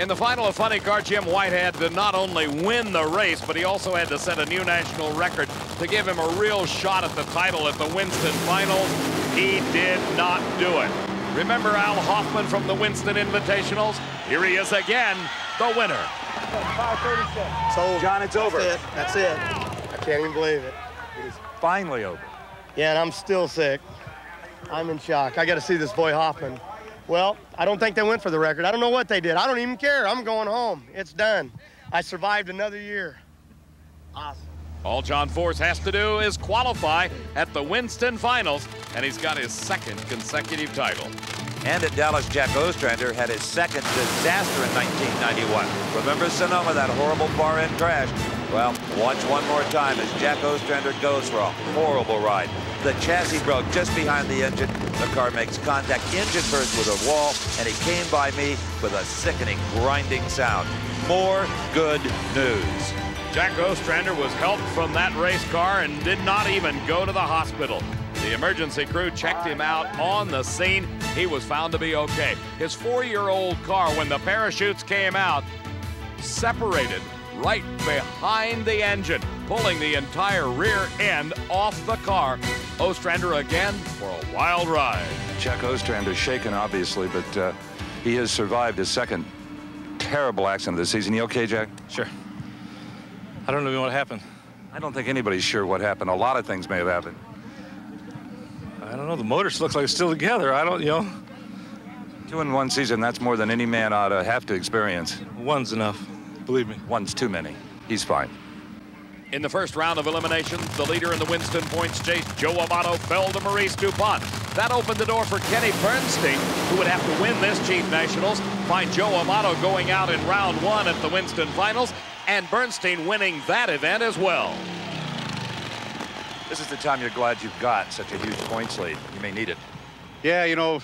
In the final of Funny Car, Jim Whitehead did not only win the race, but he also had to set a new national record to give him a real shot at the title at the Winston Finals. He did not do it. Remember Al Hoffman from the Winston Invitationals? Here he is again, the winner. 5:37. So, John, it's over. That's it. I can't even believe it. Finally over. Yeah, and I'm still sick. I'm in shock. I got to see this boy Hoffman. Well, I don't think they went for the record. I don't know what they did. I don't even care. I'm going home. It's done. I survived another year. Awesome. All John Force has to do is qualify at the Winston Finals, and he's got his second consecutive title. And at Dallas, Jack Ostrander had his second disaster in 1991. Remember Sonoma, that horrible far-end crash? Well, watch one more time as Jack Ostrander goes for a horrible ride. The chassis broke just behind the engine. The car makes contact, engine burst with a wall, and he came by me with a sickening, grinding sound. More good news. Jack Ostrander was helped from that race car and did not even go to the hospital. The emergency crew checked him out on the scene. He was found to be okay. His 4-year-old car, when the parachutes came out, separated right behind the engine, pulling the entire rear end off the car. Ostrander again for a wild ride. Chuck Ostrander shaken, obviously, but he has survived his second terrible accident of the season. You okay, Jack? Sure. I don't know what happened. I don't think anybody's sure what happened. A lot of things may have happened. I don't know. The motors look like it's still together. I don't, you know. 2 in 1 season, that's more than any man ought to have to experience. One's enough. Believe me. One's too many. He's fine. In the first round of elimination, the leader in the Winston points chase, Joe Amato, fell to Maurice DuPont. That opened the door for Kenny Bernstein, who would have to win this Chief Nationals, find Joe Amato going out in round 1 at the Winston Finals, and Bernstein winning that event as well. This is the time you're glad you've got such a huge points lead. You may need it. Yeah, you know,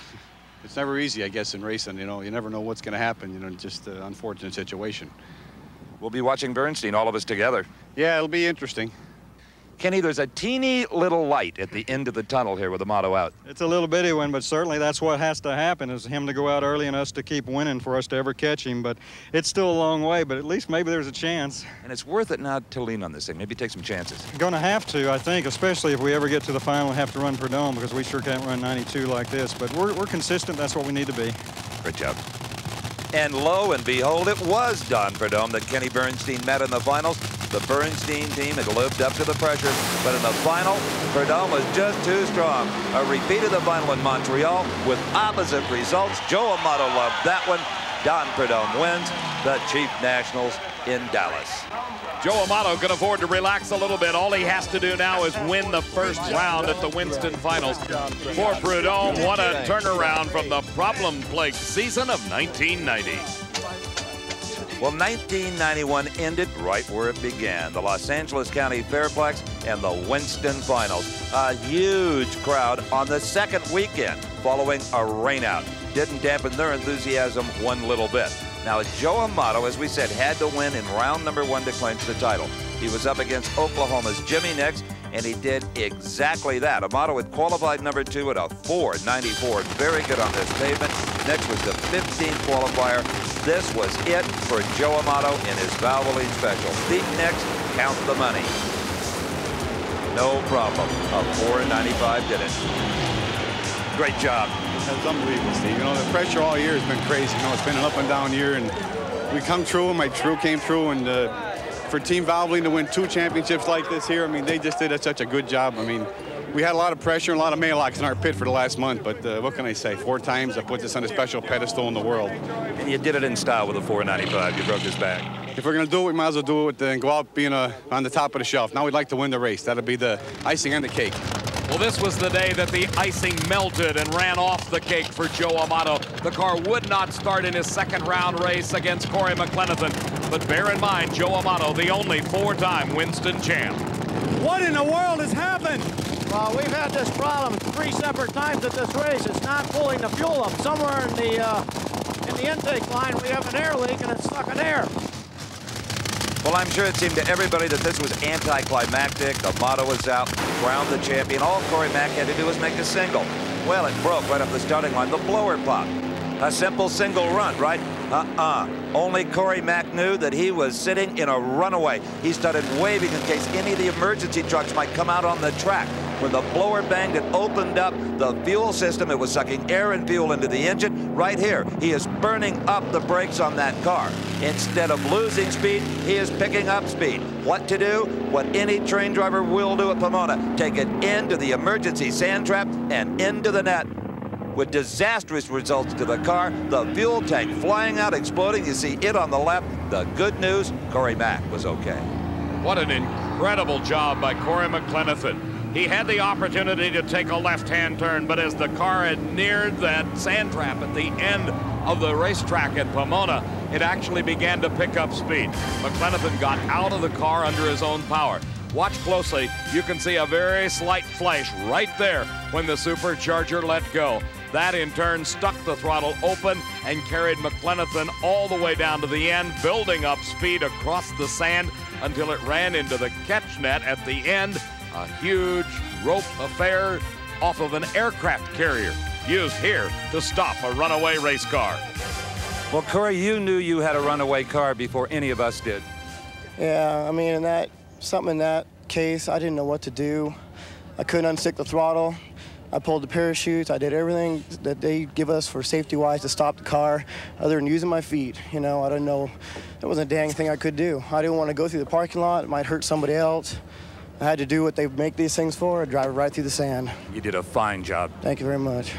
it's never easy, I guess, in racing. You know, you never know what's going to happen. You know, just an unfortunate situation. We'll be watching Bernstein, all of us together. Yeah, it'll be interesting. Kenny, there's a teeny little light at the end of the tunnel here with Amato out. It's a little bitty one, but certainly that's what has to happen, is him to go out early and us to keep winning for us to ever catch him. But it's still a long way, but at least maybe there's a chance. And it's worth it not to lean on this thing. Maybe take some chances. Gonna have to, I think, especially if we ever get to the final and have to run Prudhomme, because we sure can't run 92 like this. But we're consistent. That's what we need to be. Great job. and lo and behold, it was Don Prudhomme that Kenny Bernstein met in the finals. The Bernstein team had lived up to the pressure, but in the final, Prudhomme was just too strong. A repeat of the final in Montreal with opposite results. Joe Amato loved that one. Don Prudhomme wins the Chief Nationals in Dallas. Joe Amato can afford to relax a little bit. All he has to do now is win the first round at the Winston Finals. For Prudhomme, what a turnaround from the problem-plagued season of 1990. Well, 1991 ended right where it began. The Los Angeles County Fairplex and the Winston Finals. A huge crowd on the second weekend following a rainout. Didn't dampen their enthusiasm one little bit. Now, Joe Amato, as we said, had to win in round number one to clinch the title. He was up against Oklahoma's Jimmy Nix, and he did exactly that. Amato had qualified number two at a 4.94. Very good on this pavement. Nix was the 15th qualifier. This was it for Joe Amato in his Valvoline special. Beat Nix, count the money. No problem. A 4.95 did it. Great job. That's unbelievable, Steve. You know, the pressure all year has been crazy. You know, it's been an up-and-down year, and we come true, and my true came true. And for Team Valvoline to win two championships like this here, I mean, they just did such a good job. I mean, we had a lot of pressure and a lot of maylocks in our pit for the last month, but what can I say? Four times I put this on a special pedestal in the world. And you did it in style with a 495. You broke his back. If we're going to do it, we might as well do it and go out being on the top of the shelf. Now we'd like to win the race. That'll be the icing on the cake. Well, this was the day that the icing melted and ran off the cake for Joe Amato. The car would not start in his second-round race against Corey McLenathan. But bear in mind, Joe Amato, the only four-time Winston champ. What in the world has happened? Well, we've had this problem three separate times at this race. It's not pulling the fuel up. Somewhere in the intake line, we have an air leak, and it's stuck in air. Well, I'm sure it seemed to everybody that this was anticlimactic. Amato was out, crowned the champion. All Corey Mack had to do was make a single. Well, it broke right up the starting line. The blower popped. A simple single run, right? Only Corey Mack knew that he was sitting in a runaway. He started waving in case any of the emergency trucks might come out on the track. When the blower banged, it opened up the fuel system. It was sucking air and fuel into the engine. Right here, he is burning up the brakes on that car. Instead of losing speed, he is picking up speed. What to do? What any train driver will do at Pomona. Take it into the emergency sand trap and into the net. With disastrous results to the car, the fuel tank flying out, exploding. You see it on the left. The good news, Corey Mack was okay. What an incredible job by Corey McLenathan. He had the opportunity to take a left-hand turn, but as the car had neared that sand trap at the end of the racetrack at Pomona, it actually began to pick up speed. McLenathan got out of the car under his own power. Watch closely. You can see a very slight flash right there when the supercharger let go. That, in turn, stuck the throttle open and carried McLenathan all the way down to the end, building up speed across the sand until it ran into the catch net at the end. A huge rope affair off of an aircraft carrier used here to stop a runaway race car. Well, Corey, you knew you had a runaway car before any of us did. Yeah, I mean, in that case, I didn't know what to do. I couldn't unstick the throttle. I pulled the parachutes. I did everything that they give us for safety-wise to stop the car, other than using my feet. You know, I didn't know. There wasn't a dang thing I could do. I didn't want to go through the parking lot. It might hurt somebody else. I had to do what they make these things for, and drive it right through the sand. You did a fine job. Thank you very much.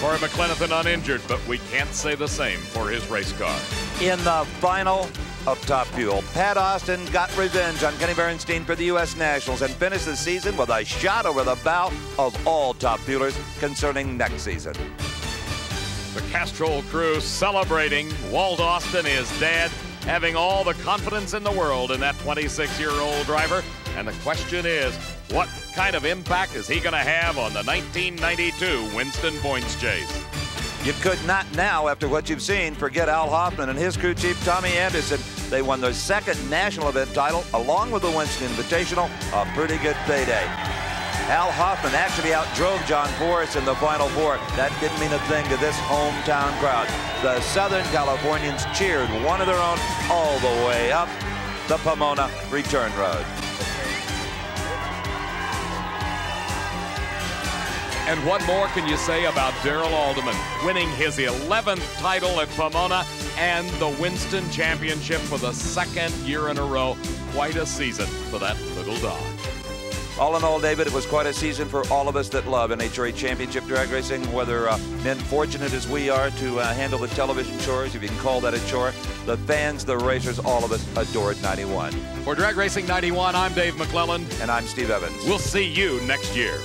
Corey McLenathan uninjured, but we can't say the same for his race car. In the final of Top Fuel, Pat Austin got revenge on Kenny Bernstein for the U.S. Nationals and finished the season with a shot over the bow of all Top Fuelers concerning next season. The Castrol crew celebrating Walt Austin, his dad, having all the confidence in the world in that 26-year-old driver. And the question is, what kind of impact is he going to have on the 1992 Winston points chase? You could not now, after what you've seen, forget Al Hoffman and his crew chief, Tommy Anderson. They won their second national event title, along with the Winston Invitational, a pretty good payday. Al Hoffman actually outdrove John Forrest in the Final Four. That didn't mean a thing to this hometown crowd. The Southern Californians cheered one of their own all the way up the Pomona return road. And what more can you say about Darrell Alderman winning his 11th title at Pomona and the Winston Championship for the second year in a row? Quite a season for that little dog. All in all, David, it was quite a season for all of us that love NHRA Championship Drag Racing, whether men fortunate as we are to handle the television chores, if you can call that a chore. The fans, the racers, all of us adored 91. For Drag Racing 91, I'm Dave McClellan. And I'm Steve Evans. We'll see you next year.